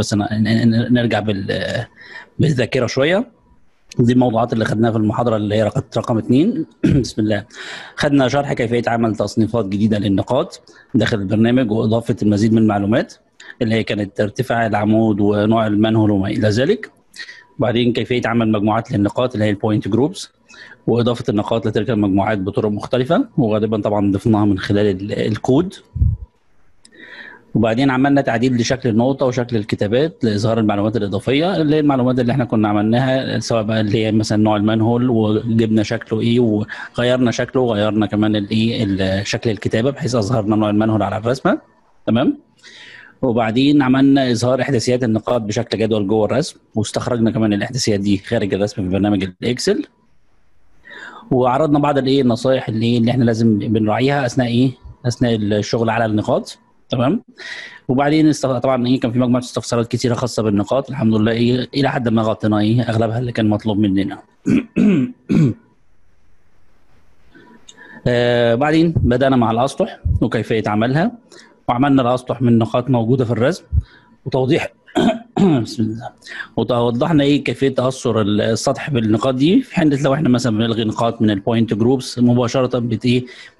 بس نرجع بالذاكره شويه. دي الموضوعات اللي خدناها في المحاضره اللي هي رقم 2. بسم الله. خدنا شرح كيفيه عمل تصنيفات جديده للنقاط داخل البرنامج واضافه المزيد من المعلومات اللي هي كانت ارتفاع العمود ونوع المنهول وما الى ذلك. وبعدين كيفيه عمل مجموعات للنقاط اللي هي البوينت جروبس واضافه النقاط لتلك المجموعات بطرق مختلفه، وغالبا طبعا ضفناها من خلال الكود. وبعدين عملنا تعديل لشكل النقطه وشكل الكتابات لاظهار المعلومات الاضافيه اللي هي المعلومات اللي احنا كنا عملناها، سواء بقى اللي هي مثلا نوع المنهول وجبنا شكله ايه وغيرنا شكله، وغيرنا كمان الايه شكل الكتابه بحيث اظهرنا نوع المنهول على الرسمه. تمام. وبعدين عملنا اظهار احداثيات النقاط بشكل جدول جوه الرسم، واستخرجنا كمان الاحداثيات دي خارج الرسم في برنامج الاكسل. وعرضنا بعض الايه النصائح اللي احنا لازم بنراعيها اثناء الشغل على النقاط. تمام. وبعدين طبعا كان في مجموعه استفسارات كتيره خاصه بالنقاط، الحمد لله الى حد ما غطينا اغلبها اللي كان مطلوب مننا. بعدين بدانا مع الاسطح وكيفيه عملها، وعملنا الاسطح من نقاط موجوده في الرسم وتوضيح بسم الله، ووضحنا كيفيه تاثر السطح بالنقاط دي، في حين لو احنا مثلا بنلغي نقاط من البوينت جروبس مباشره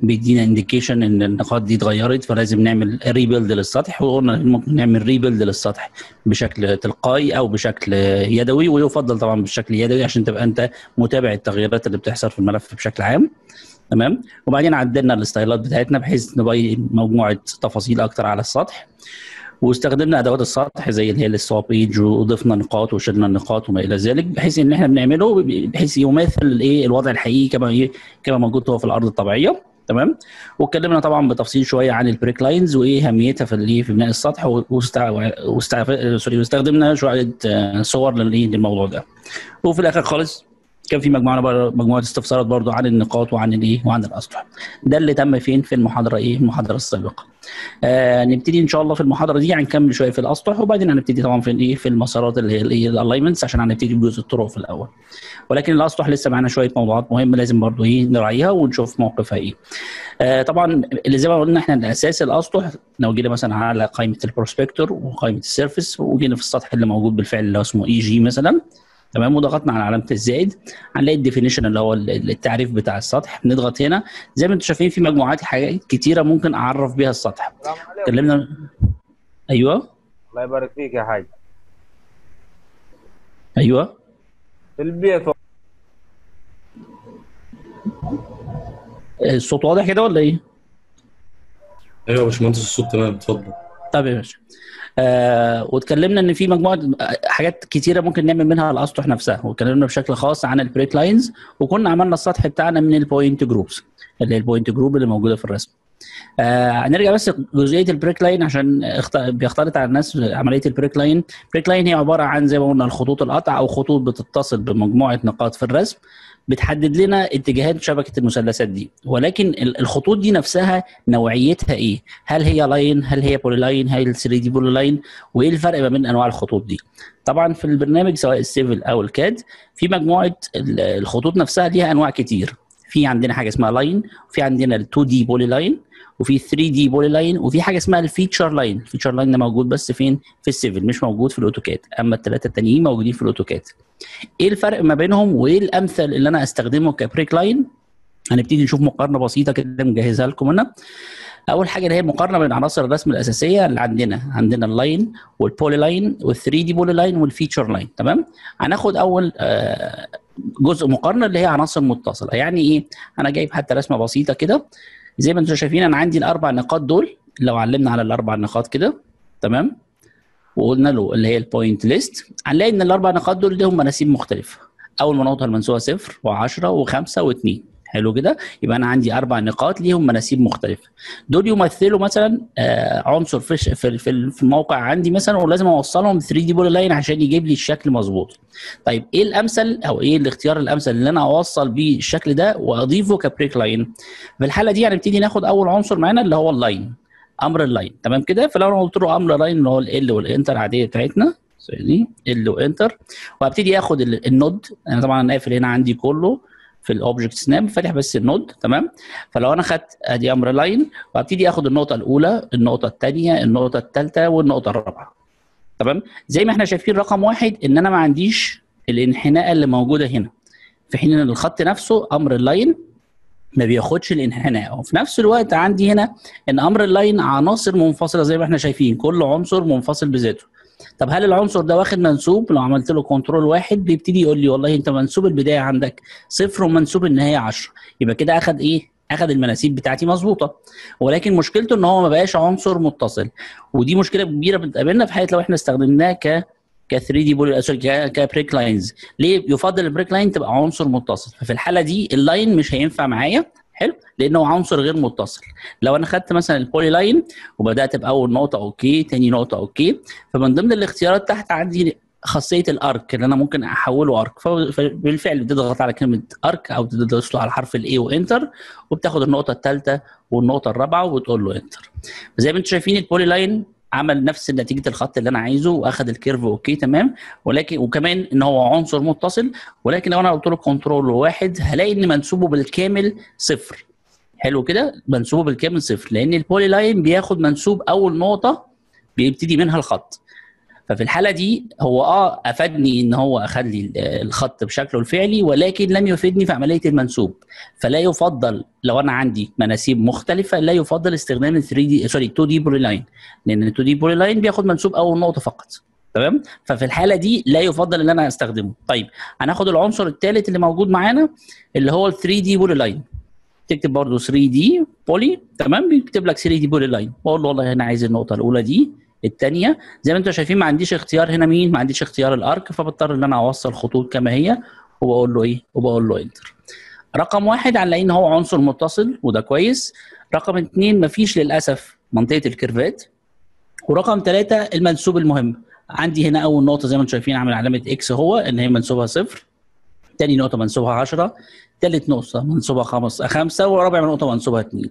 بيدينا انديكيشن ان النقاط دي اتغيرت، فلازم نعمل ريبيلد للسطح، وقلنا ممكن نعمل ريبيلد للسطح بشكل تلقائي او بشكل يدوي، ويفضل طبعا بشكل يدوي عشان تبقى انت متابع التغييرات اللي بتحصل في الملف بشكل عام. تمام. وبعدين عدلنا الاستايلات بتاعتنا بحيث نبين مجموعه تفاصيل اكتر على السطح، واستخدمنا ادوات السطح زي اللي هي السواب ايدج، وضفنا نقاط وشلنا النقاط وما الى ذلك، بحيث ان احنا بنعمله بحيث يماثل الوضع الحقيقي كما موجود هو في الارض الطبيعيه. تمام. واتكلمنا طبعا بتفصيل شويه عن البريك لاينز وايه اهميتها في بناء السطح، واستخدمنا شويه صور للموضوع ده. وفي الاخر خالص كان في مجموعه استفسارات برضو عن النقاط وعن وعن الاسطح. ده اللي تم في المحاضره المحاضره السابقه. نبتدي ان شاء الله في المحاضره دي هنكمل شويه في الاسطح، وبعدين هنبتدي طبعا في في المسارات اللي هي الالاينمنتس، عشان هنبتدي بجزء الطرق في الاول. ولكن الاسطح لسه معانا شويه موضوعات مهمه لازم برضو نراعيها ونشوف موقفها ايه. طبعا اللي زي ما قلنا احنا الاساس الاسطح، لو جينا مثلا على قائمه البروسبكتور وقائمه السيرفيس وجينا في السطح اللي موجود بالفعل اللي هو اسمه اي جي مثلا. تمام. وضغطنا على علامه الزائد هنلاقي الديفينيشن اللي هو التعريف بتاع السطح، بنضغط هنا. زي ما انتم شايفين في مجموعات حاجات كتيره ممكن اعرف بيها السطح. اتكلمنا. ايوه الله يبارك فيك يا حاج. ايوه في البيت. الصوت واضح كده ولا ايه؟ ايوه يا باشمهندس الصوت تمام، اتفضل. طب يا باشا. واتكلمنا ان في مجموعه حاجات كتيره ممكن نعمل منها الاسطح نفسها، واتكلمنا بشكل خاص عن البريك لاينز، وكنا عملنا السطح بتاعنا من البوينت جروبس اللي هي البوينت جروب اللي موجوده في الرسم. هنرجع بس جزئيه البريك لاين عشان بيختلط على الناس عمليه البريك لاين. البريك لاين هي عباره عن زي ما قلنا الخطوط القطع او خطوط بتتصل بمجموعه نقاط في الرسم، بتحدد لنا اتجاهات شبكه المثلثات دي، ولكن الخطوط دي نفسها نوعيتها ايه؟ هل هي لاين؟ هل هي بولي لاين؟ هل هي 3 دي بولي لاين؟ وايه الفرق ما بين انواع الخطوط دي؟ طبعا في البرنامج سواء السيفل او الكاد في مجموعه الخطوط نفسها ليها انواع كتير. في عندنا حاجه اسمها لاين، وفي عندنا ال 2 دي بولي لاين، وفي 3 دي بولي لاين، وفي حاجه اسمها الفيتشر لاين. الفيتشر لاين ده موجود بس فين؟ في السيفل، مش موجود في الاوتوكاد، اما الثلاثه التانيين موجودين في الاوتوكاد. ايه الفرق ما بينهم وايه الامثل اللي انا استخدمه كبريك لاين؟ هنبتدي نشوف مقارنه بسيطه كده مجهزها لكم انا. اول حاجه اللي هي مقارنه بين عناصر الرسم الاساسيه اللي عندنا اللاين والبولي لاين وال3 دي بولي لاين والفيتشر لاين. تمام. هناخد اول جزء مقارنه اللي هي عناصر متصله. يعني ايه؟ انا جايب حتى رسمه بسيطه كده زي ما انتم شايفين. انا عندي الاربع نقاط دول، لو علمنا على الاربع نقاط كده تمام وقلنا له اللي هي البوينت ليست، هنلاقي ان الاربع نقاط دول لهم مناسيب مختلفه. اول مناطها المنسوبه 0 و10 و5 و2. حلو كده. يبقى انا عندي اربع نقاط ليهم مناسيب مختلفه، دول يمثلوا مثلا عنصر في الموقع عندي مثلا، ولازم اوصلهم 3 دي بولي لاين عشان يجيب لي الشكل مظبوط. طيب ايه الامثل او ايه الاختيار الامثل اللي انا اوصل بيه الشكل ده واضيفه كبريك لاين؟ في الحاله دي هنبتدي ناخد اول عنصر معانا اللي هو اللاين، امر اللاين. تمام كده. فلو انا قلت له امر لاين اللي هو ال والانتر العاديه بتاعتنا ال وانتر، وهبتدي اخد النود. انا طبعا قافل هنا عندي كله في الاوبجكت سناب، فاتح بس النود. تمام. فلو انا خدت ادي امر لاين وابتدي اخد النقطه الاولى، النقطه الثانيه، النقطه الثالثه، والنقطه الرابعه. تمام؟ زي ما احنا شايفين رقم واحد ان انا ما عنديش الانحناء اللي موجوده هنا، في حين ان الخط نفسه امر اللاين ما بياخدش الانحناء، وفي نفس الوقت عندي هنا ان امر اللاين عناصر منفصله زي ما احنا شايفين، كل عنصر منفصل بذاته. طب هل العنصر ده واخد منسوب؟ لو عملت له كنترول واحد بيبتدي يقول لي والله انت منسوب البدايه عندك صفر ومنسوب النهايه 10، يبقى كده اخد ايه؟ اخد المناسيب بتاعتي مظبوطه، ولكن مشكلته ان هو ما بقاش عنصر متصل، ودي مشكله كبيره بتقابلنا في حياه لو احنا استخدمناه ك 3 دي بولي كبريك لاينز. ليه يفضل البريك لاين تبقى عنصر متصل؟ ففي الحاله دي اللاين مش هينفع معايا، حلو، لانه عنصر غير متصل. لو انا خدت مثلا البولي لاين وبدات باول نقطه اوكي، ثاني نقطه اوكي، فمن ضمن الاختيارات تحت عندي خاصيه الارك اللي انا ممكن احوله ارك، فبالفعل بتضغط على كلمه ارك او بتدوس على حرف الاي وانتر، وبتاخد النقطه الثالثه والنقطه الرابعه وبتقول له انتر. زي ما انتم شايفين البولي لاين عمل نفس نتيجه الخط اللي انا عايزه واخد الكيرف اوكي تمام، ولكن وكمان ان هو عنصر متصل، ولكن لو انا قلت له كنترول واحد هلاقي ان منسوبه بالكامل صفر. حلو كده، منسوبه بالكامل صفر لان البولي لاين بياخد منسوب اول نقطه بيبتدي منها الخط. ففي الحاله دي هو افادني ان هو اخد لي الخط بشكله الفعلي، ولكن لم يفيدني في عمليه المنسوب. فلا يفضل لو انا عندي مناسيب مختلفه، لا يفضل استخدام ال 3 دي سوري 2 دي بولي لاين، لان ال 2 دي بولي لاين بياخد منسوب اول نقطه فقط تمام. ففي الحاله دي لا يفضل ان انا استخدمه. طيب هناخد العنصر الثالث اللي موجود معانا اللي هو ال 3 دي بولي لاين، تكتب برده 3 دي بولي تمام، بيكتب لك 3 دي بولي لاين، بقول له والله انا عايز النقطه الاولى دي الثانيه. زي ما انتم شايفين ما عنديش اختيار هنا مين، ما عنديش اختيار الارك، فبضطر ان انا اوصل خطوط كما هي وبقول له ايه، وبقول له انتر. رقم واحد هنلاقي ان هو عنصر متصل وده كويس. رقم اثنين ما فيش للاسف منطقه الكيرفات. ورقم ثلاثه المنسوب المهم، عندي هنا اول نقطه زي ما انتم شايفين عامل علامه اكس هو ان هي منسوبها صفر، ثاني نقطه منسوبها 10، ثالث نقطه منسوبها 5، ورابع نقطه منسوبها 2.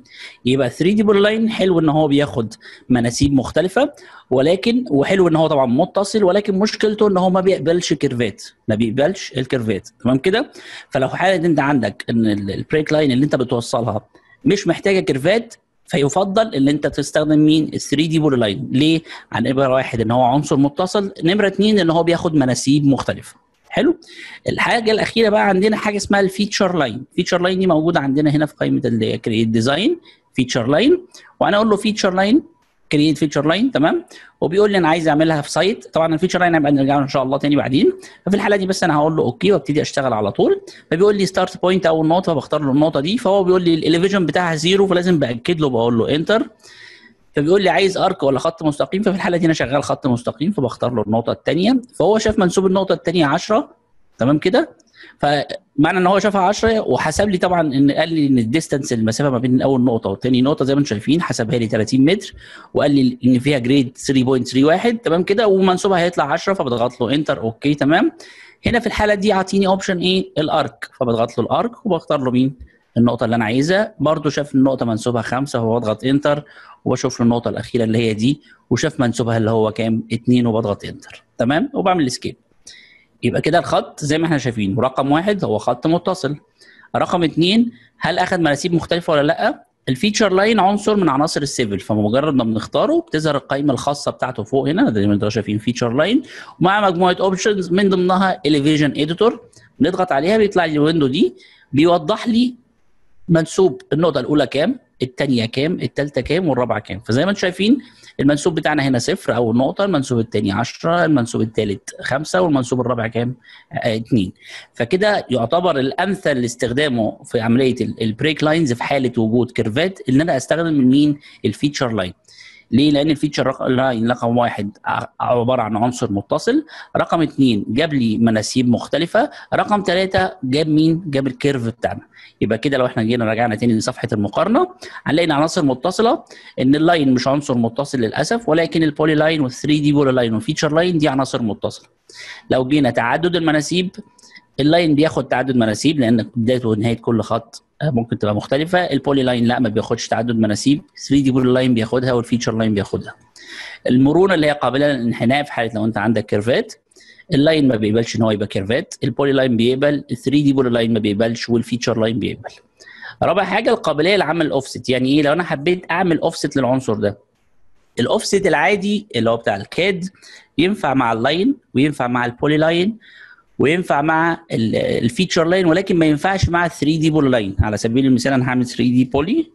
يبقى 3 دي بول لاين حلو ان هو بياخد مناسيب مختلفه، ولكن وحلو ان هو طبعا متصل، ولكن مشكلته ان هو ما بيقبلش كيرفات، ما بيقبلش الكيرفات تمام كده. فلو حاله انت عندك ان البريك لاين اللي انت بتوصلها مش محتاجه كيرفات، فيفضل ان انت تستخدم مين؟ ال 3 دي بول لاين. ليه؟ عن نمره واحد ان هو عنصر متصل، نمره اثنين ان هو بياخد مناسيب مختلفه. حلو. الحاجه الاخيره بقى عندنا حاجه اسمها الفيتشر لاين. الفيتشر لاين دي موجوده عندنا هنا في قائمه الكرييت ديزاين فيتشر لاين، وانا اقول له فيتشر لاين كرييت فيتشر لاين تمام، وبيقول لي انا عايز اعملها في سايت. طبعا الفيتشر لاين هنبقى نرجع له ان شاء الله تاني بعدين، ففي الحاله دي بس انا هقول له اوكي وابتدي اشتغل على طول. فبيقول لي ستارت بوينت اول نقطه، فبختار له النقطه دي، فهو بيقول لي الاليفيجن بتاعها زيرو، فلازم باكد له بقول له انتر. فبيقول لي عايز ارك ولا خط مستقيم، ففي الحاله دي انا شغال خط مستقيم، فبختار له النقطه الثانيه، فهو شاف منسوب النقطه الثانيه 10 تمام كده. فمعنى ان هو شافها 10 وحسب لي طبعا ان قال لي ان الديستانس المسافه ما بين اول نقطه والثاني نقطه زي ما انتم شايفين حسبها لي 30 متر، وقال لي ان فيها جريد 3.31 تمام كده، ومنسوبها هيطلع 10، فبضغط له انتر اوكي تمام. هنا في الحاله دي اعطيني اوبشن ايه؟ الارك، فبضغط له الارك وبختار له مين؟ النقطه اللي انا عايزها. برضو شاف النقطه منسوبها 5، فبضغط انتر واشوف له النقطه الاخيره اللي هي دي، وشاف منسوبها اللي هو كام؟ 2، وبضغط انتر تمام وبعمل سكيب. يبقى كده الخط زي ما احنا شايفين، رقم واحد هو خط متصل، رقم اثنين هل اخد مناسيب مختلفه ولا لا؟ الفيتشر لاين عنصر من عناصر السيفل، فمجرد ما بنختاره بتظهر القائمه الخاصه بتاعته فوق هنا زي ما انتم شايفين فيتشر لاين، ومع مجموعه اوبشنز من ضمنها اليفيجن اديتور، بنضغط عليها بيطلع لي الويندو دي بيوضح لي منسوب النقطه الاولى كام، الثانيه كام، الثالثه كام، والرابعه كام. فزي ما انتم شايفين المنسوب بتاعنا هنا صفر اول نقطه، المنسوب الثاني 10، المنسوب الثالث 5، والمنسوب الرابع كام؟ 2. فكده يعتبر الامثل لاستخدامه في عمليه البريك لاينز في حاله وجود كيرفات ان انا استخدم من مين؟ الفيتشر لاين. ليه؟ لان الفيتشر لاين رقم واحد عباره عن عنصر متصل، رقم اثنين جاب لي مناسيب مختلفه، رقم ثلاثه جاب مين؟ جاب الكيرف بتاعنا. يبقى كده لو احنا جينا رجعنا تاني لصفحه المقارنه هنلاقي ان عناصر متصله، ان اللاين مش عنصر متصل للاسف، ولكن البولي لاين وال 3 دي بولي لاين والفيتشر لاين دي عناصر متصله. لو جينا تعدد المناسيب، اللاين بياخد تعدد مناسيب لان بدايه ونهايه كل خط ممكن تبقى مختلفه، البولي لاين لا ما بياخدش تعدد مناسيب، 3 دي بولي لاين بياخدها والفيتشر لاين بياخدها. المرونه اللي هي قابله للانحناء في حاله لو انت عندك كيرفات، اللاين ما بيقبلش ان هو يبقى كيرفات، البولي لاين بيقبل، 3 دي بولي لاين ما بيقبلش، والفيتشر لاين بيقبل. رابع حاجه القابليه لعمل اوفست. يعني ايه؟ لو انا حبيت اعمل اوفست للعنصر ده الاوفسيت العادي اللي هو بتاع الكاد ينفع مع اللاين وينفع مع البولي لاين وينفع مع الفيتشر لاين، ولكن ما ينفعش مع 3 دي بولي لاين. على سبيل المثال انا هعمل 3 دي بولي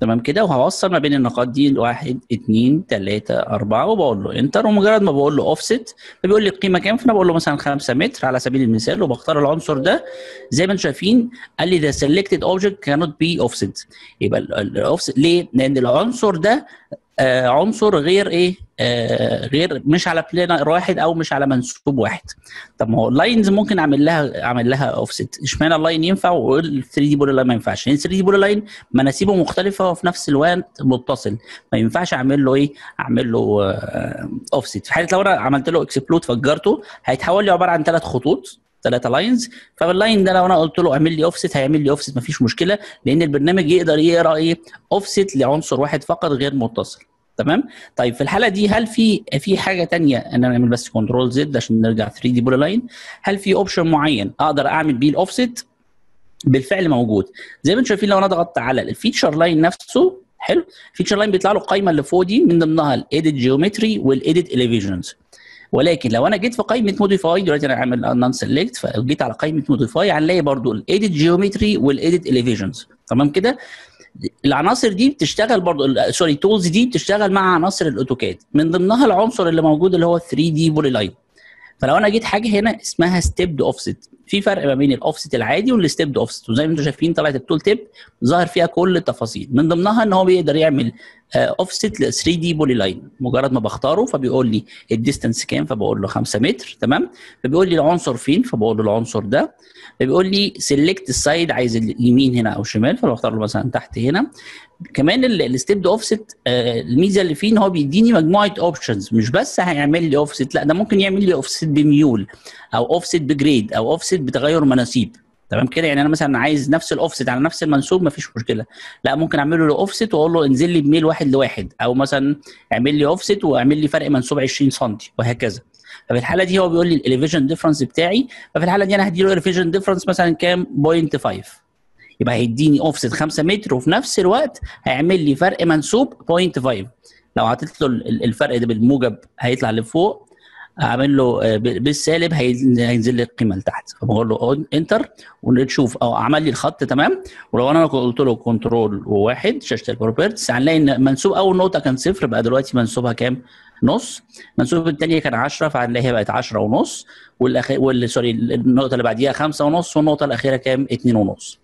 تمام كده، وهوصل ما بين النقاط دي 1 2 3 4 وبقول له انتر، ومجرد ما بقول له اوفست بيقول لي القيمه كام، فانا بقول له مثلا 5 متر على سبيل المثال، وبختار العنصر ده زي ما انتم شايفين. قال لي ذا سيلكتد اوبجكت كانوت بي اوفست. يبقى الاوفست ليه؟ لان العنصر ده عنصر غير ايه؟ غير مش على بلانر واحد او مش على منسوب واحد. طب ما هو اللاينز ممكن اعمل لها اوفست، اشمعنى اللاين ينفع وال 3 دي بولي لاين ما ينفعش؟ لان 3 دي بولي لاين مناسيبه مختلفه وفي نفس الوقت متصل، ما ينفعش اعمل له ايه؟ اعمل له اوفست. في حاله لو انا عملت له اكسبلود فجرته هيتحول لي عباره عن 3 خطوط 3 لاينز، فاللاين ده لو انا قلت له اعمل لي اوفست هيعمل لي اوفست مفيش مشكله، لان البرنامج يقدر يقرا ايه؟ اوفست لعنصر واحد فقط غير متصل. تمام؟ طيب في الحاله دي هل في حاجه ثانيه؟ انا اعمل بس كنترول زد عشان نرجع 3 دي بولي لاين. هل في اوبشن معين اقدر اعمل بيه الاوفست؟ بالفعل موجود. زي ما انتم شايفين لو انا ضغطت على الفيتشر لاين نفسه، حلو؟ الفيتشر لاين بيطلع له القايمه اللي فوق دي من ضمنها الايديت جيومتري والايديت اليفيجنز. ولكن لو انا جيت في قائمه موديفاي، دلوقتي انا عامل نون سيلكت، فجيت على قائمه موديفاي هنلاقي برضو الايديت جيومتري والايديت اليفيجنز. تمام كده؟ العناصر دي بتشتغل برضو، سوري، التولز دي بتشتغل مع عناصر الاوتوكاد، من ضمنها العنصر اللي موجود اللي هو 3 دي بولي لاين. فلو انا جيت حاجه هنا اسمها ستيبد اوفست، في فرق ما بين الاوفست العادي والستيبد اوفست، وزي ما انتم شايفين طلعت التول تيب ظاهر فيها كل التفاصيل، من ضمنها ان هو بيقدر يعمل اوفست ل 3 دي بولي لاين. مجرد ما بختاره فبيقول لي الديستانس كام، فبقول له 5 متر، تمام؟ فبيقول لي العنصر فين، فبقول له العنصر ده، فبيقول لي سيلكت السايد، عايز اليمين هنا او الشمال، فبختار له مثلا تحت هنا. كمان الستيبد اوفست الميزه اللي فيه ان هو بيديني مجموعه اوبشنز، مش بس هيعمل لي اوفست، لا ده ممكن يعمل لي اوفست بميول او اوفست بجريد او اوفست بتغير مناسيب. تمام كده؟ يعني انا مثلا عايز نفس الاوفست على نفس المنسوب مفيش مشكله، لا ممكن اعمله له اوفست واقول له انزل لي بميل 1:1، او مثلا اعمل لي اوفست واعمل لي فرق منسوب 20 سم وهكذا. ففي الحاله دي هو بيقول لي الاليفيشن ديفرنس بتاعي، ففي الحاله دي انا هدي له الاليفيشن ديفرنس مثلا كام؟ 0.5، يبقى هيديني اوفست 5 متر وفي نفس الوقت هيعمل لي فرق منسوب 0.5. لو حطيت له الفرق ده بالموجب هيطلع لفوق، اعمل له بالسالب هينزل لي القيمه لتحت، فبقول له انتر ونشوف، او عمل لي الخط. تمام؟ ولو انا قلت له كنترول و1 شاشه البروبرتس هنلاقي ان منسوب اول نقطه كان 0، بقى دلوقتي منسوبها كام؟ نص. المنسوب الثانيه كان 10، فهنلاقيها بقت 10.5، سوري النقطه اللي بعديها 5.5، والنقطه الاخيره كام؟ 2.5.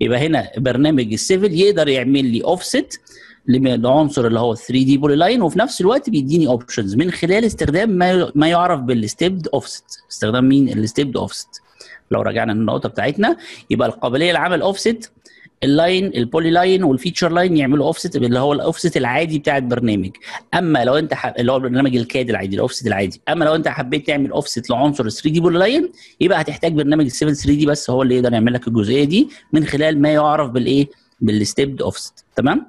يبقى هنا برنامج السيفل يقدر يعمل لي اوفست للعنصر اللي هو 3 دي بولي لاين، وفي نفس الوقت بيديني اوبشنز من خلال استخدام ما يعرف بالستيبد اوفست. استخدام مين؟ الستيبد اوفست. لو رجعنا للنقطه بتاعتنا، يبقى القابليه لعمل اوفست اللاين، البولي لاين والفيتشر لاين يعملوا اوفست، اللي هو الاوفست العادي بتاع البرنامج. اما لو انت اللي هو برنامج الكاد العادي، الاوفست العادي، اما لو انت حبيت تعمل اوفست لعنصر 3 دي بولي لاين يبقى هتحتاج برنامج السيفل 3 دي بس هو اللي يقدر يعمل لك الجزئيه دي من خلال ما يعرف بالايه؟ بالستيبد اوفست. تمام؟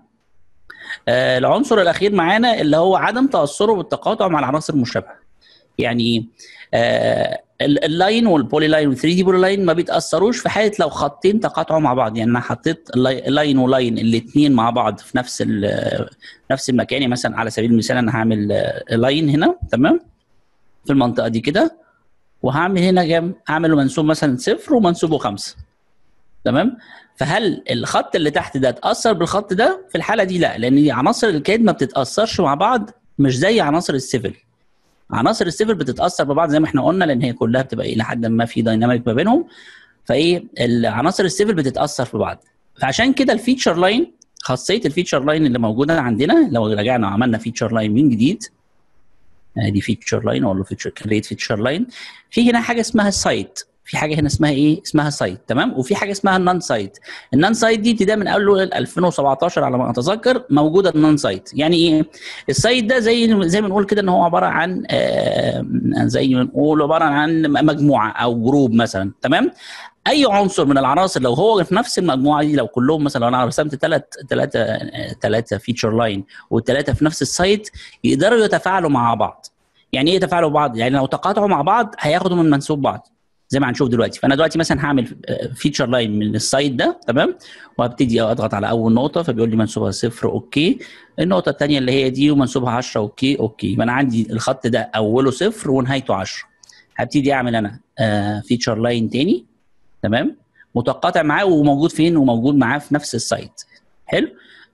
العنصر الاخير معانا اللي هو عدم تاثره بالتقاطع مع العناصر المشابهه. يعني اللاين والبولي لاين وال 3 دي بولي لاين ما بيتاثروش في حاله لو خطين تقاطعوا مع بعض. يعني انا حطيت لاين ولاين الاثنين مع بعض في نفس المكان. يعني مثلا على سبيل المثال انا هعمل لاين هنا، تمام، في المنطقه دي كده، وهعمل هنا كام؟ هعمل منسوب مثلا 0 ومنسوبه 5، تمام. فهل الخط اللي تحت ده اتاثر بالخط ده؟ في الحاله دي لا، لان عناصر الكاد ما بتتاثرش مع بعض، مش زي عناصر السيفل. عناصر السيفل بتتاثر ببعض زي ما احنا قلنا، لان هي كلها بتبقى الى حد ما في دايناميك ما بينهم، فايه عناصر السيفل بتتاثر ببعض. فعشان كده الفيتشر لاين، خاصيه الفيتشر لاين اللي موجوده عندنا، لو رجعنا وعملنا فيتشر لاين من جديد، ادي فيتشر لاين، اقول له كريت فيتشر لاين. في هنا حاجه اسمها السايت، في حاجه هنا اسمها ايه؟ اسمها سايت، تمام؟ وفي حاجه اسمها النون سايت. النون سايت دي ابتداء من اول 2017 على ما اتذكر موجوده النون سايت. يعني ايه؟ السايت ده زي ما نقول كده ان هو عباره عن زي ما نقول عباره عن مجموعه او جروب مثلا، تمام؟ اي عنصر من العناصر لو هو في نفس المجموعه دي، لو كلهم مثلا، لو انا رسمت ثلاثه فيتشر لاين والثلاثه في نفس السايت، يقدروا يتفاعلوا مع بعض. يعني ايه يتفاعلوا مع بعض؟ يعني لو تقاطعوا مع بعض هياخدوا من منسوب بعض. زي ما هنشوف دلوقتي. فانا دلوقتي مثلا هعمل فيتشر لاين من السايد ده تمام، وهبتدي اضغط على اول نقطه فبيقول لي منسوبها 0 اوكي، النقطه الثانيه اللي هي دي ومنسوبها 10 اوكي اوكي. يبقى انا عندي الخط ده اوله 0 ونهايته 10. هبتدي اعمل انا فيتشر لاين ثاني تمام متقاطع معاه وموجود فين، وموجود معاه في نفس السايد. حلو،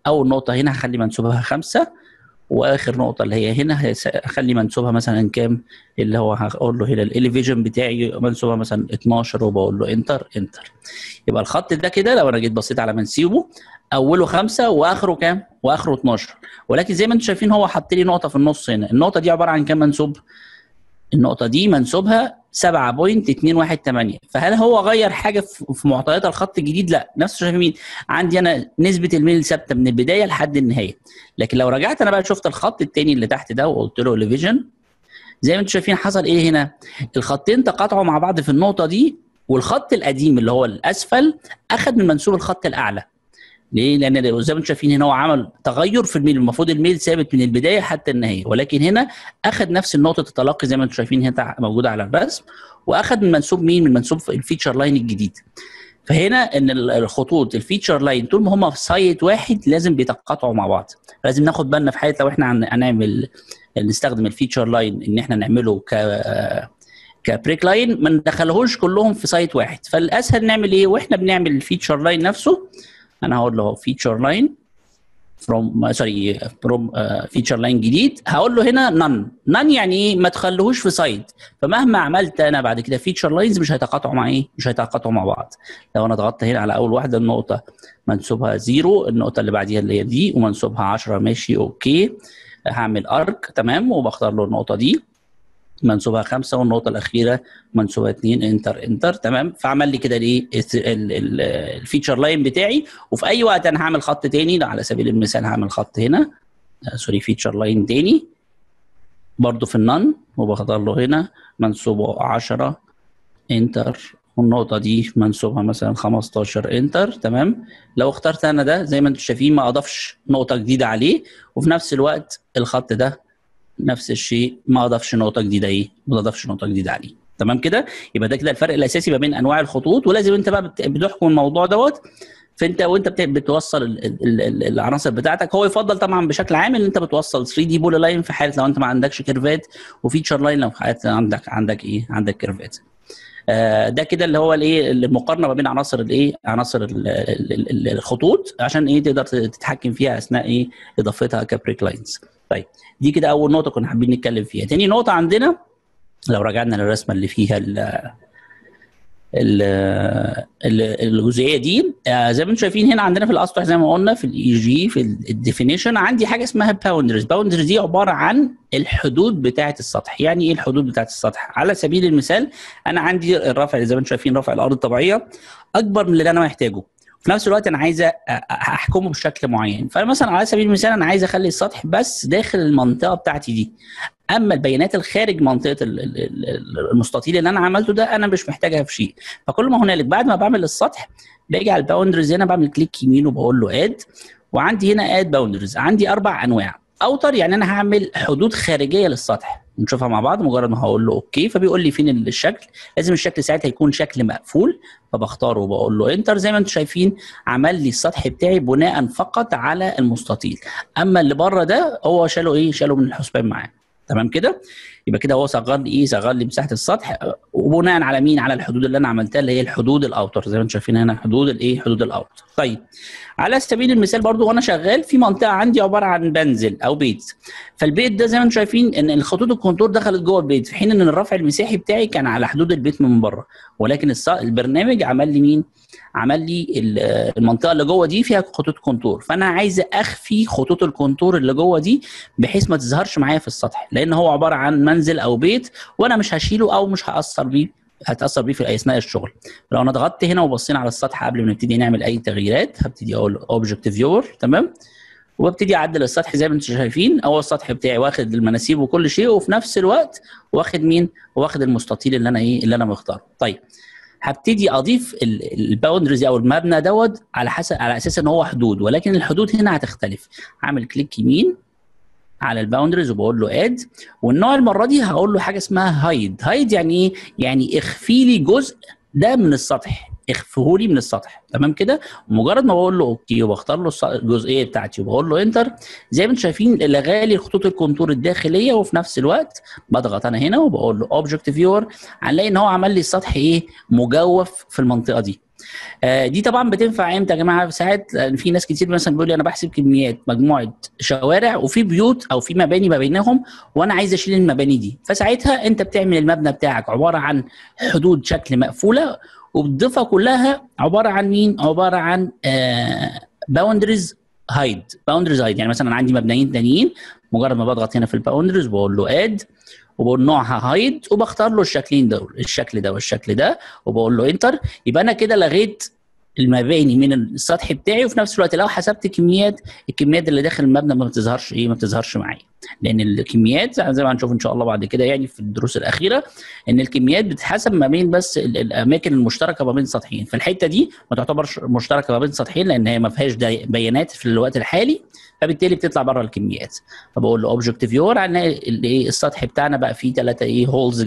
اول نقطه هنا هخلي منسوبها 5، واخر نقطه اللي هي هنا هخلي منسوبها مثلا كام، اللي هو هقول له هنا الاليفيجن بتاعي منسوبها مثلا 12، وبقول له انتر انتر. يبقى الخط ده كده لو انا جيت بصيت على منسوبه اوله 5 واخره كام، واخره 12، ولكن زي ما انتم شايفين هو حط لي نقطه في النص هنا. النقطه دي عباره عن كام منسوب؟ النقطه دي منسوبها 7.218. فهل هو غير حاجه في معطيات الخط الجديد؟ لا، نفسه شايفين مين عندي انا نسبه الميل ثابته من البدايه لحد النهايه. لكن لو رجعت انا بقى شفت الخط الثاني اللي تحت ده وقلت له اليفيجن، زي ما انتم شايفين حصل ايه هنا، الخطين تقاطعوا مع بعض في النقطه دي، والخط القديم اللي هو الاسفل اخذ من منسوب الخط الاعلى. ليه؟ لان زي ما انتم شايفين هنا هو عمل تغير في الميل، المفروض الميل ثابت من البدايه حتى النهايه، ولكن هنا اخذ نفس النقطه التلاقي زي ما انتم شايفين هنا موجوده على الرسم، واخذ من منسوب مين؟ من منسوب الفيتشر لاين الجديد. فهنا ان الخطوط الفيتشر لاين طول ما هم في سايت واحد لازم بيتقاطعوا مع بعض. لازم ناخد بالنا في حاله لو احنا هنعمل نستخدم الفيتشر لاين ان احنا نعمله كبريك لاين، ما ندخلهوش كلهم في سايت واحد. فالاسهل نعمل ايه واحنا بنعمل الفيتشر لاين نفسه؟ انا هقول له فيتشر لاين فروم فيتشر لاين جديد، هقول له هنا نان. نان يعني ايه؟ ما تخليهوش في سايد. فمهما عملت انا بعد كده فيتشر لاينز مش هيتقاطعوا مع ايه؟ مش هيتقاطعوا مع بعض. لو انا ضغطت هنا على اول واحده النقطه منسوبها 0، النقطه اللي بعديها اللي هي دي ومنسوبها 10، ماشي اوكي. هعمل ارك تمام، وبختار له النقطه دي منسوبها 5، والنقطه الاخيره منسوبها 2 انتر انتر تمام. فعمل لي كده ليه الفيتشر لاين بتاعي. وفي اي وقت انا هعمل خط تاني، على سبيل المثال هعمل خط هنا فيتشر لاين تاني برضو في النون، وبختار له هنا منسوبه 10 انتر، والنقطه دي منسوبها مثلا 15 انتر تمام. لو اخترت انا ده زي ما انتم شايفين ما اضافش نقطه جديده عليه، وفي نفس الوقت الخط ده نفس الشيء ما اضافش نقطه جديده ما اضافش نقطه جديده عليه تمام كده. يبقى ده كده الفرق الاساسي ما بين انواع الخطوط. ولازم انت بقى بتحكم الموضوع دوت، فانت وانت بتوصل العناصر بتاعتك. هو يفضل طبعا بشكل عام ان انت بتوصل 3 دي بولي لاين في حاله لو انت ما عندكش كيرفات، وفيتشر لاين لو في حاله عندك ايه؟ عندك كيرفات. ده كده اللي هو الايه، المقارنه ما بين عناصر الايه، عناصر الخطوط، عشان ايه تقدر تتحكم فيها اثناء ايه اضافتها كبريك لاينز. طيب دي كده اول نقطه كنا حابين نتكلم فيها. تاني نقطه عندنا لو رجعنا للرسمه اللي فيها الجزئيه دي، زي ما انتم شايفين هنا عندنا في الاسطح زي ما قلنا في الاي جي في الديفينيشن عندي حاجه اسمها باوندريز. باوندريز دي عباره عن الحدود بتاعه السطح. يعني ايه الحدود بتاعه السطح؟ على سبيل المثال انا عندي الرفع زي ما انتم شايفين، رفع الارض الطبيعيه اكبر من اللي انا محتاجه، في نفس الوقت انا عايز احكمه بشكل معين. فانا مثلا على سبيل المثال انا عايز اخلي السطح بس داخل المنطقه بتاعتي دي، اما البيانات الخارج منطقه المستطيل اللي انا عملته ده انا مش محتاجها في شيء. فكل ما هنالك بعد ما بعمل السطح باجي على الباوندريز هنا، بعمل كليك يمين وبقول له اد، وعندي هنا اد باوندريز. عندي 4 انواع. اوتر يعني انا هعمل حدود خارجيه للسطح، نشوفها مع بعض. مجرد ما هقول له اوكي فبيقول لي فين الشكل، لازم الشكل ساعتها يكون شكل مقفول، فبختاره وبقول له انتر. زي ما انتم شايفين عمل لي السطح بتاعي بناء فقط على المستطيل، اما اللي بره ده هو شاله ايه؟ شاله من الحسبان معاه تمام كده. يبقى كده هو صغر لي ايه؟ صغر لي مساحه السطح، وبناء على مين؟ على الحدود اللي انا عملتها اللي هي الحدود الاوتر. زي ما انتم شايفين هنا حدود الايه؟ حدود الاوتر. طيب على سبيل المثال برضو وانا شغال في منطقه عندي عباره عن بنزل او بيت، فالبيت ده زي ما انتم شايفين ان الخطوط الكونتور دخلت جوه البيت، في حين ان الرفع المساحي بتاعي كان على حدود البيت من بره، ولكن البرنامج عمل لي مين؟ عمل لي المنطقه اللي جوه دي فيها خطوط كونتور، فانا عايز اخفي خطوط الكونتور اللي جوه دي بحيث ما تظهرش معايا في السطح، لان هو عباره عن منزل او بيت وانا مش هشيله او مش هتاثر بيه في اثناء الشغل. لو انا ضغطت هنا وبصينا على السطح قبل ما نبتدي نعمل اي تغييرات، هبتدي اقول اوبجكت فيور تمام، وابتدي اعدل السطح زي ما انتم شايفين. اول السطح بتاعي واخد المناسيب وكل شيء، وفي نفس الوقت واخد مين؟ واخد المستطيل اللي انا ايه؟ اللي انا مختاره. طيب هبتدي اضيف الباوندريز او المبنى دوت على اساس ان هو حدود، ولكن الحدود هنا هتختلف. هعمل كليك يمين على الباوندريز وبقول له اد. والنوع المره دي هقول له حاجه اسمها هايد. هايد يعني ايه؟ يعني اخفي لي جزء ده من السطح، اخفيهولي من السطح، تمام كده؟ مجرد ما بقول له اوكي وبختار له الجزئيه بتاعتي وبقول له انتر، زي ما انتم شايفين لغى لي خطوط الكونتور الداخليه، وفي نفس الوقت بضغط انا هنا وبقول له اوبجكت فيور، هنلاقي ان هو عمل لي السطح ايه؟ مجوف في المنطقه دي. دي طبعا بتنفع امتى يا جماعه؟ ساعات في ناس كتير مثلا بيقول لي انا بحسب كميات مجموعه شوارع وفي بيوت او في مباني ما بينهم وانا عايز اشيل المباني دي، فساعتها انت بتعمل المبنى بتاعك عباره عن حدود شكل مقفوله وبتضيفها كلها عباره عن مين؟ عباره عن باوندريز هايد. باوندريز هايد يعني مثلا عندي مبنيين تانيين، مجرد ما بضغط هنا في الباوندريز بقول له اد وبقول نوعها هايد وبختار له الشكلين دول، الشكل ده والشكل ده، وبقول له انتر. يبقى انا كده لغيت المباني من السطح بتاعي، وفي نفس الوقت لو حسبت كميات، الكميات اللي داخل المبنى ما بتظهرش ايه؟ ما بتظهرش معايا، لان الكميات زي ما هنشوف ان شاء الله بعد كده يعني في الدروس الاخيره ان الكميات بتتحسب ما بين بس الاماكن المشتركه ما بين سطحين، فالحته دي ما تعتبرش مشتركه ما بين سطحين لان هي ما فيهاش بيانات في الوقت الحالي، فبالتالي بتطلع بره الكميات. فبقول له اوبجكت فيور، هنلاقي الايه؟ السطح بتاعنا بقى فيه 3 ايه؟ هولز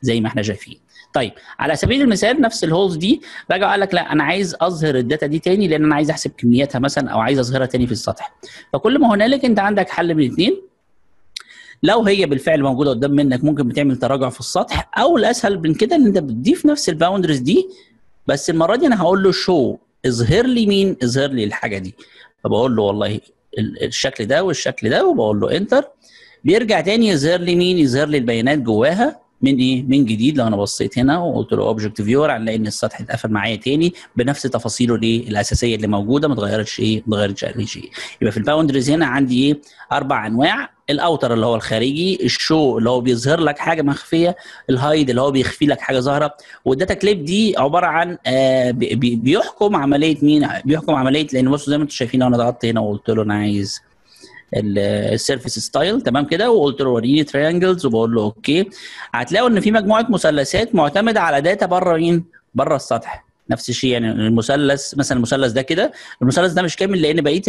زي ما احنا شايفين. طيب على سبيل المثال نفس الهولز دي رجع قال لك لا انا عايز اظهر الداتا دي تاني لان انا عايز احسب كمياتها مثلا او عايز اظهرها تاني في السطح. فكل ما هنالك انت عندك حل من الاثنين، لو هي بالفعل موجوده قدام منك ممكن بتعمل تراجع في السطح، او الاسهل من كده ان انت بتضيف نفس الباوندرز دي، بس المره دي انا هقول له شو، اظهر لي مين؟ اظهر لي الحاجه دي. فبقول له والله الشكل ده والشكل ده، وبقول له انتر، بيرجع تاني يظهر لي مين؟ يظهر لي البيانات جواها من ايه؟ من جديد. لو انا بصيت هنا وقلت له اوبجكت فيور هنلاقي ان السطح اتقفل معايا تاني بنفس تفاصيله الايه؟ الاساسيه اللي موجوده، ما اتغيرتش ايه؟ ما اتغيرتش اي شيء. يبقى في الباوندريز هنا عندي ايه؟ 4 انواع: الاوتر اللي هو الخارجي، الشو اللي هو بيظهر لك حاجه مخفيه، الهايد اللي هو بيخفي لك حاجه ظاهره، والداتا كليب دي عباره عن بيحكم عمليه مين؟ بيحكم عمليه، لان بصوا زي ما انتم شايفين لو انا ضغطت هنا وقلت له انا عايز السيرفيس ستايل، تمام كده، وقلت له وريني تريانجلز وبقول له اوكي، هتلاقوا ان في مجموعه مثلثات معتمده على داتا بره مين؟ بره السطح. نفس الشيء يعني المثلث مثلا، المثلث ده كده، المثلث ده مش كامل لان بقيه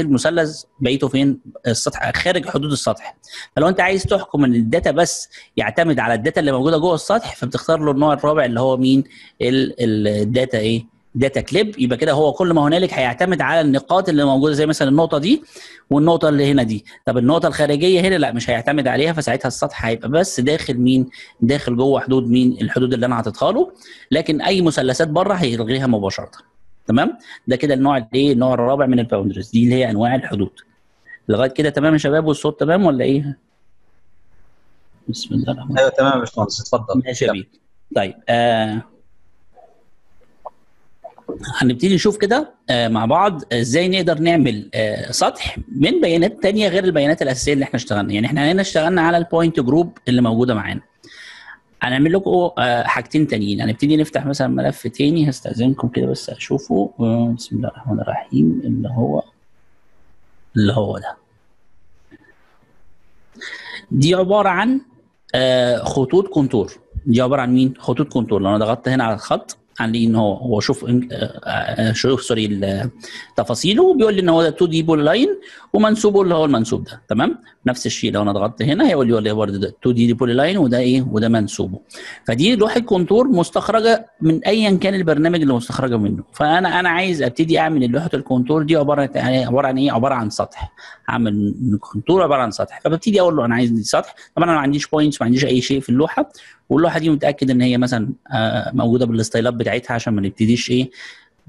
المثلث بقيته فين؟ السطح، خارج حدود السطح. فلو انت عايز تحكم ان الداتا بس يعتمد على الداتا اللي موجوده جوه السطح، فبتختار له النوع الرابع اللي هو مين؟ الداتا ايه؟ داتا كليب. يبقى كده هو كل ما هنالك هيعتمد على النقاط اللي موجوده، زي مثلا النقطه دي والنقطه اللي هنا دي. طب النقطه الخارجيه هنا لا مش هيعتمد عليها، فساعتها السطح هيبقى بس داخل مين؟ داخل جوه حدود مين؟ الحدود اللي انا حاططها له، لكن اي مثلثات بره هيلغيها مباشره. تمام؟ ده كده النوع الايه؟ النوع الرابع من الباوندريز، دي اللي هي انواع الحدود. لغايه كده تمام يا شباب؟ والصوت تمام ولا ايه؟ بسم الله الرحمن الرحيم. ايوه تمام يا باشمهندس، اتفضل. ماشي يا بيه. طيب هنبتدي نشوف كده مع بعض ازاي نقدر نعمل سطح من بيانات تانية غير البيانات الاساسيه اللي احنا اشتغلنا. يعني احنا هنا اشتغلنا على البوينت جروب اللي موجوده معانا. هنعمل لكم حاجتين تانيين. هنبتدي نفتح مثلا ملف تاني، هستأذنكم كده بس اشوفه. بسم الله الرحمن الرحيم. اللي هو ده، دي عباره عن خطوط كونتور. دي عباره عن مين؟ خطوط كونتور. لو انا ضغطت هنا على الخط هنلاقي ان هو شوف تفاصيله، بيقول لي ان هو ده 2 دي بول لاين ومنسوبه اللي هو المنسوب ده، تمام؟ نفس الشيء لو انا ضغطت هنا هيقول لي والله برده ده 2 دي بول لاين وده ايه؟ وده منسوبه. فدي لوحه كونتور مستخرجه من ايا كان البرنامج اللي مستخرجه منه. فانا عايز ابتدي اعمل لوحه الكونتور دي عباره عن ايه؟ عباره عن سطح. هعمل كونتور عباره عن سطح، فببتدي اقول له انا عايز دي سطح. طبعا انا ما عنديش بوينتس، ما عنديش اي شيء في اللوحه، واللوحه دي متاكد ان هي مثلا موجوده بالاستايلات بتاعتها عشان ما نبتديش ايه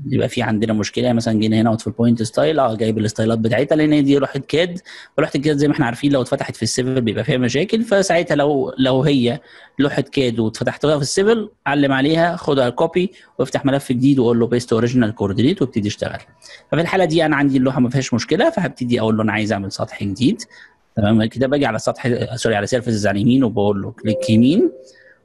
يبقى في عندنا مشكله. مثلا جينا هنا في البوينت ستايل جايب الاستايلات بتاعتها، لان دي لوحه كاد، ولوحه الكاد زي ما احنا عارفين لو اتفتحت في السيفل بيبقى فيها مشاكل. فساعتها لو هي لوحه كاد واتفتحتها في السيفل، علم عليها، خدها كوبي وافتح ملف جديد وقول له بيست اوريجينال كوردينيت وابتدي اشتغل. ففي الحاله دي انا عندي اللوحه ما فيهاش مشكله، فهبتدي اقول له انا عايز اعمل سطح جديد، تمام كده. باجي على سطح سوري على سيرفيسز على اليمين وبقول له كليك يمين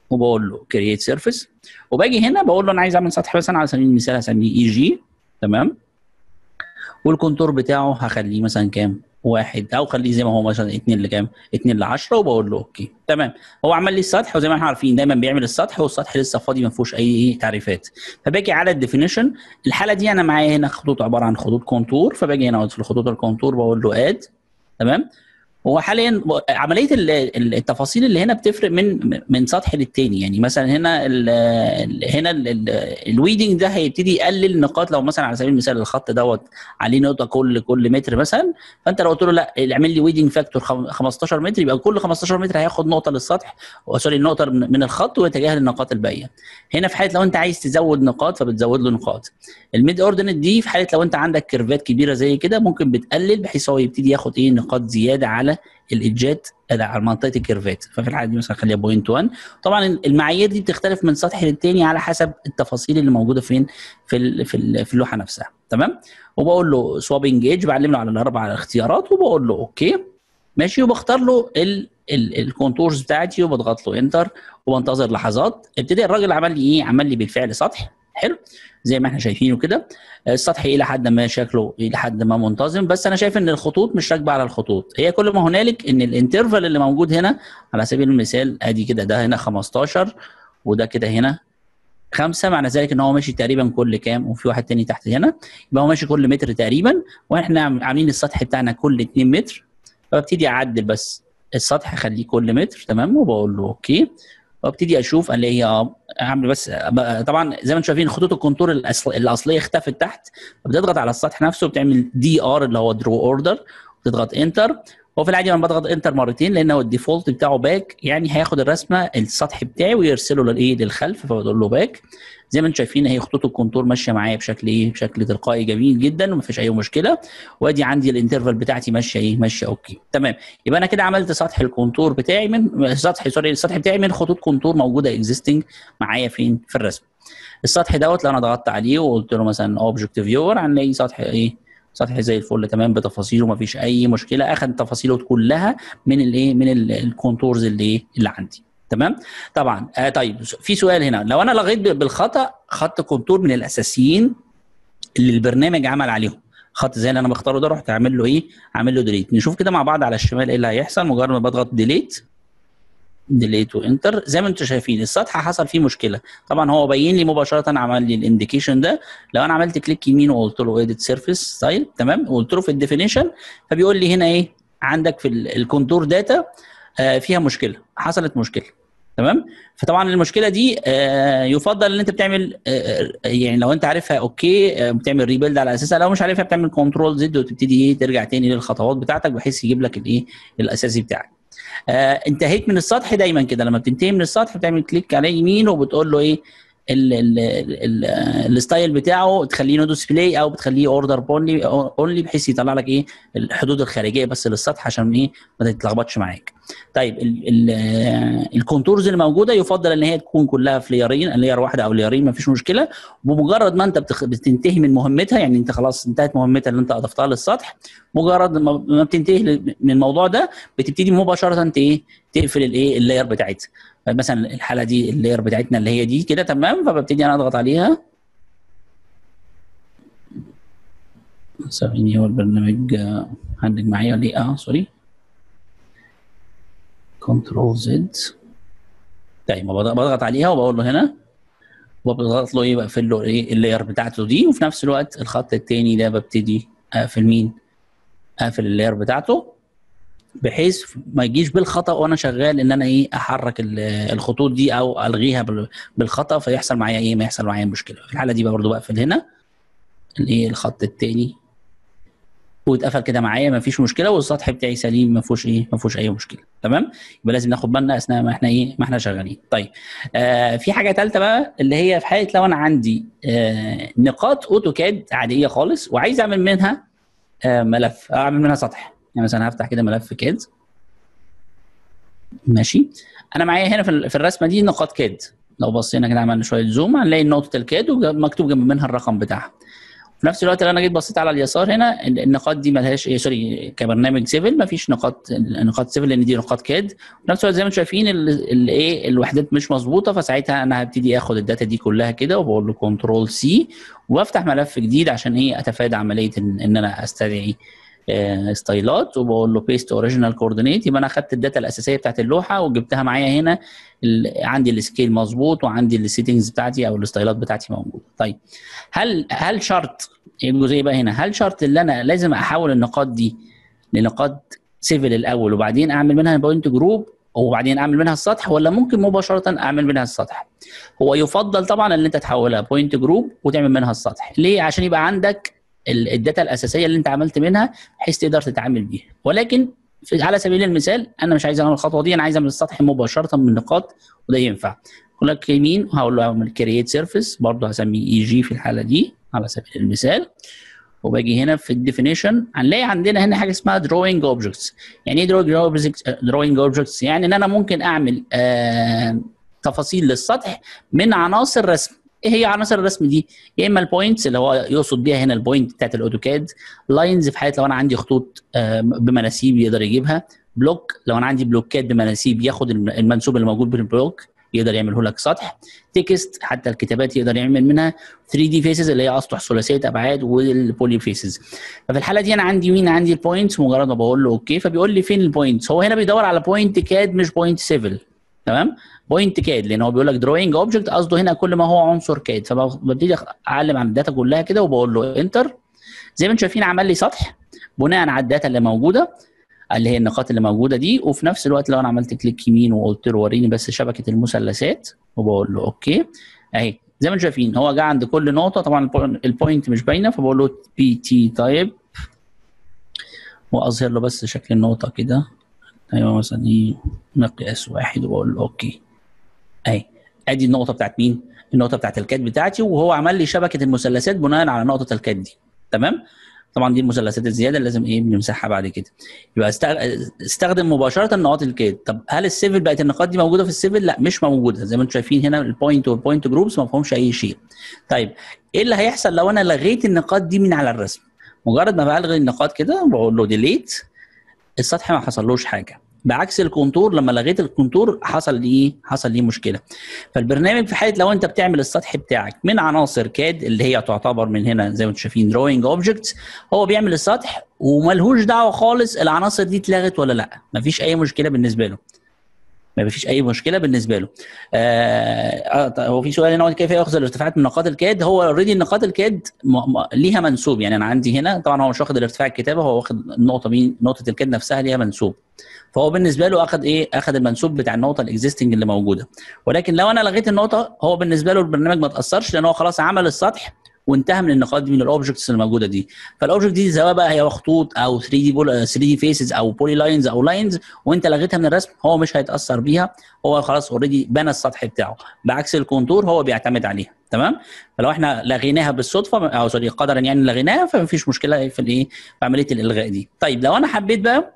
وبقول له كرييت سيرفيس، وباجي هنا بقول له انا عايز اعمل سطح مثلا على سبيل المثال هسميه اي جي، تمام؟ والكونتور بتاعه هخليه مثلا كام؟ 1، او خليه زي ما هو مثلا 2 لكام؟ 2 ل 10 وبقول له اوكي، تمام. هو عمل لي السطح، وزي ما احنا عارفين دايما بيعمل السطح والسطح لسه فاضي ما فيهوش اي تعريفات. فباجي على الديفينيشن، الحاله دي انا معايا هنا خطوط عباره عن خطوط كونتور، فباجي هنا في خطوط الكونتور بقول له اد، تمام؟ هو حاليا عمليه التفاصيل اللي هنا بتفرق من سطح للتاني. يعني مثلا هنا الويدنج ده هيبتدي يقلل نقاط. لو مثلا على سبيل المثال الخط دوت عليه نقطه كل متر مثلا، فانت لو قلت له لا اعمل لي ويدنج فاكتور 15 متر، يبقى كل 15 متر هياخد نقطه للسطح، سوري نقطه من الخط ويتجاهل النقاط الباقيه. هنا في حاله لو انت عايز تزود نقاط فبتزود له نقاط. الميد اوردينيت دي في حاله لو انت عندك كيرفات كبيره زي كده ممكن بتقلل بحيث هو يبتدي ياخد ايه نقاط زياده على الايدجات على منطقه الكيرفات. ففي الحاله دي مثلا خليها 0.1. طبعا المعايير دي بتختلف من سطح للتاني على حسب التفاصيل اللي موجوده فين في اللوحه نفسها. تمام، وبقول له سوابنج ايدج، بعلمه على الاربع اختيارات وبقول له اوكي ماشي، وبختار له الكونتورز بتاعتي وبضغط له انتر وبنتظر لحظات. ابتدى الراجل عمل لي ايه، عمل لي بالفعل سطح حلو زي ما احنا شايفينه كده. السطح الى حد ما شكله الى حد ما منتظم، بس انا شايف ان الخطوط مش راكبه على الخطوط. هي كل ما هنالك ان الانترفال اللي موجود هنا على سبيل المثال ادي كده، ده هنا 15 وده كده هنا 5، معنى ذلك ان هو ماشي تقريبا كل كام، وفي واحد تاني تحت هنا، يبقى هو ماشي كل متر تقريبا، واحنا عاملين السطح بتاعنا كل 2 متر. فابتدي اعدل بس السطح اخليه كل متر. تمام، وبقول له اوكي، وابتدي اشوف الاقي اعمل بس. طبعا زي ما انتم شايفين خطوط الكونتور الاصليه اختفت تحت. بتضغط على السطح نفسه، بتعمل دي ار اللي هو درو اوردر، بتضغط انتر. وفي العادي انا بضغط انتر مرتين لان هو الديفولت بتاعه باك، يعني هياخد الرسمه السطح بتاعي ويرسله للايه للخلف، فبقول له باك. زي ما انتم شايفين اهي خطوط الكونتور ماشيه معايا بشكل ايه، بشكل تلقائي جميل جدا ومفيش اي مشكله. وادي عندي الانترفال بتاعتي ماشيه ايه، ماشيه اوكي. تمام، يبقى انا كده عملت سطح الكونتور بتاعي من سطح سوري السطح بتاعي من خطوط كونتور موجوده اكزيستنج معايا فين في الرسم. السطح دوت لو انا ضغطت عليه وقلت له مثلا اوبجكت فيور، هنلاقي سطح ايه، سطح زي الفل تمام بتفاصيله مفيش اي مشكله، اخد تفاصيله كلها من الايه من الكونتورز اللي عندي. تمام طبعا. طيب في سؤال هنا، لو انا لغيت بالخطا خط كونتور من الاساسيين اللي البرنامج عمل عليهم، خط زي اللي انا بختاره ده، رحت عامل له ايه، عامل له ديليت. نشوف كده مع بعض على الشمال ايه اللي هيحصل. مجرد ما بضغط ديليت وانتر، زي ما انتم شايفين السطح حصل فيه مشكله. طبعا هو باين لي مباشره، عمل لي الانديكيشن ده. لو انا عملت كليك يمين وقلت له اديت سيرفيس ستايل، تمام، وقلت له في الديفينيشن، فبيقول لي هنا ايه عندك في الكونتور داتا فيها مشكله، حصلت مشكله. تمام، فطبعا المشكله دي يفضل ان انت بتعمل يعني لو انت عارفها اوكي بتعمل ريبيلد على اساسها، لو مش عارفها بتعمل كنترول زد وتبتدي ايه ترجع تاني للخطوات بتاعتك بحيث يجيب لك الايه الاساسي بتاعك. انتهيت من السطح دايما كده، لما بتنتهي من السطح بتعمل كليك على يمين وبتقول له ايه الستايل بتاعه، تخليه نو ديسبلاي او بتخليه اوردر اونلي بحيث يطلع لك ايه الحدود الخارجيه بس للسطح عشان ايه ما تتلخبطش معاك. طيب الكونتورز اللي موجوده يفضل ان هي تكون كلها في ليرين، لير واحده او ليرين مفيش مشكله. بمجرد ما انت بتنتهي من مهمتها، يعني انت خلاص انتهت مهمتها اللي انت اضفتها للسطح، مجرد ما بتنتهي من الموضوع ده بتبتدي مباشره انت ايه تقفل الايه اللاير بتاعتها. مثلا الحاله دي اللاير بتاعتنا اللي هي دي كده، تمام، فببتدي انا اضغط عليها. ثواني هو البرنامج هنج معايا ولا ايه؟ سوري، كنترول زد. طيب بضغط عليها وبقول له هنا، وبضغط له ايه بقفل له ايه اللاير بتاعته دي، وفي نفس الوقت الخط الثاني ده ببتدي اقفل مين؟ اقفل اللاير بتاعته بحيث ما يجيش بالخطا وانا شغال ان انا ايه احرك الخطوط دي او الغيها بالخطا فيحصل معايا ايه، ما يحصل معايا مشكله. في الحاله دي بقى برضه بقفل هنا الايه الخط الثاني واتقفل كده معايا مفيش مشكله، والسطح بتاعي سليم ما فيهوش اي مشكله. تمام، يبقى لازم ناخد بالنا اثناء ما احنا شغالين. طيب في حاجه ثالثه بقى اللي هي في حاله لو انا عندي نقاط اوتوكاد عاديه خالص وعايز اعمل منها ملف، اعمل منها سطح. يعني مثلا هفتح كده ملف كاد، ماشي، انا معايا هنا في الرسمه دي نقاط كاد. لو بصينا كده عملنا شويه زوم هنلاقي نقطه الكاد ومكتوب جنب منها الرقم بتاعها. في نفس الوقت لو انا جيت بصيت على اليسار هنا النقاط دي مالهاش ايه، سوري، كبرنامج سيفل مفيش نقاط سيفل لان دي نقاط كاد. في نفس الوقت زي ما انتم شايفين الايه الوحدات مش مظبوطه، فساعتها انا هبتدي اخد الداتا دي كلها كده وبقول له كنترول سي وافتح ملف جديد عشان ايه اتفادى عمليه ان انا استدعي ستايلات، وبقول له بيست اوريجينال كوردينيت. يبقى انا اخدت الداتا الاساسيه بتاعت اللوحه وجبتها معايا هنا، عندي السكيل مظبوط وعندي السيتنجز بتاعتي او الستايلات بتاعتي موجوده. طيب هل شرط الجزئيه بقى هنا، هل شرط ان انا لازم احول النقاط دي لنقاط سيفل الاول وبعدين اعمل منها بوينت جروب وبعدين اعمل منها السطح، ولا ممكن مباشره اعمل منها السطح. هو يفضل طبعا ان انت تحولها بوينت جروب وتعمل منها السطح. ليه؟ عشان يبقى عندك الداتا الاساسيه اللي انت عملت منها بحيث تقدر تتعامل بيها. ولكن على سبيل المثال انا مش عايز اعمل الخطوه دي، انا عايز اعمل السطح مباشره من النقاط، وده ينفع. اقول لك يمين وهقول له اعمل كرييت سيرفيس، برضه هسميه اي جي في الحاله دي على سبيل المثال. وباجي هنا في الديفينيشن هنلاقي عندنا هنا حاجه اسمها دروينج اوبجكتس. يعني ايه دروينج اوبجكتس؟ يعني ان انا ممكن اعمل تفاصيل للسطح من عناصر رسم. ايه هي عناصر الرسم دي؟ يا اما البوينتس اللي هو يقصد بيها هنا البوينت بتاعت الاوتوكاد، لاينز في حاله لو انا عندي خطوط بمناسيب يقدر يجيبها، بلوك لو انا عندي بلوكات بمناسيب ياخد المنسوب اللي موجود بالبلوك يقدر يعمله لك سطح، تكست حتى الكتابات يقدر يعمل منها 3 دي فيسز اللي هي اسطح ثلاثيه ابعاد والبولي فيسز. ففي الحاله دي انا عندي مين؟ عندي البوينتس. مجرد ما بقول له اوكي فبيقول لي فين البوينتس. هو هنا بيدور على بوينت كاد مش بوينت سيفل، تمام؟ بوينت كاد، لان هو بيقول لك دروينج اوبجكت قصده هنا كل ما هو عنصر كاد. فببتدي اعلم عن الداتا كلها كده وبقول له انتر. زي ما انتم شايفين عمل لي سطح بناء على الداتا اللي موجوده اللي هي النقاط اللي موجوده دي. وفي نفس الوقت لو انا عملت كليك يمين وقلت له وريني بس شبكه المثلثات وبقول له اوكي، اهي زي ما انتم شايفين هو جه عند كل نقطه. طبعا البوينت مش باينه فبقول له بي تي تايب واظهر له بس شكل النقطه كده. ايوه مثلا دي مقياس واحد وبقول له اوكي، اهي ادي النقطه بتاعت مين؟ النقطه بتاعت الكات بتاعتي، وهو عمل لي شبكه المثلثات بناء على نقطه الكات دي، تمام؟ طبعا دي المثلثات الزياده اللي لازم ايه بنمسحها بعد كده. يبقى استخدم مباشره نقاط الكاد. طب هل السيفل بقت النقاط دي موجوده في السيفل؟ لا مش موجوده، زي ما انتم شايفين هنا البوينت والبوينت جروبس ما فيهمش اي شيء. طيب ايه اللي هيحصل لو انا لغيت النقاط دي من على الرسم؟ مجرد ما بلغي النقاط كده بقول له ديليت، السطح ما حصلوش حاجه، بعكس الكونتور لما لغيت الكونتور حصل ليه؟ حصل ليه مشكله. فالبرنامج في حاله لو انت بتعمل السطح بتاعك من عناصر كاد اللي هي تعتبر من هنا زي ما انتم شايفين دروينج اوبجكتس، هو بيعمل السطح وملهوش دعوه خالص العناصر دي اتلغت ولا لا، مفيش اي مشكله بالنسبه له. مفيش اي مشكله بالنسبه له. هو في سؤال هنا كيف ياخذ الارتفاعات من نقاط الكاد؟ هو اوريدي نقاط الكاد ليها منسوب، يعني انا عندي هنا طبعا هو مش واخد الارتفاع الكتابه، هو واخد النقطه مين؟ نقطه الكاد نفسها ليها منسوب. فهو بالنسبه له اخذ ايه؟ اخذ المنسوب بتاع النقطه الاكزيستنج اللي موجوده. ولكن لو انا لغيت النقطه هو بالنسبه له البرنامج ما تاثرش، لان هو خلاص عمل السطح وانتهى من النقاط دي من الاوبجكتس اللي موجوده دي. فالاوبجكت دي سواء بقى هي خطوط او 3 دي فيسز او بولي لاينز او لاينز، وانت لغيتها من الرسم هو مش هيتاثر بيها، هو خلاص اوريدي بنى السطح بتاعه، بعكس الكونتور هو بيعتمد عليها، تمام؟ فلو احنا لغيناها بالصدفه او سوري قدرا يعني لغيناها فمفيش مشكله في الايه؟ في عمليه الالغاء دي. طيب لو انا حبيت بقى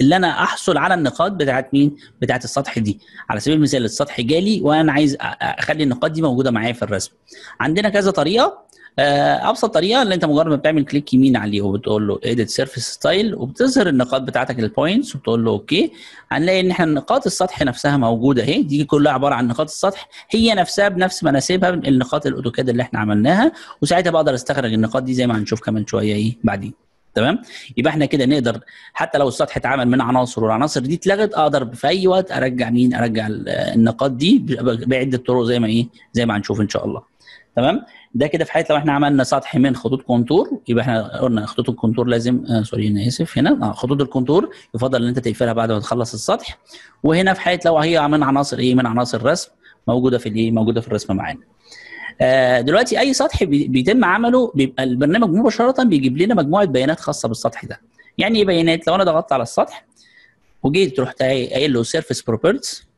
اللي انا احصل على النقاط بتاعت مين؟ بتاعت السطح دي. على سبيل المثال السطح جالي وانا عايز اخلي النقاط دي موجوده معايا في الرسم. عندنا كذا طريقه. ابسط طريقه اللي انت مجرد ما بتعمل كليك يمين عليه وبتقول له edit surface style وبتظهر النقاط بتاعتك البوينتس وبتقول له اوكي، هنلاقي ان احنا نقاط السطح نفسها موجوده اهي، دي كلها عباره عن نقاط السطح هي نفسها بنفس مناسبها من النقاط الاوتوكاد اللي احنا عملناها، وساعتها بقدر استخرج النقاط دي زي ما هنشوف كمان شويه ايه بعدين. تمام؟ يبقى احنا كده نقدر حتى لو السطح اتعمل من عناصر والعناصر دي اتلغت اقدر في اي وقت ارجع مين؟ ارجع النقاط دي بعده طرق زي ما ايه؟ زي ما هنشوف ان شاء الله. تمام؟ ده كده في حاله لو احنا عملنا سطح من خطوط كونتور، يبقى احنا قلنا خطوط الكونتور لازم سوري انا اسف هنا خطوط الكونتور يفضل ان انت تقفلها بعد ما تخلص السطح. وهنا في حاله لو هي من عناصر ايه؟ من عناصر رسم موجوده في الايه؟ موجوده في الرسم معانا. دلوقتي اي سطح بيتم عمله بيبقى البرنامج مباشره بيجيب لنا مجموعه بيانات خاصه بالسطح ده. يعني ايه بيانات؟ لو انا ضغطت على السطح وجيت رحت قايل له سيرفيس بروبرتيز،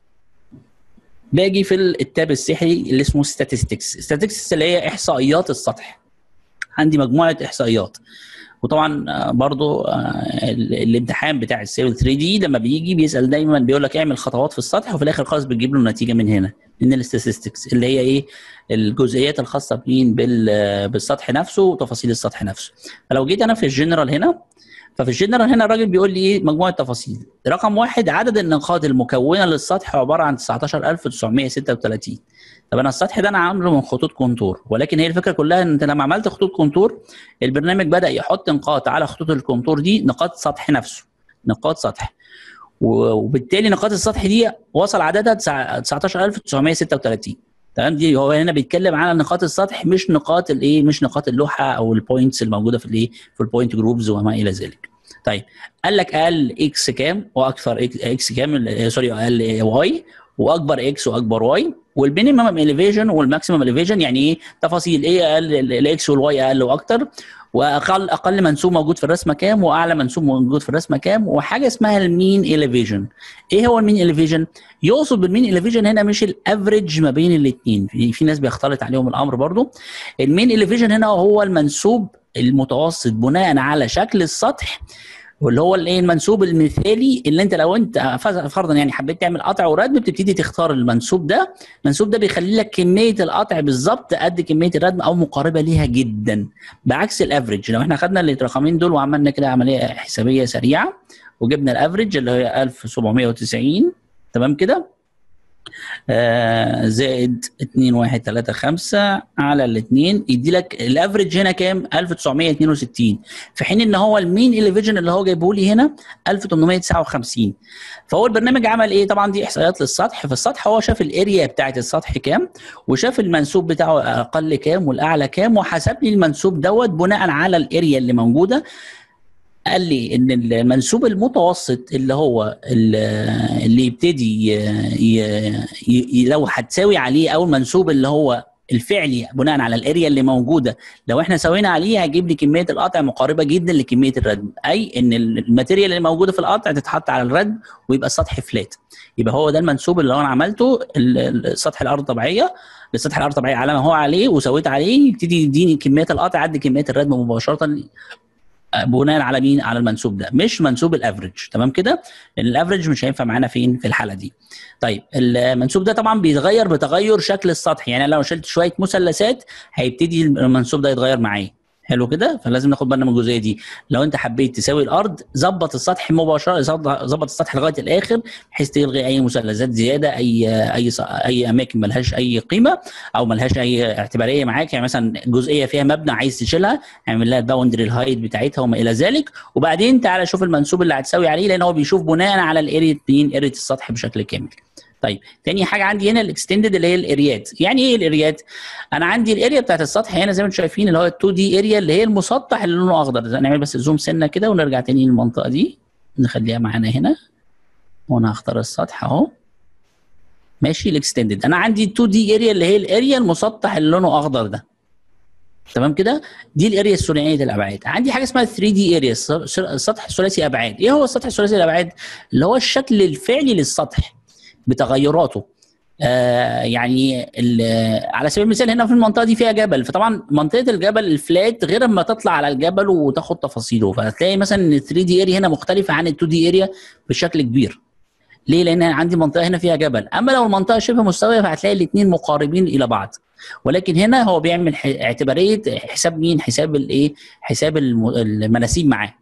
باجي في التاب السحري اللي اسمه ستاتستكس. ستاتستكس اللي هي احصائيات السطح. عندي مجموعه احصائيات. وطبعا برضو الامتحان بتاع السيفل 3 دي لما بيجي بيسال دايما بيقول لك اعمل خطوات في السطح وفي الاخر خالص بتجيب له نتيجه من هنا من الاستاتستكس اللي هي ايه؟ الجزئيات الخاصه بالسطح نفسه وتفاصيل السطح نفسه. فلو جيت انا في الجنرال هنا، ففي الجنرال هنا الراجل بيقول لي ايه؟ مجموعه تفاصيل. رقم واحد عدد النقاط المكونه للسطح عباره عن 19936. طب انا السطح ده انا عامله من خطوط كونتور، ولكن هي الفكره كلها ان انت لما عملت خطوط كونتور البرنامج بدا يحط نقاط على خطوط الكونتور دي، نقاط سطح نفسه، نقاط سطح، وبالتالي نقاط السطح دي وصل عددها 19936. تمام؟ دي هو هنا بيتكلم على نقاط السطح مش نقاط الايه؟ مش نقاط اللوحه او البوينتس الموجوده في الايه؟ في البوينت جروبز وما الى ذلك. طيب قال لك اقل اكس كام واكثر اكس كام، سوري اقل واي واكبر اكس واكبر واي، والمينيمم اليفيشن والماكسيمم اليفيشن، يعني ايه تفاصيل ايه اقل الاكس والواي اقل واكتر، واقل منسوب موجود في الرسمه كام واعلى منسوب موجود في الرسمه كام، وحاجه اسمها المين اليفيشن. ايه هو المين اليفيشن؟ يقصد بالمين اليفيشن هنا مش الافريج ما بين الاثنين، في ناس بيختلط عليهم الامر برضو. المين اليفيشن هنا هو المنسوب المتوسط بناء على شكل السطح، واللي هو الايه المنسوب المثالي اللي انت لو انت فرضا يعني حبيت تعمل قطع وردم بتبتدي تختار المنسوب ده. المنسوب ده بيخلي لك كميه القطع بالظبط قد كميه الردم او مقاربه ليها جدا، بعكس الافريج. لو احنا خدنا الرقمين دول وعملنا كده عمليه حسابيه سريعه وجبنا الافريج اللي هي 1790 تمام كده زائد 2135 على الاثنين يدي لك الافريج هنا كام؟ 1962، في حين ان هو المين اليفيجن اللي هو جايبه لي هنا 1859. فهو البرنامج عمل ايه؟ طبعا دي احصائيات للسطح، فالسطح هو شاف الاريا بتاعت السطح كام، وشاف المنسوب بتاعه اقل كام والاعلى كام، وحسب لي المنسوب دوت بناء على الاريا اللي موجوده. قال لي ان المنسوب المتوسط اللي هو اللي يبتدي لو هتساوي عليه، او المنسوب اللي هو الفعلي بناء على الاريا اللي موجوده لو احنا سوينا عليه هيجيب لي كميه القطع مقاربه جدا لكميه الردم، اي ان الماتيريال اللي موجوده في القطع تتحط على الردم ويبقى السطح فلات. يبقى هو ده المنسوب اللي انا عملته السطح الارض طبيعيه، السطح الارض طبيعيه على ما هو عليه وسويت عليه يبتدي يديني كميه القطع قد كميه الردم مباشره بناء على مين؟ على المنسوب ده، مش منسوب الافريج، تمام كده؟ الافريج مش هينفع معانا فين؟ في الحاله دي. طيب المنسوب ده طبعا بيتغير بتغير شكل السطح، يعني لو شلت شويه مثلثات هيبتدي المنسوب ده يتغير معايا. حلو كده؟ فلازم ناخد بالنا من الجزئيه دي. لو انت حبيت تساوي الارض ظبط السطح مباشره، ظبط السطح لغايه الاخر بحيث تلغي اي مثلثات زياده، اي اماكن ملهاش اي قيمه او ملهاش اي اعتباريه معاك، يعني مثلا جزئيه فيها مبنى عايز تشيلها اعمل لها الباوندري الهايت بتاعتها وما الى ذلك، وبعدين تعالى شوف المنسوب اللي هتساوي عليه، لان هو بيشوف بناء على الاريا اريا السطح بشكل كامل. طيب تاني حاجه عندي هنا الاكستندد اللي هي الاريات. يعني ايه الاريات؟ انا عندي الاريا بتاعت السطح هنا زي ما انتم شايفين اللي هو 2 دي اريا اللي هي المسطح اللي لونه اخضر، نعمل بس زوم سنه كده ونرجع تاني للمنطقه دي نخليها معانا هنا، وانا هختار السطح اهو ماشي. الاكستندد انا عندي 2 دي اريا اللي هي الاريا المسطح اللي لونه اخضر ده، تمام كده؟ دي الاريا الثنائيه الابعاد. عندي حاجه اسمها 3 دي اريا، السطح ثلاثي ابعاد. ايه هو السطح الثلاثي الابعاد؟ اللي هو الشكل الفعلي للسطح بتغيراته. يعني على سبيل المثال هنا في المنطقه دي فيها جبل، فطبعا منطقه الجبل الفلات غير اما تطلع على الجبل وتاخد تفاصيله، فهتلاقي مثلا ان 3 دي اريا هنا مختلفه عن ال 2 دي اريا بشكل كبير. ليه؟ لان عندي منطقه هنا فيها جبل، اما لو المنطقه شبه مستويه فهتلاقي الاثنين مقاربين الى بعض. ولكن هنا هو بيعمل اعتباريه حساب مين؟ حساب الايه؟ حساب المناسيب معاه.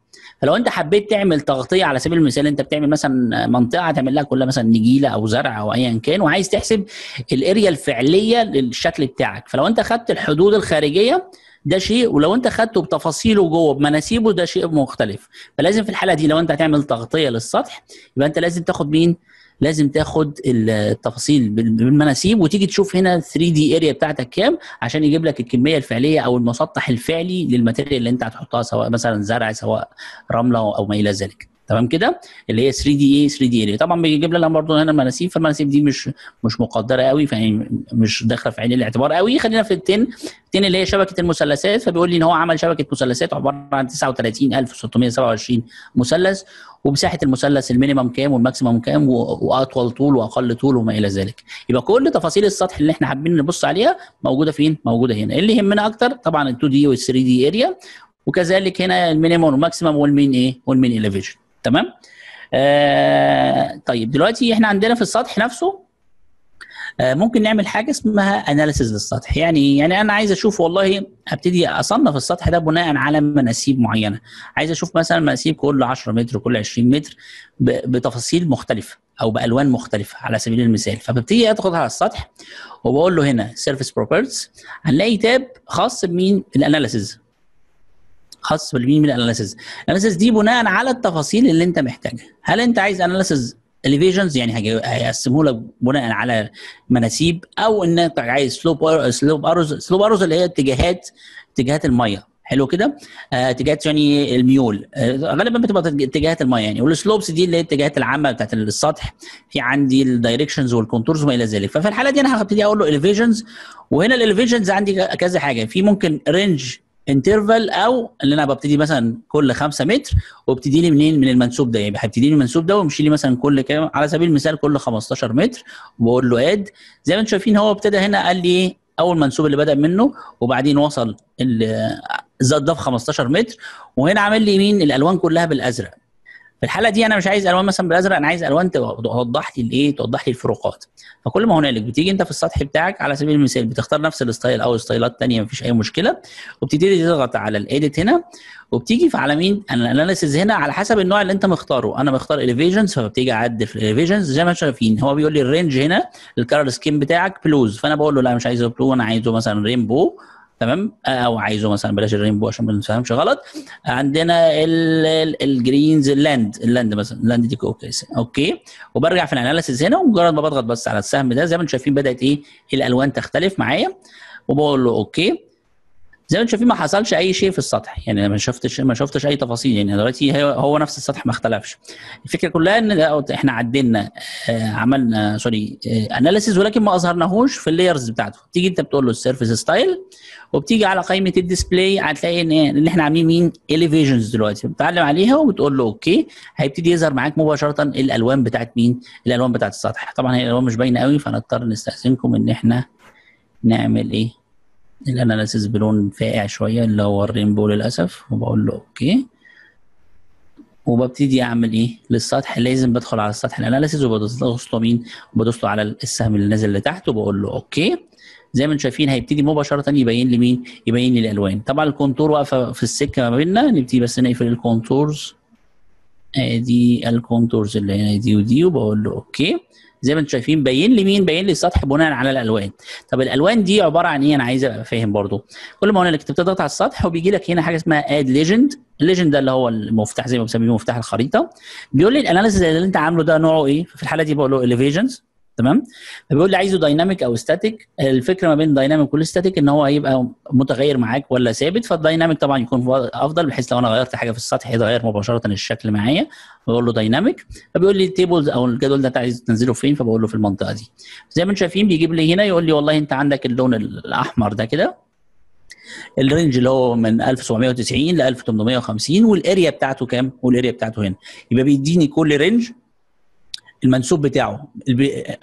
فلو انت حبيت تعمل تغطيه على سبيل المثال، انت بتعمل مثلا منطقه تعمل لها كلها مثلا نجيله او زرع او ايا كان، وعايز تحسب الاريا الفعليه للشكل بتاعك، فلو انت خدت الحدود الخارجيه ده شيء، ولو انت خدته بتفاصيله جوه بمناسيبه ده شيء مختلف. فلازم في الحاله دي لو انت هتعمل تغطيه للسطح يبقى انت لازم تاخد مين؟ لازم تاخد التفاصيل بالمناسيب وتيجي تشوف هنا 3 دي اريا بتاعتك كام عشان يجيب لك الكميه الفعليه او المسطح الفعلي للماتيريال اللي انت هتحطها، سواء مثلا زرع سواء رمله او ما الى ذلك، تمام كده؟ اللي هي 3 دي ايه 3 دي اريا. طبعا بيجيب لنا برضه هنا المناسيب، فالمناسيب دي مش مقدره قوي، فيعني مش داخله في عين الاعتبار قوي. خلينا في التن اللي هي شبكه المثلثات، فبيقول لي ان هو عمل شبكه مثلثات عباره عن 39627 مثلث، ومساحه المثلث المينيمم كام والماكسيمم كام، واطول طول واقل طول وما الى ذلك. يبقى كل تفاصيل السطح اللي احنا حابين نبص عليها موجوده فين؟ موجوده هنا. اللي يهمنا اكتر طبعا ال 2 دي وال 3 دي اريا، وكذلك هنا المينيمم والماكسيمم والمين ايه؟ والمين اليفيشن، تمام؟ طيب دلوقتي احنا عندنا في السطح نفسه ممكن نعمل حاجه اسمها اناليسيز للسطح. يعني انا عايز اشوف والله ابتدي اصنف السطح ده بناء على مناسيب معينه، عايز اشوف مثلا مناسيب كل 10 متر كل 20 متر بتفاصيل مختلفه او بالوان مختلفه على سبيل المثال، فببتدي ادخل على السطح وبقول له هنا سيرفيس بروبرتيز، هنلاقي تاب خاص بمين؟ بالاناليسيز. خاص بالمين؟ بالاناليسيز. الاناليسيز دي بناء على التفاصيل اللي انت محتاجها. هل انت عايز اناليسيز elevations يعني هيقسمه لك بناء على مناسيب، او انك عايز سلوب ارز اللي هي اتجاهات الميه، حلو كده. اتجاهات يعني الميول غالبا بتبقى اتجاهات الميه يعني، والسلوبس دي اللي هي الاتجاهات العامه بتاعت السطح، في عندي الدايركشنز والكونتورز وما الى ذلك. ففي الحاله دي انا هبتدي اقول له اليفيشنز، وهنا الاليفيشنز عندي كذا حاجه، في ممكن رينج انترفال، او اللي انا ببتدي مثلا كل 5 متر وابتدي لي منين؟ من المنسوب ده، يعني هيبتدي لي من المنسوب ده ويمشي لي مثلا كل كام، على سبيل المثال كل 15 متر، وبقول له اد. زي ما انتم شايفين هو ابتدى هنا قال لي اول منسوب اللي بدا منه، وبعدين وصل الزاد ده في 15 متر، وهنا عامل لي مين؟ الالوان كلها بالازرق. في الحاله دي انا مش عايز الوان مثلا بالازرق، انا عايز الوان توضح لي الايه؟ توضح لي الفروقات. فكل ما هنالك بتيجي انت في السطح بتاعك على سبيل المثال بتختار نفس الستايل او ستايلات ثانيه مفيش اي مشكله، وبتبتدي تضغط على الايديت هنا، وبتيجي على مين؟ الاناليسيز هنا على حسب النوع اللي انت مختاره. انا بختار اليفيشنز، فبتيجي اعدل في اليفيشنز. زي ما انتم شايفين هو بيقول لي الرينج هنا، الكلر سكيم بتاعك بلوز، فانا بقول له لا مش عايزه بلو، انا عايزه مثلا رينبو، تمام، او عايزه مثلا بلاش الرينبو عشان ما نفهمش غلط. عندنا الجرينز، اللاند مثلا، اللاند دي كويسه، اوكي. وبرجع في الاناليسيس هنا، ومجرد ما بضغط بس على السهم ده زي ما انتم شايفين بدات ايه؟ الالوان تختلف معايا، وبقول له اوكي. زي ما انتم شايفين ما حصلش اي شيء في السطح، يعني ما شفتش اي تفاصيل، يعني دلوقتي هو نفس السطح ما اختلفش. الفكره كلها ان احنا عدلنا عملنا سوري اناليسيز، ولكن ما اظهرناهوش في اللايرز بتاعته. تيجي انت بتقول له السيرفيس ستايل، وبتيجي على قائمه الديسبلاي هتلاقي ان احنا عاملين مين؟ اليفيشنز دلوقتي، بتعلم عليها وبتقول له اوكي. هيبتدي يظهر معاك مباشره الالوان بتاعت مين؟ الالوان بتاعت السطح. طبعا هي الالوان مش باينه قوي، فهنضطر نستأذنكم ان احنا نعمل ايه؟ الاناليسيس بلون فاقع شويه اللي هو الرينبو للاسف، وبقول له اوكي. وببتدي اعمل ايه؟ للسطح لازم بدخل على السطح الاناليسيس، وبدوس له مين؟ بدوس له على السهم اللي نازل لتحت، وبقول له اوكي. زي ما انتم شايفين هيبتدي مباشره يبين لي مين؟ يبين لي الالوان. طبعا الكونتور واقفه في السكه ما بيننا، نبتدي بس نقفل الكونتورز، ادي الكونتورز اللي هنا دي ودي، وبقول له اوكي. زي ما انتم شايفين باين لي مين؟ باين لي السطح بناء على الالوان. طب الالوان دي عباره عن ايه؟ انا عايز ابقى فاهم برضو. كل ما هنا انك بتضغط على السطح وبيجي لك هنا حاجه اسمها اد ليجند، الليجند ده اللي هو المفتاح زي ما بنسميه مفتاح الخريطه، بيقول لي الاناليسيز اللي انت عامله ده نوعه ايه؟ في الحاله دي بقول له اليفيشنز، تمام؟ فبيقول لي عايزه دايناميك او ستاتيك. الفكره ما بين دايناميك والستاتيك ان هو هيبقى متغير معاك ولا ثابت، فالدايناميك طبعا يكون افضل بحيث لو انا غيرت حاجه في السطح يتغير مباشره الشكل معايا. بقول له دايناميك، فبيقول لي التيبلز او الجدول ده انت عايز تنزله فين؟ فبقول له في المنطقه دي. زي ما انتم شايفين بيجيب لي هنا يقول لي والله انت عندك اللون الاحمر ده كده، الرينج اللي هو من 1790 ل 1850، والاريا بتاعته كام؟ والاريا بتاعته هنا. يبقى بيديني كل رينج المنسوب بتاعه،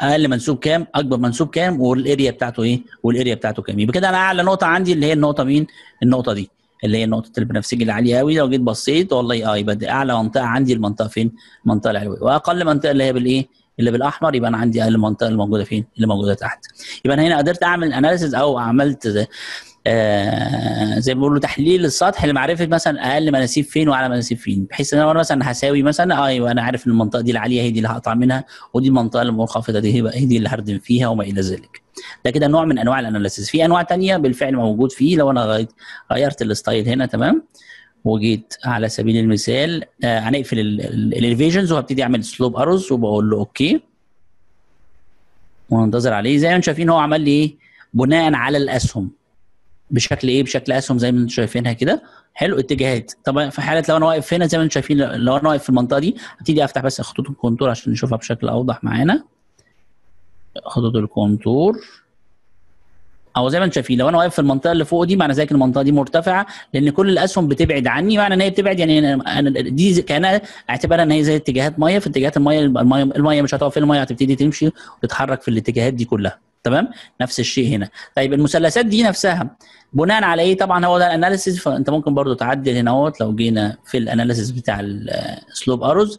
اقل منسوب كام، اكبر منسوب كام، والاريا بتاعته ايه، والاريا بتاعته كام. يبقى كده انا اعلى نقطه عندي اللي هي النقطه مين؟ النقطه دي اللي هي النقطه البنفسجي اللي عاليه قوي. لو جيت بصيت والله يبقى اعلى منطقه عندي المنطقه فين؟ المنطقه العلويه. واقل منطقه اللي هي بالايه؟ اللي بالاحمر. يبقى انا عندي اقل منطقه اللي موجوده فين؟ اللي موجوده تحت. يبقى انا هنا قدرت اعمل اناليسيز او عملت زي ما بيقولوا تحليل السطح لمعرفه مثلا اقل مناسيب فين واعلى مناسيب فين، بحيث ان انا مثلا هساوي مثلا ايوه انا عارف ان المنطقه دي العاليه هي دي اللي هقطع منها، ودي المنطقه المنخفضه دي هي دي اللي هردم فيها وما الى ذلك. ده كده نوع من انواع الاناليسيس. في انواع ثانيه بالفعل موجود فيه، لو انا غيرت الستايل هنا تمام، وجيت على سبيل المثال هنقفل الاليفيشنز وهبتدي اعمل سلوب اروز، وبقول له اوكي وهنتظر عليه. زي ما انتم شايفين هو عمل لي ايه؟ بناء على الاسهم بشكل ايه؟ بشكل اسهم زي ما انتم شايفينها كده، حلو، اتجاهات. طب في حاله لو انا واقف هنا زي ما انتم شايفين، لو انا واقف في المنطقه دي هبتدي افتح بس خطوط الكونتور عشان نشوفها بشكل اوضح معانا. خطوط الكونتور او زي ما انتم شايفين لو انا واقف في المنطقه اللي فوق دي، معنى ذلك المنطقه دي مرتفعه لان كل الاسهم بتبعد عني، معنى ان هي بتبعد يعني أنا دي كانها اعتبرها ان هي زي اتجاهات ميه، في اتجاهات الميه مش هتقف، الميه هتبتدي تمشي وتتحرك في الاتجاهات دي كلها، تمام؟ نفس الشيء هنا. طيب المثلثات دي نفسها بناء على ايه؟ طبعا هو ده الاناليسيز، فانت ممكن برضو تعدل هنا اهوت. لو جينا في الاناليسيز بتاع السلوب اروز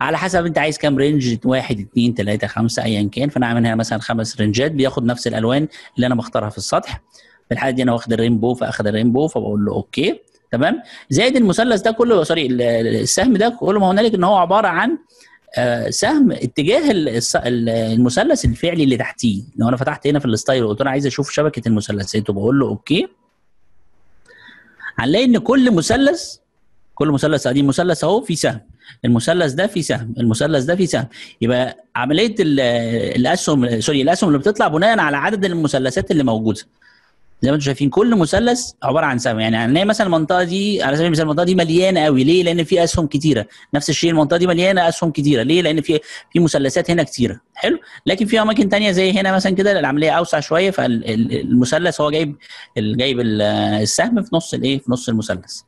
على حسب انت عايز كام رينج، 1 2 3 5 ايا كان، فانا عامل هنا مثلا 5 رينجات بياخد نفس الالوان اللي انا مختارها في السطح. في الحاله دي انا واخد الرينبو، فاخد الرينبو فبقول له اوكي، تمام؟ زائد المثلث ده كله سوري السهم ده كله ما هنالك ان هو عباره عن سهم اتجاه المثلث الفعلي اللي تحتيه. لو انا فتحت هنا في الستايل وقلت انا عايز اشوف شبكه المثلثات وبقول له اوكي، هنلاقي ان كل مثلث ادي مثلث اهو فيه سهم، المثلث ده فيه سهم، المثلث ده فيه سهم. يبقى عمليه الاسهم اللي بتطلع بناء على عدد المثلثات اللي موجوده. زي ما انتم شايفين كل مثلث عباره عن سهم، يعني هنلاقي مثلا المنطقه دي على سبيل المثال المنطقه دي مليانه قوي، ليه؟ لان في اسهم كتيره. نفس الشيء المنطقه دي مليانه اسهم كتيره، ليه؟ لان في مثلثات هنا كتيره، حلو؟ لكن في اماكن ثانيه زي هنا مثلا كده العمليه اوسع شويه، فالمثلث هو جايب السهم في نص الايه؟ في نص المثلث.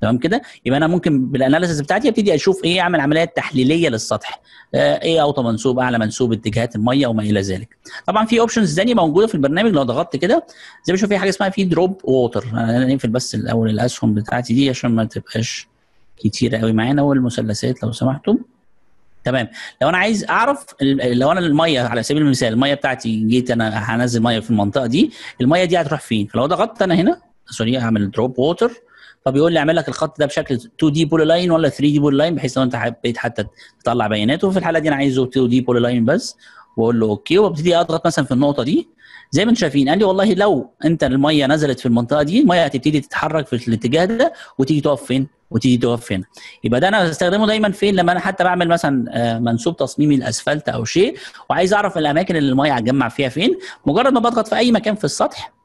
تمام كده؟ يبقى انا ممكن بالاناليسيس بتاعتي ابتدي اشوف ايه، اعمل عمليات تحليليه للسطح، ايه اوطى منسوب، اعلى منسوب، اتجاهات الميه وما الى ذلك. طبعا في اوبشنز ثانيه موجوده في البرنامج، لو ضغطت كده زي ما بشوف في حاجه اسمها في دروب ووتر. انا هنقفل بس الاول الاسهم بتاعتي دي عشان ما تبقاش كتيره قوي معانا، والمثلثات لو سمحتم. تمام، لو انا عايز اعرف، لو انا الميه على سبيل المثال الميه بتاعتي جيت انا هنزل ميه في المنطقه دي، الميه دي هتروح فين؟ فلو ضغطت انا هنا سوري هعمل دروب ووتر، فبيقول لي اعمل لك الخط ده بشكل 2 دي بولي لاين ولا 3 دي بولي لاين، بحيث لو انت حبيت حتى تطلع بياناته. في الحاله دي انا عايزه 2 دي بولي لاين بس، واقول له اوكي، وابتدي اضغط مثلا في النقطه دي. زي ما انتم شايفين قال لي والله لو انت الميه نزلت في المنطقه دي، الميه هتبتدي تتحرك في الاتجاه ده وتيجي تقف فين؟ وتيجي تقف هنا. يبقى ده انا بستخدمه دايما فين؟ لما انا حتى بعمل مثلا منسوب تصميمي الاسفلت او شيء، وعايز اعرف الاماكن اللي الميه هتجمع فيها فين، مجرد ما بضغط في اي مكان في السطح،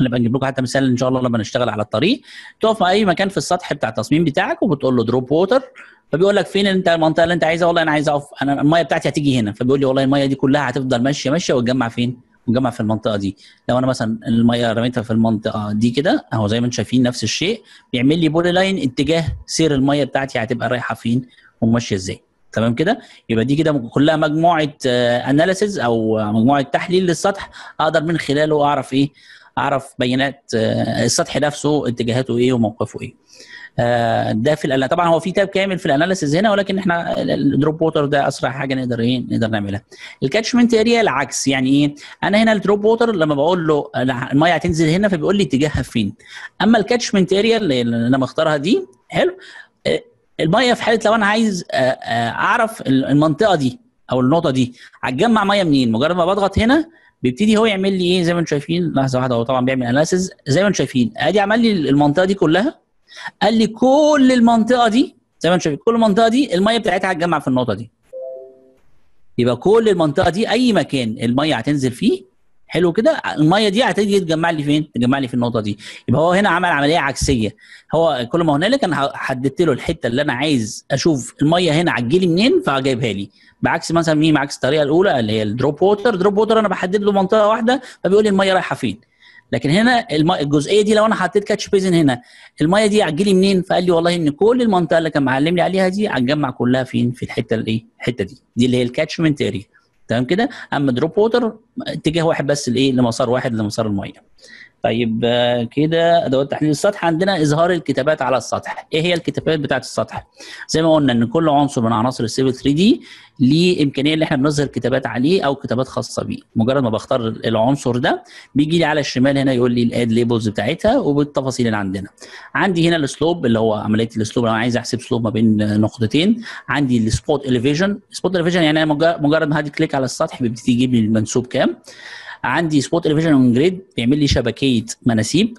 نبقى نجيب لكم حتى مثال ان شاء الله لما نشتغل على الطريق، تقف مع اي مكان في السطح بتاع التصميم بتاعك وبتقول له دروب ووتر، فبيقول لك فين انت المنطقه اللي انت عايزها. والله انا عايز اقف، انا الميه بتاعتي هتيجي هنا، فبيقول لي والله الميه دي كلها هتفضل ماشيه ماشيه وتجمع فين؟ وتجمع في المنطقه دي. لو انا مثلا الميه رميتها في المنطقه دي كده اهو، زي ما انتم شايفين نفس الشيء، بيعمل لي بولي لاين اتجاه سير الميه بتاعتي هتبقى رايحه فين وماشيه ازاي. تمام كده؟ يبقى دي كده كلها مجموعه اناليسز او مجموعه تحليل للسطح، اقدر من خلاله اعرف ايه؟ اعرف بيانات السطح نفسه، اتجاهاته ايه وموقفه ايه. ده في طبعا هو في تاب كامل في الاناليسيز هنا، ولكن احنا الدروب ووتر ده اسرع حاجه نقدر ايه نقدر نعملها. الكاتشمنت اريا العكس، يعني ايه؟ انا هنا الدروب ووتر لما بقول له الميه هتنزل هنا فبيقول لي اتجاهها فين. اما الكاتشمنت اريا اللي انا مختارها دي، حلو، الميه في حاله لو انا عايز اعرف المنطقه دي او النقطه دي هتجمع ميه منين، مجرد ما بضغط هنا بيبتدي هو يعمل لي ايه زي ما انتم شايفين. لحظه واحده، هو طبعا بيعمل اناليسز زي ما انتم شايفين، ادي عمل لي المنطقه دي كلها، قال لي كل المنطقه دي زي ما انتم شايفين، كل المنطقه دي الميه بتاعتها هتجمع في النقطه دي. يبقى كل المنطقه دي اي مكان الميه هتنزل فيه، حلو كده، الميه دي هتيجي تجمع لي فين؟ تجمع لي في النقطه دي. يبقى هو هنا عمل عمليه عكسيه، هو كل ما هنالك انا حددت له الحته اللي انا عايز اشوف الميه هنا هتجي لي منين فجايبها لي، بعكس مثلا مين؟ بعكس الطريقه الاولى اللي هي الدروب ووتر. دروب ووتر انا بحدد له منطقه واحده فبيقول لي الميه رايحه فين. لكن هنا الجزئيه دي لو انا حطيت كاتش بيزن هنا، الميه دي هتجي لي منين؟ فقال لي والله ان كل المنطقه اللي كان معلم لي عليها دي هتجمع كلها فين؟ في الحته الايه؟ الحته دي اللي هي الكاتشمنت اريا. تمام كده؟ اما دروب ووتر اتجاه واحد بس لايه؟ لمسار واحد، لمسار الميه. طيب كده ادوات تحليل السطح. عندنا اظهار الكتابات على السطح. ايه هي الكتابات بتاعت السطح؟ زي ما قلنا ان كل عنصر من عناصر السيفل 3 دي ليه امكانيه ان احنا بنظهر كتابات عليه او كتابات خاصه بيه. مجرد ما بختار العنصر ده بيجي لي على الشمال هنا يقول لي الاد ليبلز بتاعتها وبالتفاصيل اللي عندنا. عندي هنا السلوب اللي هو عمليه السلوب، انا عايز احسب سلوب ما بين نقطتين. عندي السبوت اليفيشن، سبوت اليفيشن يعني مجرد ما هدي كليك على السطح بيبتدي يجيب لي المنسوب كام. عندي سبوت اليفيشن اون جريد بيعمل لي شبكيه مناسيب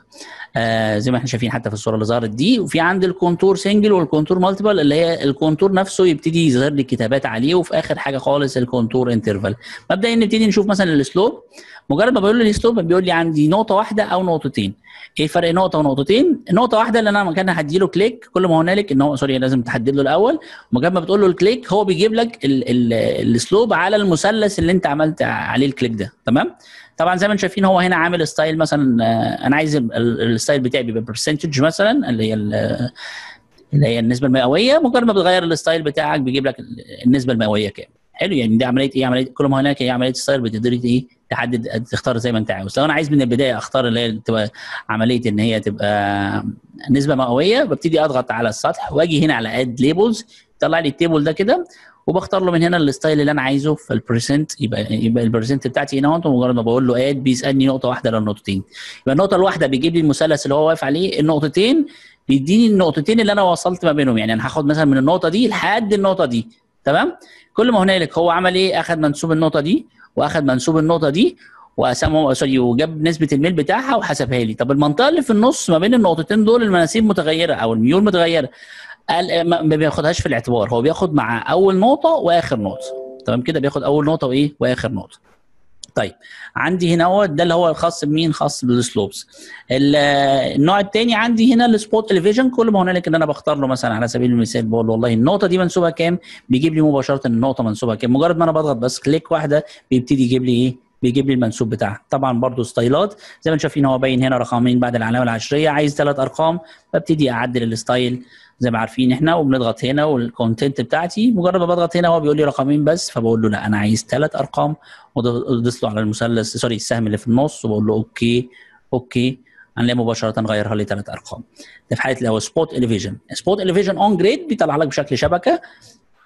زي ما احنا شايفين حتى في الصوره اللي ظهرت دي. وفي عندي الكونتور سنجل والكونتور مالتيبل اللي هي الكونتور نفسه يبتدي يظهر لي كتابات عليه. وفي اخر حاجه خالص الكونتور انترفال. مبدئيا نبتدي نشوف مثلا السلوب، مجرد ما بقول له السلوب بيقول لي عندي نقطه واحده او نقطتين. ايه فرق نقطه ونقطتين؟ النقطه واحده اللي انا مكانها هدي له كليك، كل ما هنالك ان هو سوري لازم تحدد له الاول، مجرد ما بتقول له الكليك هو بيجيب لك السلوب على المثلث اللي انت عملت عليه الكليك ده. تمام؟ طبعا زي ما انتم شايفين هو هنا عامل ستايل مثلا، انا عايز الستايل بتاعي بيبقى برسنتج مثلا اللي هي النسبه المئويه، مجرد ما بتغير الستايل بتاعك بيجيب لك النسبه المئويه كام. حلو، يعني دي عمليه ايه؟ عمليه كل ما هناك هي عمليه ستايل بتقدري ايه تحدد تختار زي ما انت عاوز. لو انا عايز من البدايه اختار اللي هي تبقى عمليه ان هي تبقى نسبه مئويه، ببتدي اضغط على السطح واجي هنا على اد ليبلز، يطلع لي التيبل ده كده، وبختار له من هنا الستايل اللي انا عايزه في البرسنت. يبقى البرسنت بتاعتي هنا اهو، مجرد ما بقول له اد بيسالني نقطه واحده ولا نقطتين. يبقى النقطه الواحده بيجيب لي المثلث اللي هو واقف عليه، النقطتين بيديني النقطتين اللي انا وصلت ما بينهم، يعني انا هاخد مثلا من النقطه دي لحد النقطه دي. تمام؟ كل ما هنالك هو عمل ايه؟ اخذ منسوب النقطه دي واخد منسوب النقطه دي وقسمهم سوري، وجاب نسبه الميل بتاعها وحسبها لي. طب المنطقه اللي في النص ما بين النقطتين دول المناسيب متغيره او الميول متغيره، ما بياخدهاش في الاعتبار، هو بياخد مع اول نقطه واخر نقطه. تمام كده؟ بياخد اول نقطه وايه؟ واخر نقطه. طيب عندي هنا اهوت ده اللي هو الخاص بمين؟ خاص بالسلوبس. النوع الثاني عندي هنا السبوت الفيجن، كل ما هنالك ان انا بختار له مثلا على سبيل المثال بقول له والله النقطه دي منسوبها كام، بيجيب لي مباشره النقطه منسوبها كام، مجرد ما انا بضغط بس كليك واحده بيبتدي يجيب لي ايه؟ بيجيب لي المنسوب بتاعها. طبعا برده ستايلات زي ما انتم شايفين هو باين هنا رقمين بعد العلامه العشريه، عايز 3 ارقام ببتدي اعدل الستايل زي ما عارفين احنا، وبنضغط هنا والكونتنت بتاعتي مجرد ما بضغط هنا هو بيقول لي رقمين بس، فبقول له لا انا عايز 3 ارقام، وادوس له على المثلث سوري السهم اللي في النص وبقول له اوكي هنلاقي مباشره غيرها لي 3 ارقام. ده في حاله لو سبوت اليفيجن. سبوت اليفيجن اون جريد بيطلع لك بشكل شبكه.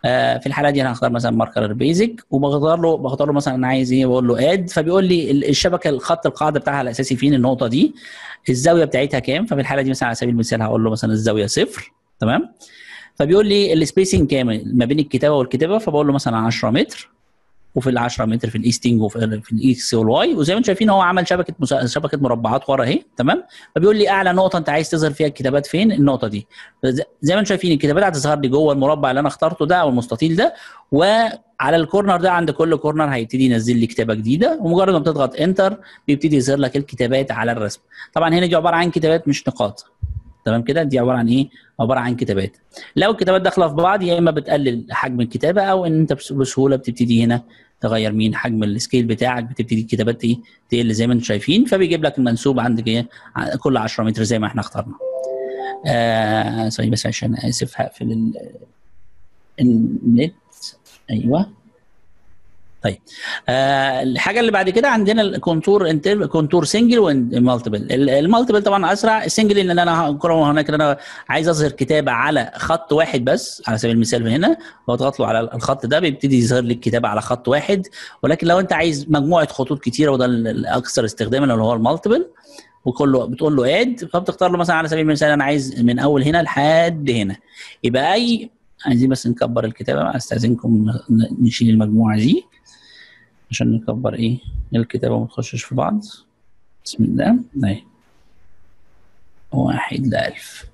في الحاله دي انا هختار مثلا ماركر بيزك وبختار له مثلا انا عايز ايه، بقول له اد، فبيقول لي الشبكه الخط القاعده بتاعها الاساسي فين، النقطه دي الزاويه بتاعتها كام، ففي الحاله دي مثلا على سبيل المثال هقول له مثلا الزاويه 0 تمام. فبيقول لي السبيسنج كامل ما بين الكتابه والكتابه، فبقول له مثلا 10 متر وفي ال 10 متر في الايستنج وفي الاكس والواي، وزي ما انتم شايفين هو عمل شبكه مربعات ورا اهي تمام. فبيقول لي اعلى نقطه انت عايز تظهر فيها الكتابات فين، النقطه دي. زي ما انتم شايفين الكتابات هتظهر لي جوه المربع اللي انا اخترته ده او المستطيل ده، وعلى الكورنر ده عند كل كورنر هيبتدي ينزل لي كتابه جديده، ومجرد ما بتضغط انتر بيبتدي يظهر لك الكتابات على الرسم. طبعا هنا دي عباره عن كتابات مش نقاط تمام كده، دي عباره عن ايه؟ عباره عن كتابات. لو الكتابات داخله في بعض يا اما بتقلل حجم الكتابه، او ان انت بسهوله بتبتدي هنا تغير مين حجم السكيل بتاعك، بتبتدي الكتابات ايه تقل زي ما انتم شايفين، فبيجيب لك المنسوب عندك ايه كل 10 متر زي ما احنا اخترنا. ثواني بس عشان اسف هقفل النت. ايوه طيب. الحاجه اللي بعد كده عندنا الكونتور سنجل والمالتيبل. المالتيبل طبعا اسرع، السنجل ان انا هناك انا عايز اظهر كتابه على خط واحد بس على سبيل المثال هنا، واضغط له على الخط ده بيبتدي يظهر لي الكتابه على خط واحد. ولكن لو انت عايز مجموعه خطوط كتيره وده الاكثر استخداما اللي هو المالتيبل، وكله بتقول له اد، فبتختار له مثلا على سبيل المثال انا عايز من اول هنا لحد هنا، يبقى اي عايزين بس نكبر الكتابه، استاذنكم نشيل المجموعه دي عشان نكبر ايه الكتابه وما تخشش في بعض. بسم الله. اهي 1 ل 1000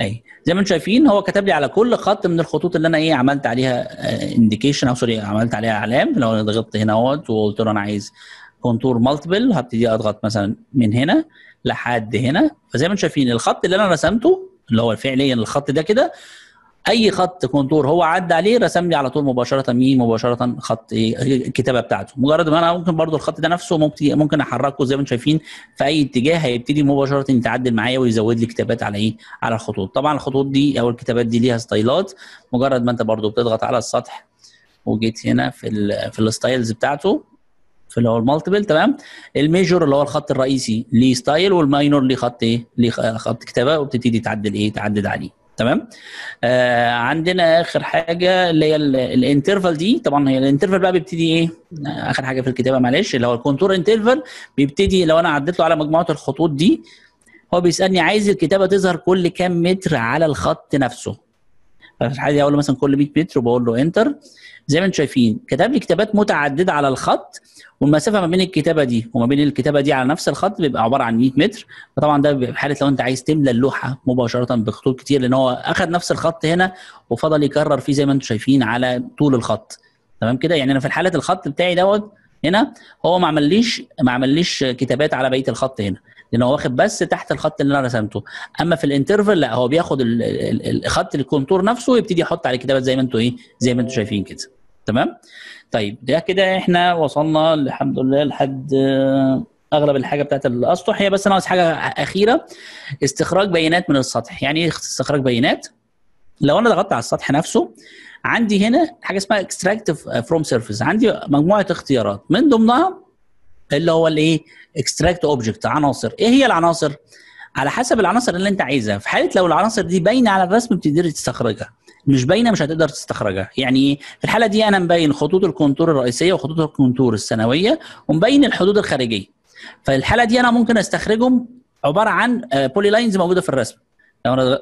اهي زي ما انتم شايفين هو كتب لي على كل خط من الخطوط اللي انا ايه عملت عليها انديكيشن او سوري عملت عليها اعلام. لو انا ضغطت هنا اهوت وقلت له انا عايز كونتور مالتيبل، هبتدي اضغط مثلا من هنا لحد هنا، فزي ما انتم شايفين الخط اللي انا رسمته اللي هو فعليا الخط ده كده، اي خط كونتور هو عدى عليه رسم لي على طول مباشره مين، مباشره خط ايه الكتابه بتاعته. مجرد ما انا ممكن برده الخط ده نفسه ممكن احركه زي ما انتم شايفين في اي اتجاه، هيبتدي مباشره يتعدل معايا ويزود لي كتابات على ايه، على الخطوط. طبعا الخطوط دي او الكتابات دي ليها ستايلات، مجرد ما انت برده بتضغط على السطح وجيت هنا في الستايلز بتاعته في اللي هو المالتيبل تمام، الميجور اللي هو الخط الرئيسي ليه ستايل، والماينور ليه خط ايه، ليه خط كتابه، وبتبتدي تعدل ايه، تعدل عليه تمام. عندنا اخر حاجه اللي هي الانترفال دي. طبعا هي الانترفال بقى بيبتدي ايه اخر حاجه في الكتابه معلش، اللي هو الكونتور انترفال، بيبتدي لو انا عديت له على مجموعه الخطوط دي هو بيسالني عايز الكتابه تظهر كل كام متر على الخط نفسه، فالحاجه اقول له مثلا كل 100 متر وبقول له انتر. زي ما انتم شايفين كتب لي كتابات متعدده على الخط، والمسافه ما بين الكتابه دي وما بين الكتابه دي على نفس الخط بيبقى عباره عن 100 متر. فطبعا ده بيبقى في حاله لو انت عايز تملى اللوحه مباشره بخطوط كتير، لان هو اخذ نفس الخط هنا وفضل يكرر فيه زي ما انتم شايفين على طول الخط تمام كده. يعني انا في حاله الخط بتاعي دوت هنا هو ما عمليش كتابات على بقيه الخط هنا، لان هو واخد بس تحت الخط اللي انا رسمته. اما في الانترفال لا، هو بياخد الخط الكونتور نفسه ويبتدي يحط عليه كتابات زي ما انتم ايه، زي ما انتم شايفين كده تمام. طيب ده كده احنا وصلنا الحمد لله لحد اغلب الحاجه بتاعت الاسطح. هي بس انا عاوز حاجه اخيره، استخراج بيانات من السطح. يعني ايه استخراج بيانات؟ لو انا ضغطت على السطح نفسه عندي هنا حاجه اسمها اكستراكت فروم سيرفيس، عندي مجموعه اختيارات من ضمنها اللي هو الايه اكستراكت اوبجكت، عناصر. ايه هي العناصر؟ على حسب العناصر اللي انت عايزها. في حاله لو العناصر دي باينه على الرسم بتقدر تستخرجها، مش باينه مش هتقدر تستخرجها. يعني في الحاله دي انا مبين خطوط الكونتور الرئيسيه وخطوط الكونتور الثانويه ومبين الحدود الخارجيه، فالحاله دي انا ممكن استخرجهم عباره عن بولي لاينز موجوده في الرسم. لو انا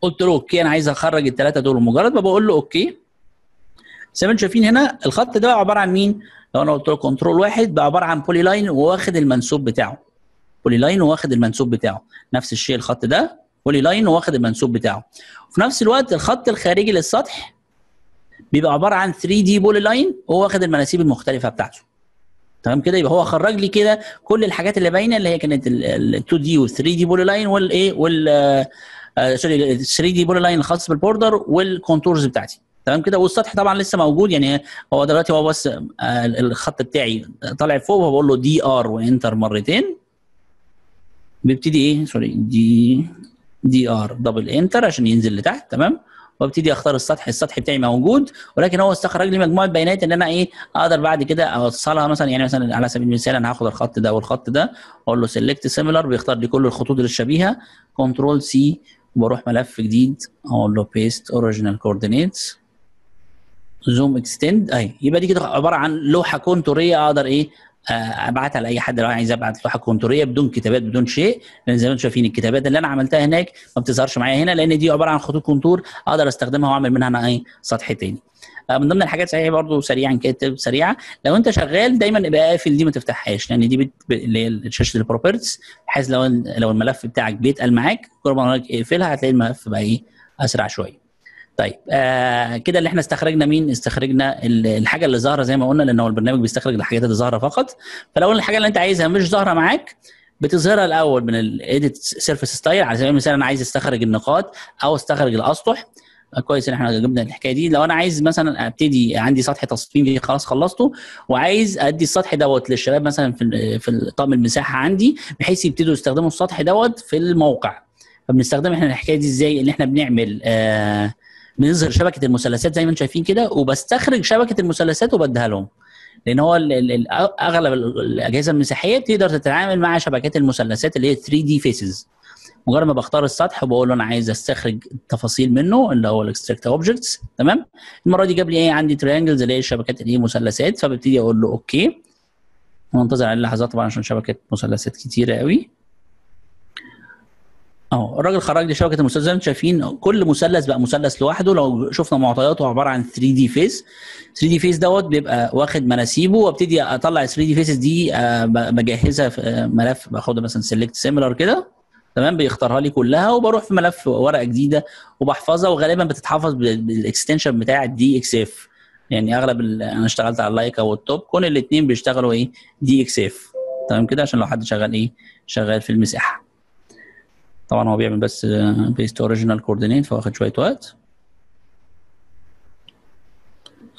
قلت له اوكي انا عايز اخرج الثلاثه دول، مجرد ما بقول له اوكي زي ما انتم شايفين هنا الخط ده عباره عن مين؟ لو انا قلت له كنترول واحد بقى عباره عن بولي لاين وواخد المنسوب بتاعه. بولي لاين وواخد المنسوب بتاعه، نفس الشيء الخط ده بولي لاين وواخد المنسوب بتاعه. وفي نفس الوقت الخط الخارجي للسطح بيبقى عباره عن 3 دي بولي لاين وواخد المناسيب المختلفه بتاعته. تمام كده. يبقى هو خرج لي كده كل الحاجات اللي باينه اللي هي كانت ال 2 دي وال 3 دي بولي لاين والايه وال سوري 3 دي بولي لاين الخاص بالبوردر والكونتورز بتاعتي. تمام كده. والسطح طبعا لسه موجود، يعني هو دلوقتي هو بس الخط بتاعي طالع فوق، وبقول له دي ار وانتر مرتين بيبتدي ايه سوري دي ار دبل انتر عشان ينزل لتحت. تمام. وابتدي اختار السطح، السطح بتاعي موجود ولكن هو استخرج لي مجموعه بيانات ان انا ايه اقدر بعد كده اوصلها مثلا، يعني مثلا على سبيل المثال انا هاخد الخط ده والخط ده واقول له سيلكت سيميلر، بيختار لي كل الخطوط الشبيهه، كنترول سي وبروح ملف جديد اقول له بيست اوريجينال كوردينيتس زوم اكستند اهي. يبقى دي كده عباره عن لوحه كونتوريه اقدر ايه ابعتها لاي حد لو عايز ابعت لوحه كونتوريه بدون كتابات بدون شيء، لان زي ما انتم شايفين الكتابات اللي انا عملتها هناك ما بتظهرش معايا هنا، لان دي عباره عن خطوط كونتور اقدر استخدمها واعمل منها انا ايه سطح تاني. من ضمن الحاجات صحيح برضو سريعا كده سريعه، لو انت شغال دايما ابقى قافل دي ما تفتحهاش، لان دي اللي هي شاشه البروبرتيز، بحيث لو الملف بتاعك بيتقل معاك كل ما اقفلها هتلاقي الملف بقى ايه اسرع شويه. طيب كده اللي احنا استخرجنا مين؟ استخرجنا الحاجه اللي ظاهره زي ما قلنا، لان هو البرنامج بيستخرج الحاجات اللي ظاهره فقط. فلو الحاجه اللي انت عايزها مش ظاهره معاك بتظهرها الاول من الايديت سيرفيس ستايل. على سبيل المثال انا عايز استخرج النقاط او استخرج الاسطح، كويس ان احنا جبنا الحكايه دي. لو انا عايز مثلا ابتدي عندي سطح تصميم دي خلاص خلصته، وعايز ادي السطح دوت للشباب مثلا في طقم المساحه عندي، بحيث يبتدوا يستخدموا السطح دوت في الموقع. فبنستخدم احنا الحكايه دي ازاي؟ ان احنا بنعمل بنظهر شبكه المثلثات زي ما انتم شايفين كده، وبستخرج شبكه المثلثات وبديها لهم، لان هو اغلب الاجهزه المساحيه بتقدر تتعامل مع شبكات المثلثات اللي هي 3 دي فيسز. مجرد ما بختار السطح وبقول له انا عايز استخرج التفاصيل منه اللي هو الاكستراكت اوبجكتس. تمام. المره دي جاب لي ايه عندي تريانجلز اللي هي شبكات الايه مثلثات، فببتدي اقول له اوكي، وانتظر عليه لحظات طبعا عشان شبكه مثلثات كتيره قوي. اهو الراجل خرج لي شبكه المثلثات زي ما انتم شايفين، كل مثلث بقى مثلث لوحده. لو شفنا معطياته عباره عن 3 دي فيس، 3 دي فيس دوت بيبقى واخد مناسيبه، وابتدي اطلع ال 3 دي فيسز دي بجهزها في ملف، باخدها مثلا سيلكت سيميلر كده. تمام. بيختارها لي كلها وبروح في ملف ورقه جديده وبحفظها، وغالبا بتتحفظ بالاكستنشن بتاع الدي اكس اف، يعني اغلب انا اشتغلت على اللايكا والتوب كون الاثنين بيشتغلوا ايه دي اكس اف. تمام كده، عشان لو حد شغال ايه شغال في المساحه. طبعا هو بيعمل بس بيست اوريجينال كوردينيت فواخد شويه وقت.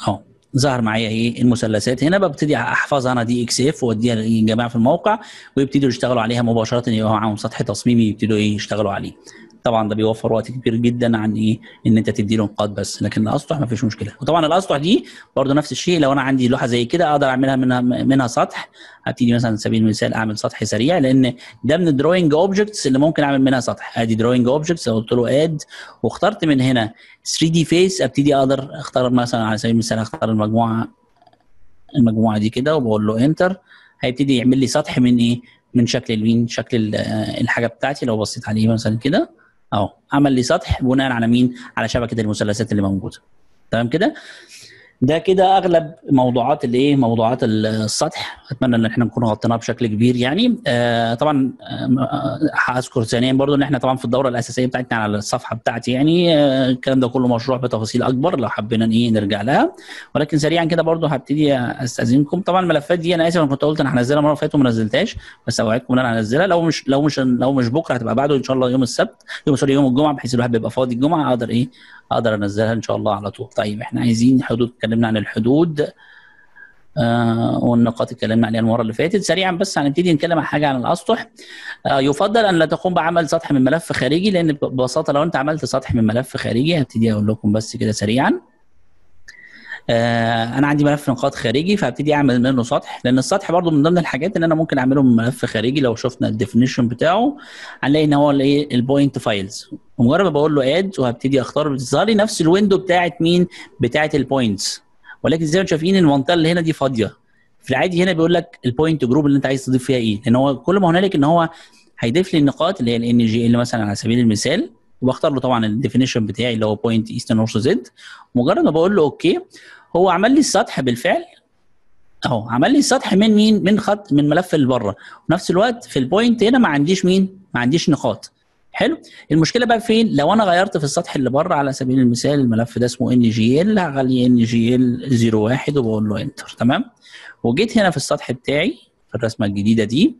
اهو ظهر معايا ايه المثلثات هنا، ببتدي احفظها انا دي اكس اف واديها للجماعه في الموقع ويبتدوا يشتغلوا عليها مباشره، يبقى معاهم سطح تصميمي يبتدوا ايه يشتغلوا عليه. طبعا ده بيوفر وقت كبير جدا عن ايه ان انت تدي له نقاط بس، لكن الاسطح ما فيش مشكله. وطبعا الاسطح دي برده نفس الشيء، لو انا عندي لوحه زي كده اقدر اعملها منها سطح. هبتدي مثلا على سبيل المثال اعمل سطح سريع، لان ده من الدروينج اوبجكتس اللي ممكن اعمل منها سطح. ادي دروينج اوبجكتس قلت له اد، واخترت من هنا 3 دي فيس. ابتدي اقدر اختار مثلا على سبيل المثال اختار المجموعه دي كده وبقول له انتر، هيبتدي يعمل لي سطح من ايه من شكل الوين شكل الحاجه بتاعتي. لو بصيت عليه مثلا كده اهو عمل لي سطح بناء على مين؟ على شبكه المثلثات اللي موجوده. تمام كده؟ ده كده اغلب موضوعات الايه؟ موضوعات السطح، اتمنى ان احنا نكون غطيناها بشكل كبير يعني. طبعا هذكر ثانيا برضو ان احنا طبعا في الدوره الاساسيه بتاعتنا على الصفحه بتاعتي يعني الكلام ده كله مشروع بتفاصيل اكبر لو حبينا ايه نرجع لها، ولكن سريعا كده برضو هبتدي استاذنكم. طبعا الملفات دي انا اسف انا كنت قلت انا هنزلها المره اللي فاتت وما نزلتهاش، بس اوعدكم ان انا هنزلها لو مش بكره هتبقى بعده ان شاء الله يوم السبت، يوم الجمعه، بحيث الواحد بيبقى فاضي الجمعه اقدر ايه؟ اقدر انزلها ان شاء الله على طول. طيب احنا عايزين حدود، اتكلمنا عن الحدود والنقاط اتكلمنا عليها المره اللي فاتت. سريعا بس هنبتدي نتكلم عن حاجه عن الاسطح. يفضل ان لا تقوم بعمل سطح من ملف خارجي، لان ببساطه لو انت عملت سطح من ملف خارجي هبتدي اقول لكم بس كده سريعا. انا عندي ملف نقاط خارجي فهبتدي اعمل منه سطح، لان السطح برضو من ضمن الحاجات اللي انا ممكن اعمله من ملف خارجي. لو شفنا الديفينيشن بتاعه هنلاقي ان هو الايه البوينت فايلز، ومجرد ما بقول له اد وهبتدي اختار بتظهر لي نفس الويندو بتاعت مين؟ بتاعت البوينتس، ولكن زي ما انتم شايفين المنطقه اللي هنا دي فاضيه. في العادي هنا بيقول لك البوينت جروب اللي انت عايز تضيف فيها ايه، لان هو كل ما هنالك ان هو هيضيف لي النقاط اللي هي الان جي ال مثلا على سبيل المثال، وبختار له طبعا الديفينيشن بتاعي اللي هو بوينت ايست نورث زد. مجرد ما بقول له اوكي هو عمل لي السطح بالفعل اهو، عمل لي السطح من مين؟ من خط من ملف اللي بره، وفي نفس الوقت في البوينت هنا ما عنديش مين؟ ما عنديش نقاط، حلو. المشكله بقى فين؟ لو انا غيرت في السطح اللي بره على سبيل المثال، الملف ده اسمه NGL، هغلي NGL 01 وبقول له انتر، تمام. وجيت هنا في السطح بتاعي في الرسمه الجديده دي،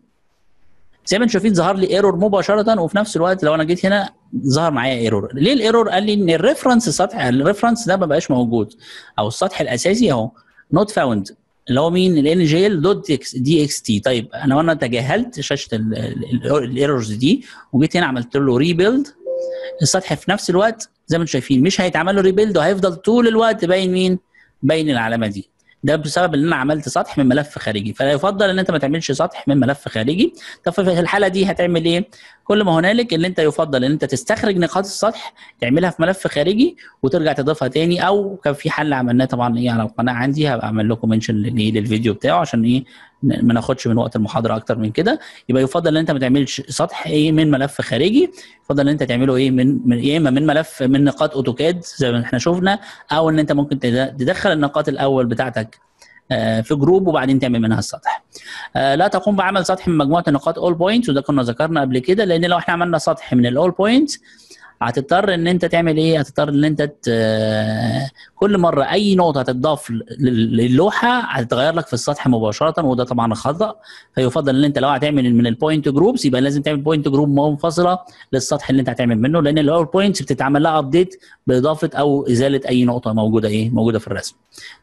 زي ما انتم شايفين ظهر لي ايرور مباشره، وفي نفس الوقت لو انا جيت هنا ظهر معايا ايرور. ليه الايرور؟ قال لي ان الريفرنس، سطح الريفرنس ده ما بقاش موجود، او السطح الاساسي اهو نوت فاوند، اللي هو مين؟ NGL.dxt. طيب انا تجاهلت شاشه الايرورز دي وجيت هنا عملت له ريبيلد، السطح في نفس الوقت زي ما انتم شايفين مش هيتعمل له ريبيلد، وهيفضل طول الوقت باين مين؟ باين العلامه دي. ده بسبب ان انا عملت سطح من ملف خارجي، فلا يفضل ان انت ما تعملش سطح من ملف خارجي. طب في الحاله دي هتعمل ايه؟ كل ما هنالك اللي انت يفضل ان انت تستخرج نقاط السطح تعملها في ملف خارجي وترجع تضيفها تاني، او كان في حل عملناه طبعا ايه على القناه عندي، هبقى اعمل لكم منشن للفيديو بتاعه عشان ايه ما ناخدش من وقت المحاضره اكتر من كده. يبقى يفضل ان انت ما تعملش سطح ايه من ملف خارجي، يفضل ان انت تعمله ايه من يا اما من ملف من نقاط اوتوكاد زي ما احنا شفنا، او ان انت ممكن تدخل النقاط الاول بتاعتك في جروب وبعدين تعمل منها السطح. لا تقوم بعمل سطح من مجموعه النقاط all points، وده كنا ذكرنا قبل كده، لان لو احنا عملنا سطح من all points هتضطر ان انت تعمل ايه؟ هتضطر ان انت كل مره اي نقطه هتضاف للوحه هتتغير لك في السطح مباشره، وده طبعا خطا. فيفضل ان انت لو هتعمل من البوينت جروبس يبقى لازم تعمل بوينت جروب منفصله للسطح اللي انت هتعمل منه، لان الاول بوينتس بتتعمل لها ابديت باضافه او ازاله اي نقطه موجوده ايه؟ موجوده في الرسم.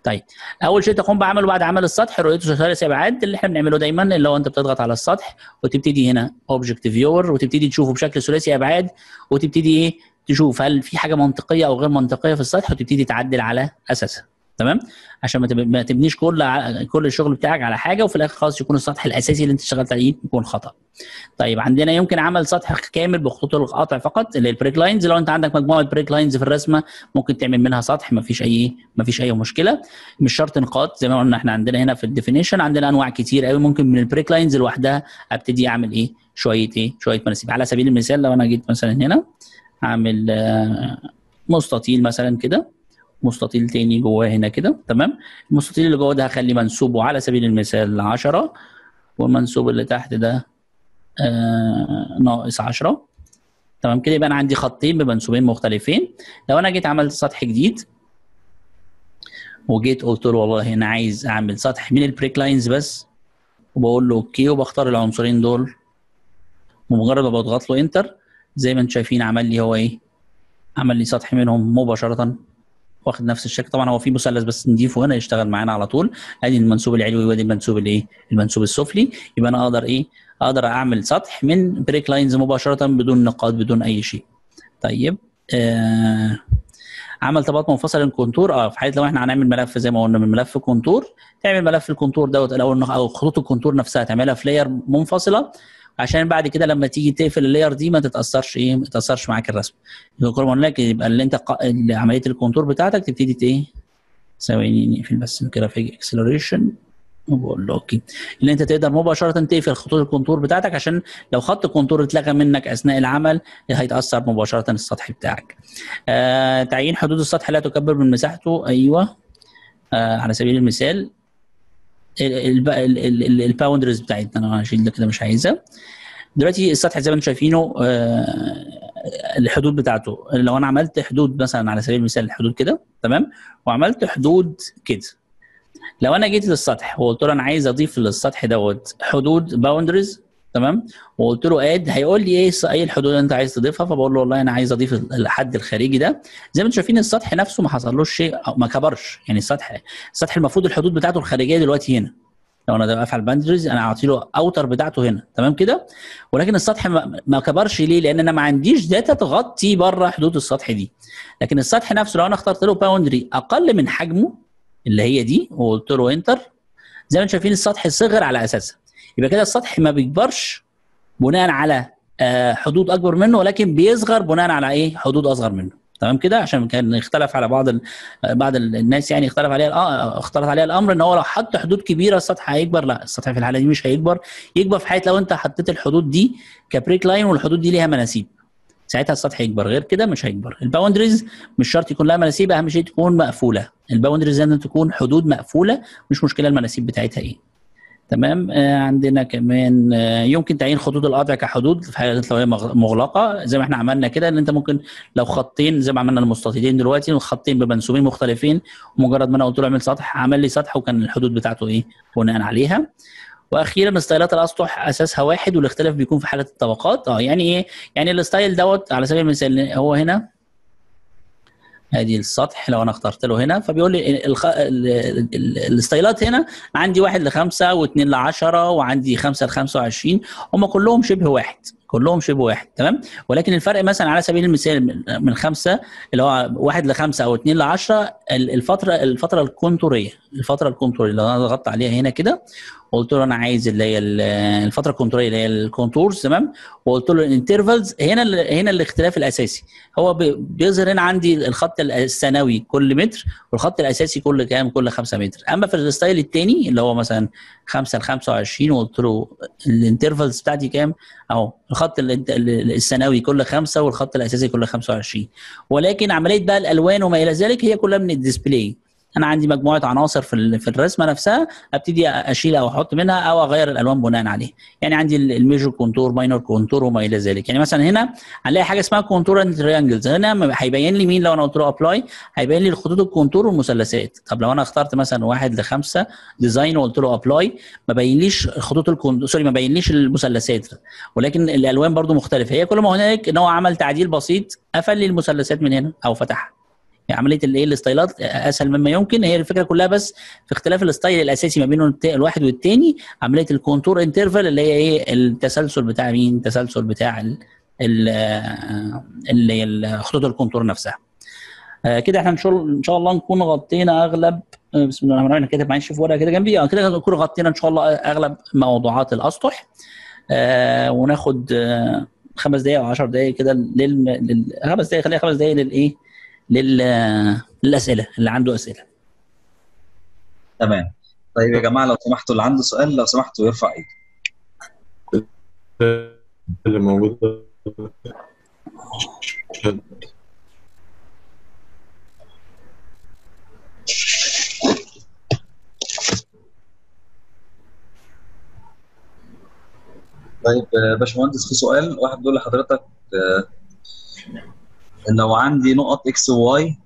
طيب اول شيء تقوم بعمله بعد عمل السطح رؤيته ثلاث ابعاد، اللي احنا بنعمله دايما اللي هو انت بتضغط على السطح وتبتدي هنا اوبجكت فيور وتبتدي تشوفه بشكل ثلاثي ابعاد، وتبتدي ايه؟ تشوف هل في حاجه منطقيه او غير منطقيه في السطح وتبتدي تعدل على اساسها، تمام؟ عشان ما تبنيش كل الشغل بتاعك على حاجه وفي الاخر خالص يكون السطح الاساسي اللي انت اشتغلت عليه يكون خطا. طيب عندنا يمكن عمل سطح كامل بخطوط القطع فقط اللي هي البريك لاينز، لو انت عندك مجموعه بريك لاينز في الرسمه ممكن تعمل منها سطح، ما فيش اي مشكله، مش شرط نقاط. زي ما قلنا احنا عندنا هنا في الديفينيشن عندنا انواع كتير قوي، ممكن من البريك لاينز لوحدها ابتدي اعمل ايه؟ شويه مناسيب. على سبيل المثال لو انا جيت مثلا هنا هعمل مستطيل مثلا كده، مستطيل تاني جواه هنا كده، تمام. المستطيل اللي جواه ده هخلي منسوبه على سبيل المثال 10، والمنسوب اللي تحت ده ناقص 10، تمام كده. يبقى انا عندي خطين بمنسوبين مختلفين. لو انا جيت عملت سطح جديد وجيت قلت له والله انا عايز اعمل سطح من البريك لاينز بس، وبقول له اوكي وبختار العنصرين دول، ومجرد ما بضغط له انتر زي ما انتم شايفين عمل لي هو ايه؟ عمل لي سطح منهم مباشره واخد نفس الشكل. طبعا هو في مثلث بس نضيفه هنا يشتغل معانا على طول، ادي المنسوب العلوي وادي المنسوب الايه؟ المنسوب السفلي. يبقى انا اقدر ايه؟ اقدر اعمل سطح من بريك لاينز مباشره بدون نقاط بدون اي شيء. طيب عمل طبقات منفصله للكونتور، في حاله لو احنا هنعمل ملف زي ما قلنا من ملف كونتور، تعمل ملف الكونتور دوت الاول او خطوط الكونتور نفسها تعملها في لاير منفصله، عشان بعد كده لما تيجي تقفل اللاير دي ما تتاثرش ايه؟ ما تتاثرش معاك الرسم. كل ما هناك يبقى اللي انت عمليه الكونتور بتاعتك تبتدي ايه؟ ثواني نقفل بس الجرافيك اكسلريشن وبقول له اوكي، اللي انت تقدر مباشره تقفل خطوط الكونتور بتاعتك عشان لو خط الكونتور اتلغى منك اثناء العمل هيتاثر مباشره السطح بتاعك. تعيين حدود السطح لا تكبر من مساحته، ايوه. على سبيل المثال الباوندريز بتاعتنا انا هشيل ده كده مش عايزها. دلوقتي السطح زي ما انتم شايفينه الحدود بتاعته، لو انا عملت حدود مثلا على سبيل المثال الحدود كده، تمام، وعملت حدود كده، لو انا جيت للسطح وقلت له انا عايز اضيف للسطح دوت حدود باوندريز، تمام، وقلت له اد، هيقول لي ايه الحدود اللي انت عايز تضيفها، فبقول له والله انا عايز اضيف الحد الخارجي ده. زي ما انتم شايفين السطح نفسه ما حصلوش شيء، ما كبرش، يعني السطح المفروض الحدود بتاعته الخارجيه دلوقتي هنا، لو انا بقفل باندرز انا اعطي له اوتر بتاعته هنا، تمام كده، ولكن السطح ما كبرش. ليه؟ لان انا ما عنديش داتا تغطي بره حدود السطح دي. لكن السطح نفسه لو انا اخترت له باوندري اقل من حجمه اللي هي دي وقلت له انتر، زي ما انتم شايفين السطح صغر على اساسها. يبقى كده السطح ما بيكبرش بناء على حدود اكبر منه، ولكن بيصغر بناء على ايه؟ حدود اصغر منه، تمام كده. عشان كان اختلف على بعض الناس، يعني اختلط عليها الامر ان هو لو حط حدود كبيره السطح هيكبر. لا، السطح في الحاله دي مش هيكبر، يكبر في حاله لو انت حطيت الحدود دي كبريك لاين والحدود دي ليها مناسيب، ساعتها السطح يكبر، غير كده مش هيكبر. الباوندريز مش شرط يكون لها مناسيب، اهم شيء تكون مقفوله. الباوندريز لازم تكون حدود مقفوله، مش مشكله المناسيب بتاعتها ايه. تمام. عندنا كمان يمكن تعيين خطوط القطع كحدود في حالات لو هي مغلقه زي ما احنا عملنا كده، ان انت ممكن لو خطين زي ما عملنا المستطيلين دلوقتي وخطين بمنسوبين مختلفين، مجرد ما انا قلت له اعمل سطح عمل لي سطح وكان الحدود بتاعته ايه بناء عليها. واخيرا ستايلات الاسطح اساسها واحد والاختلاف بيكون في حاله الطبقات. يعني ايه؟ يعني الستايل دوت على سبيل المثال هو هنا ادي السطح، لو انا اخترت له هنا فبيقول لي الستايلات هنا عندي 1 ل5 و2 ل10 وعندي 5 ل25، هم كلهم شبه واحد، كلهم شبه واحد تمام. ولكن الفرق مثلا على سبيل المثال من 5 اللي هو 1 ل5 او 2 ل10 الفتره الكونتوريه، الفتره الكونتوريه اللي انا ضغطت عليها هنا كده وقلت له انا عايز اللي هي الفتره الكونتوريه اللي هي الكونتورز تمام، وقلت له الانترفالز. هنا الاختلاف الاساسي هو بيظهر هنا عندي الخط الثانوي كل متر والخط الاساسي كل كام؟ كل 5 متر. اما في الستايل الثاني اللي هو مثلا 5 ل25 وقلت له الانترفالز بتاعتي كام؟ اهو الخط الثانوي كل 5 والخط الاساسي كل 25. ولكن عمليه بقى الالوان وما الى ذلك هي كلها من الديسبلاي. انا عندي مجموعه عناصر في الرسمه نفسها ابتدي اشيل او احط منها او اغير الالوان بناء عليه. يعني عندي الميجور كونتور، ماينور كونتور وما الى ذلك. يعني مثلا هنا هنلاقي حاجه اسمها كونتور اند تريانجلز، هنا هيبين لي مين لو انا قلت له ابلاي هيبين لي الخطوط الكونتور والمثلثات. طب لو انا اخترت مثلا 1 ل5 ديزاين وقلت له ابلاي ما بينليش خطوط الكونتور، سوري ما بينليش المثلثات، ولكن الالوان برده مختلفه. هي كل ما هنالك ان هو عمل تعديل بسيط قفل لي المثلثات من هنا او فتحها. يعني عمليه الايه الاستايلات اسهل مما يمكن، هي الفكره كلها بس في اختلاف الاستايل الاساسي ما بين الواحد والثاني، عمليه الكونتور انترفال اللي هي ايه التسلسل بتاع مين؟ التسلسل بتاع خطوط الكونتور نفسها. كده احنا ان شاء الله نكون غطينا اغلب، بسم الله الرحمن الرحيم انا كاتب معايا شوف ورقه كده جنبي، كده نكون غطينا ان شاء الله اغلب موضوعات الاسطح. وناخد 5 دقائق او 10 دقائق كده 5 دقائق، خليها 5 دقائق للايه؟ للأسئلة اللي عنده أسئلة. تمام. طيب يا جماعة لو سمحتوا اللي عنده سؤال لو سمحتوا يرفع ايده. اللي موجود طيب باشمهندس في سؤال واحد بيقول لحضرتك لو عندي نقط اكس واي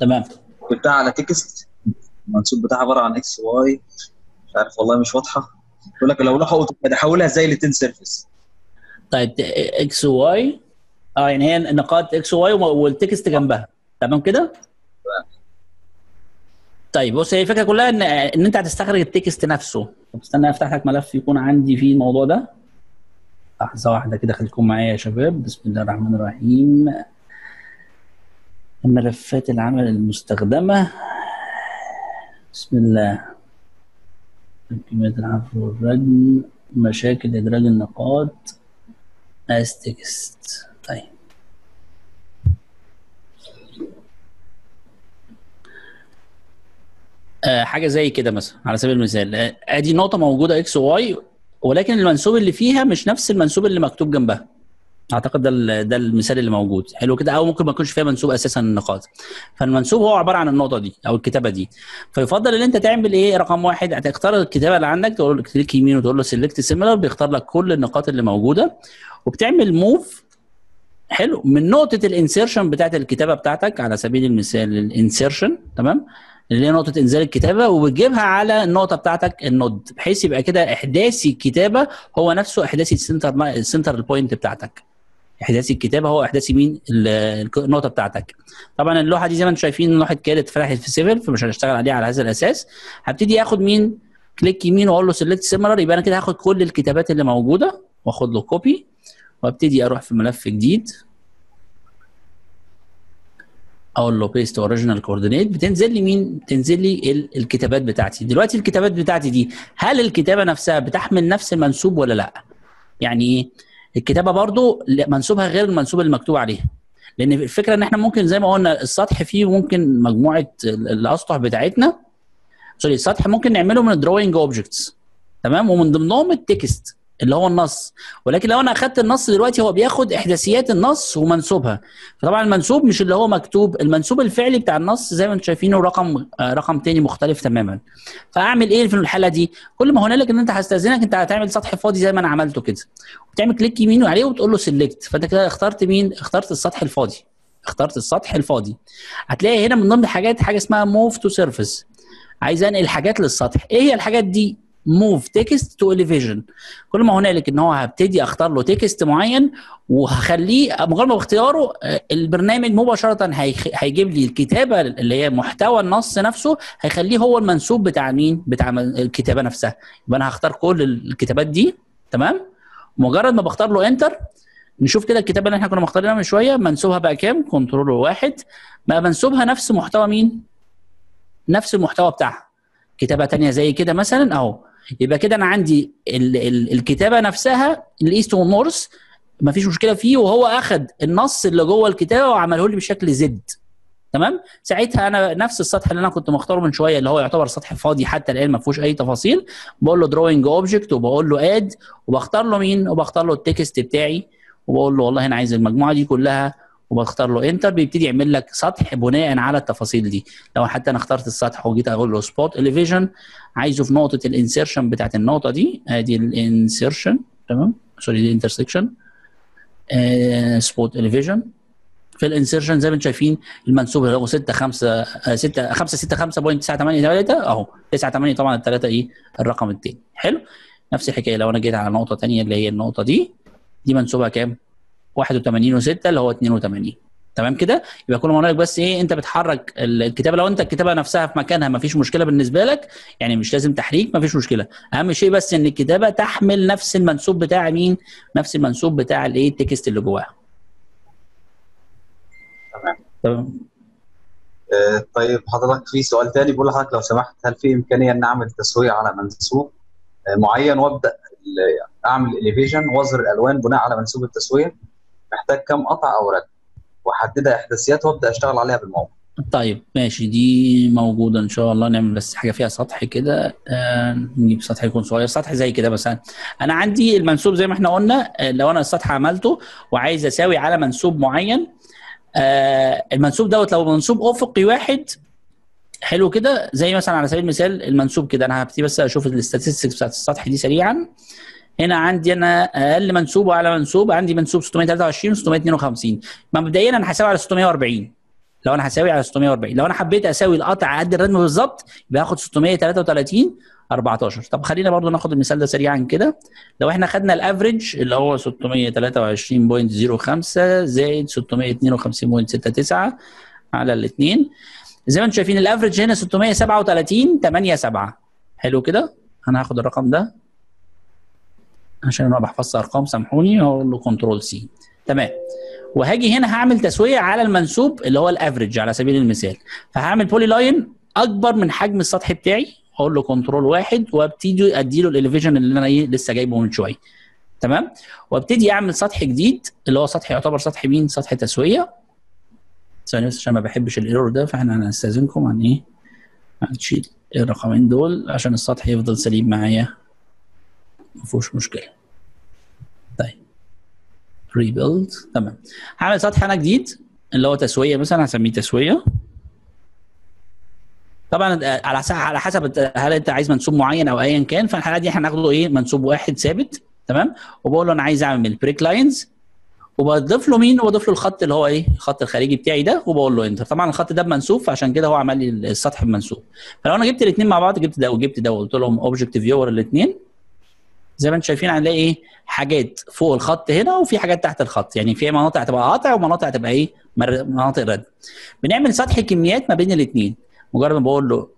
تمام بتاع على تكست المنسوب بتاعها عباره عن اكس واي مش عارف والله مش واضحه، بيقول لك لو لحقوا احولها ازاي لتين سيرفيس. طيب اكس واي يعني هي نقاط اكس واي والتكست جنبها تمام كده. طيب بص هي الفكره كلها ان انت هتستخرج التكست نفسه. طب استنى افتح لك ملف يكون عندي فيه الموضوع ده، لحظة واحدة كده خليكم معايا يا شباب. بسم الله الرحمن الرحيم. ملفات العمل المستخدمة، بسم الله، تركيبات العفو والردم، مشاكل إدراج النقاط، أس تكست. طيب حاجة زي كده مثلا على سبيل المثال أدي نقطة موجودة إكس وواي ولكن المنسوب اللي فيها مش نفس المنسوب اللي مكتوب جنبها. اعتقد ده المثال اللي موجود. حلو كده، او ممكن ما يكونش فيها منسوب اساسا النقاط، فالمنسوب هو عباره عن النقطه دي او الكتابه دي. فيفضل ان انت تعمل ايه؟ رقم واحد هتختار الكتابه اللي عندك، تقول له كليك يمين وتقول له سيلكت سيميلر، بيختار لك كل النقاط اللي موجوده وبتعمل موف. حلو، من نقطه الانسيرشن بتاعت الكتابه بتاعتك على سبيل المثال الانسيرشن تمام اللي هي نقطة إنزال الكتابة، وبتجيبها على النقطة بتاعتك النود، بحيث يبقى كده إحداثي الكتابة هو نفسه إحداثي السنتر البوينت بتاعتك. إحداثي الكتابة هو إحداثي مين؟ النقطة بتاعتك. طبعًا اللوحة دي زي ما أنتم شايفين لوحة كاد اتفتحت في سيفل، فمش هنشتغل عليها على هذا الأساس. هبتدي آخد مين؟ كليك يمين وأقول له سيلكت سيميلر، يبقى أنا كده هاخد كل الكتابات اللي موجودة وآخد له كوبي وأبتدي أروح في ملف جديد. اقول له بيست اوريجينال كوردينيت، بتنزل لي مين؟ بتنزل لي الكتابات بتاعتي. دلوقتي الكتابات بتاعتي دي هل الكتابه نفسها بتحمل نفس المنسوب ولا لا؟ يعني ايه؟ الكتابه برضو منسوبها غير المنسوب اللي مكتوب عليها، لان الفكره ان احنا ممكن زي ما قلنا السطح فيه ممكن مجموعه الاسطح بتاعتنا سوري السطح ممكن نعمله من دروينج اوبجكتس تمام، ومن ضمنهم التكست. اللي هو النص، ولكن لو انا اخدت النص دلوقتي هو بياخد احداثيات النص ومنسوبها، فطبعا المنسوب مش اللي هو مكتوب، المنسوب الفعلي بتاع النص زي ما انتم شايفينه رقم تاني مختلف تماما. فاعمل ايه في الحاله دي؟ كل ما هنالك ان انت هستاذنك انت هتعمل سطح فاضي زي ما انا عملته كده، وبتعمل كليك يمين عليه وبتقول له سيلكت، فانت كده اخترت مين؟ اخترت السطح الفاضي. هتلاقي هنا من ضمن الحاجات حاجه اسمها موف تو سيرفيس، عايز انقل حاجات للسطح. ايه هي الحاجات دي؟ موف تكست تو اليفيشن. كل ما هنالك ان هو هبتدي اختار له تكست معين وهخليه مجرد ما باختياره البرنامج مباشره هيجيب لي الكتابه اللي هي محتوى النص نفسه، هيخليه هو المنسوب بتاع مين؟ بتاع الكتابه نفسها. يبقى انا هختار كل الكتابات دي، تمام؟ مجرد ما بختار له انتر نشوف كده الكتابه اللي احنا كنا مختارينها من شويه منسوبها بقى كام؟ كنترول 1 بقى منسوبها نفس محتوى مين؟ نفس المحتوى بتاعها. كتابه ثانيه زي كده مثلا اهو. يبقى كده انا عندي الكتابه نفسها الايست والنورث مفيش مشكله فيه، وهو اخد النص اللي جوه الكتابه وعمله لي بشكل زد، تمام؟ ساعتها انا نفس السطح اللي انا كنت مختاره من شويه اللي هو يعتبر سطح فاضي حتى الان ما فيهوش اي تفاصيل، بقول له دروينج اوبجكت وبقول له اد وبختار له مين؟ وبختار له التكست بتاعي وبقول له والله انا عايز المجموعه دي كلها وبختار له انتر، بيبتدي يعمل لك سطح بناء على التفاصيل دي. لو حتى انا اخترت السطح وجيت اقول له سبوت اليفيشن، عايزه في نقطه الانسيرشن بتاعت النقطه دي، ادي الانسيرشن، تمام؟ سوري دي انترسكشن. سبوت اليفيشن في الانسيرشن زي ما انتم شايفين المنسوب اللي هو 6 5 6 5 6 5.983 اهو 9 8 طبعا الثلاثه ايه الرقم الثاني. حلو، نفس الحكايه لو انا جيت على نقطه ثانيه اللي هي النقطه دي منسوبها كام؟ 81 و6 اللي هو 82، تمام كده؟ يبقى كل ما هنالك بس ايه انت بتحرك الكتابه، لو انت الكتابه نفسها في مكانها مفيش مشكله بالنسبه لك، يعني مش لازم تحريك مفيش مشكله، اهم شيء بس ان الكتابه تحمل نفس المنسوب بتاع مين؟ نفس المنسوب بتاع الايه؟ التكست اللي جواها. تمام. طيب حضرتك في سؤال تاني بيقول لحضرتك لو سمحت، هل في امكانيه ان اعمل تسويق على منسوب معين وابدا اعمل اليفيجن واظهر الالوان بناء على منسوب التسويه؟ محتاج كام قطعه او ركن واحددها احداثيات وابدا اشتغل عليها بالموقع. طيب ماشي، دي موجوده ان شاء الله. نعمل بس حاجه فيها سطح كده، نجيب سطح يكون صغير، سطح زي كده مثلا. انا عندي المنسوب زي ما احنا قلنا، لو انا السطح عملته وعايز اساوي على منسوب معين، المنسوب دوت لو منسوب افقي واحد حلو كده، زي مثلا على سبيل المثال المنسوب كده، انا هبتدي بس اشوف الاستاتستكس بتاعت السطح دي سريعا. هنا عندي انا اقل منسوب واعلى منسوب، عندي منسوب 623 و 652، مبدئيا انا هساوي على 640. لو انا حبيت اساوي القطع قد الردم بالظبط يبقى هاخد 633 14. طب خلينا برضو ناخد المثال ده سريعا كده. لو احنا خدنا الافريج اللي هو 623.05 زائد 652.69 على الاثنين، زي ما انتم شايفين الافريج هنا 637.87. حلو كده، انا هاخد الرقم ده عشان انا بحفظ ارقام سامحوني، هقول له كنترول سي، تمام. وهاجي هنا هعمل تسويه على المنسوب اللي هو الافريج على سبيل المثال، فهعمل بولي لاين اكبر من حجم السطح بتاعي، هقول له كنترول 1 وابتدي اديله الاليفيشن اللي انا ايه لسه جايبه من شويه، تمام. وابتدي اعمل سطح جديد اللي هو سطح يعتبر سطح مين؟ سطح تسويه. ثانية بس عشان ما بحبش الايرور ده، فاحنا هنستاذنكم عن ايه؟ هنشيل الرقمين دول عشان السطح يفضل سليم معايا ما فيهوش مشكله. طيب ريبيلد، تمام. هعمل سطح انا جديد اللي هو تسويه مثلا، هسميه تسويه. طبعا على حسب هل انت عايز منسوب معين او ايا كان، فالحاله دي هناخده ايه؟ منسوب واحد ثابت، تمام. وبقول له انا عايز اعمل بريك لاينز وبضيف له مين؟ وبضيف له الخط اللي هو ايه؟ الخط الخارجي بتاعي ده، وبقول له انتر. طبعا الخط ده بمنسوب فعشان كده هو عمل لي السطح بمنسوب. فلو انا جبت الاثنين مع بعض، جبت ده وجبت ده، وقلت لهم اوبجكت فيور الاثنين، زي ما انتم شايفين هنلاقي ايه؟ حاجات فوق الخط هنا وفي حاجات تحت الخط، يعني في مناطق هتبقى قاطع ومناطق هتبقى ايه؟ مناطق رد. بنعمل سطح كميات ما بين الاثنين، مجرد ما بقول له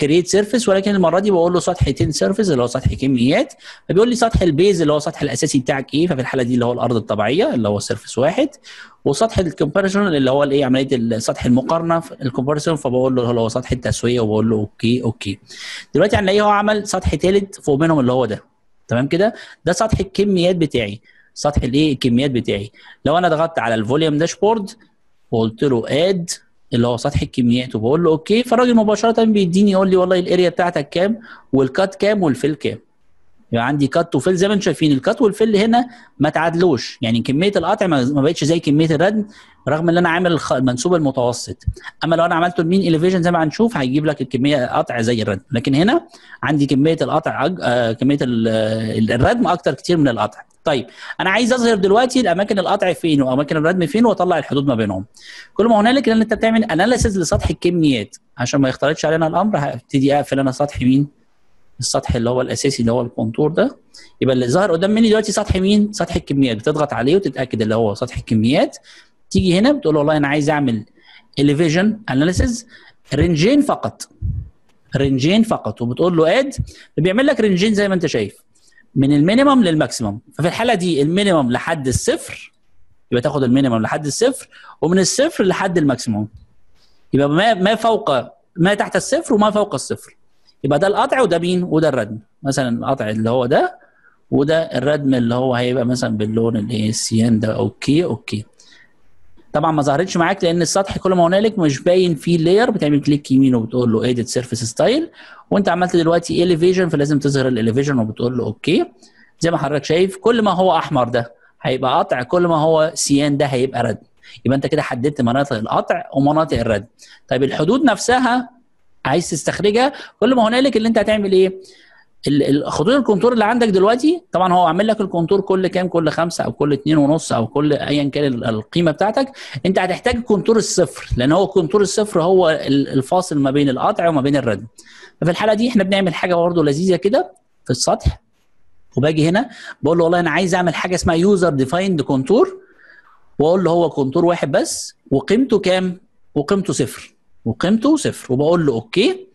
كرييت سيرفيس، ولكن المره دي بقول له سطح تين سيرفيس اللي هو سطح كميات، فبيقول لي سطح البيز اللي هو سطح الاساسي بتاعك ايه، ففي الحاله دي اللي هو الارض الطبيعيه اللي هو سيرفيس واحد، وسطح الكومباريشن اللي هو الايه عمليه سطح المقارنه الكومباريشن، فبقول له اللي هو سطح التسويه وبقول له اوكي. دلوقتي هنلاقيه هو عمل سطح ثالث فوق منهم اللي هو ده، تمام كده؟ ده سطح الكميات بتاعي، سطح الايه؟ الكميات بتاعي. لو انا ضغطت على الفوليوم داشبورد وقلت له اد اللي هو سطح الكميات وبقول له اوكي، فالراجل مباشره بيديني يقول لي والله الاريا بتاعتك كام والكات كام والفيل كام. يبقى عندي كات وفيل زي ما انتم شايفين. الكات والفيل هنا ما تعادلوش، يعني كميه القطع ما بقتش زي كميه الردم رغم ان انا عامل المنسوب المتوسط. اما لو انا عملته المين إليفيشن زي ما هنشوف هيجيب لك الكميه قطع زي الردم، لكن هنا عندي كميه القطع كميه الردم اكتر كتير من القطع. طيب انا عايز اظهر دلوقتي الاماكن القطع فين واماكن الردم فين واطلع الحدود ما بينهم. كل ما هنالك ان انت بتعمل اناليسز لسطح الكميات عشان ما يختلطش علينا الامر. هبتدي اقفل انا سطح مين؟ السطح اللي هو الاساسي اللي هو الكونتور ده. يبقى اللي ظاهر قدام مني دلوقتي سطح مين؟ سطح الكميات. بتضغط عليه وتتاكد اللي هو سطح الكميات. تيجي هنا بتقول والله انا عايز اعمل اليفيجن اناليسيز رينجين فقط، رينجين فقط، وبتقول له اد، بيعمل لك رينجين زي ما انت شايف من المينيمم للماكسيمم. ففي الحاله دي المينيمم لحد الصفر، يبقى تاخد المينيمم لحد الصفر، ومن الصفر لحد الماكسيمم، يبقى ما فوق ما تحت الصفر وما فوق الصفر. يبقى ده القطع وده مين؟ وده الردم. مثلا القطع اللي هو ده وده الردم اللي هو هيبقى مثلا باللون الايه السيان ده. اوكي. طبعا ما ظهرتش معاك لان السطح كل ما هنالك مش باين فيه لاير. بتعمل كليك يمين وبتقول له ايديت سيرفيس ستايل، وانت عملت دلوقتي اليفيجن فلازم تظهر الاليفيجن وبتقول له اوكي. زي ما حضرتك شايف كل ما هو احمر ده هيبقى قطع، كل ما هو سيان ده هيبقى ردم. يبقى انت كده حددت مناطق القطع ومناطق الردم. طيب الحدود نفسها عايز تستخرجها، كل ما هنالك اللي انت هتعمل ايه؟ الخطوط الكونتور اللي عندك دلوقتي، طبعا هو عامل لك الكونتور كل كام؟ كل 5 او كل 2.5 او كل ايا كان القيمه بتاعتك. انت هتحتاج كونتور الصفر لان هو كونتور الصفر هو الفاصل ما بين القطع وما بين الردم. ففي الحاله دي احنا بنعمل حاجه برضه لذيذه كده في السطح، وباجي هنا بقول له والله انا عايز اعمل حاجه اسمها يوزر ديفايند كونتور، واقول له هو كونتور واحد بس وقيمته كام؟ وقيمته صفر، وقيمته صفر، وبقول له اوكي.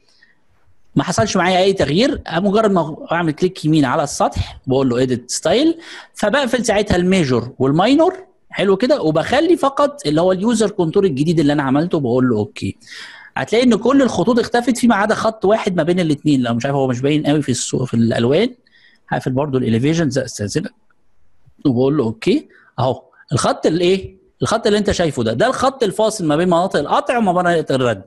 ما حصلش معايا اي تغيير، مجرد ما اعمل كليك يمين على السطح بقول له اديت ستايل، فبقفل ساعتها الميجور والماينور. حلو كده، وبخلي فقط اللي هو اليوزر كونتور الجديد اللي انا عملته بقول له اوكي. هتلاقي ان كل الخطوط اختفت فيما عدا خط واحد ما بين الاثنين، لو مش عارف هو مش باين قوي في الالوان. هقفل برده الاليفيشن زي استاذنك وبقول له اوكي. اهو الخط الايه؟ الخط اللي انت شايفه ده الخط الفاصل ما بين مناطق القطع وما بين مناطق الردم.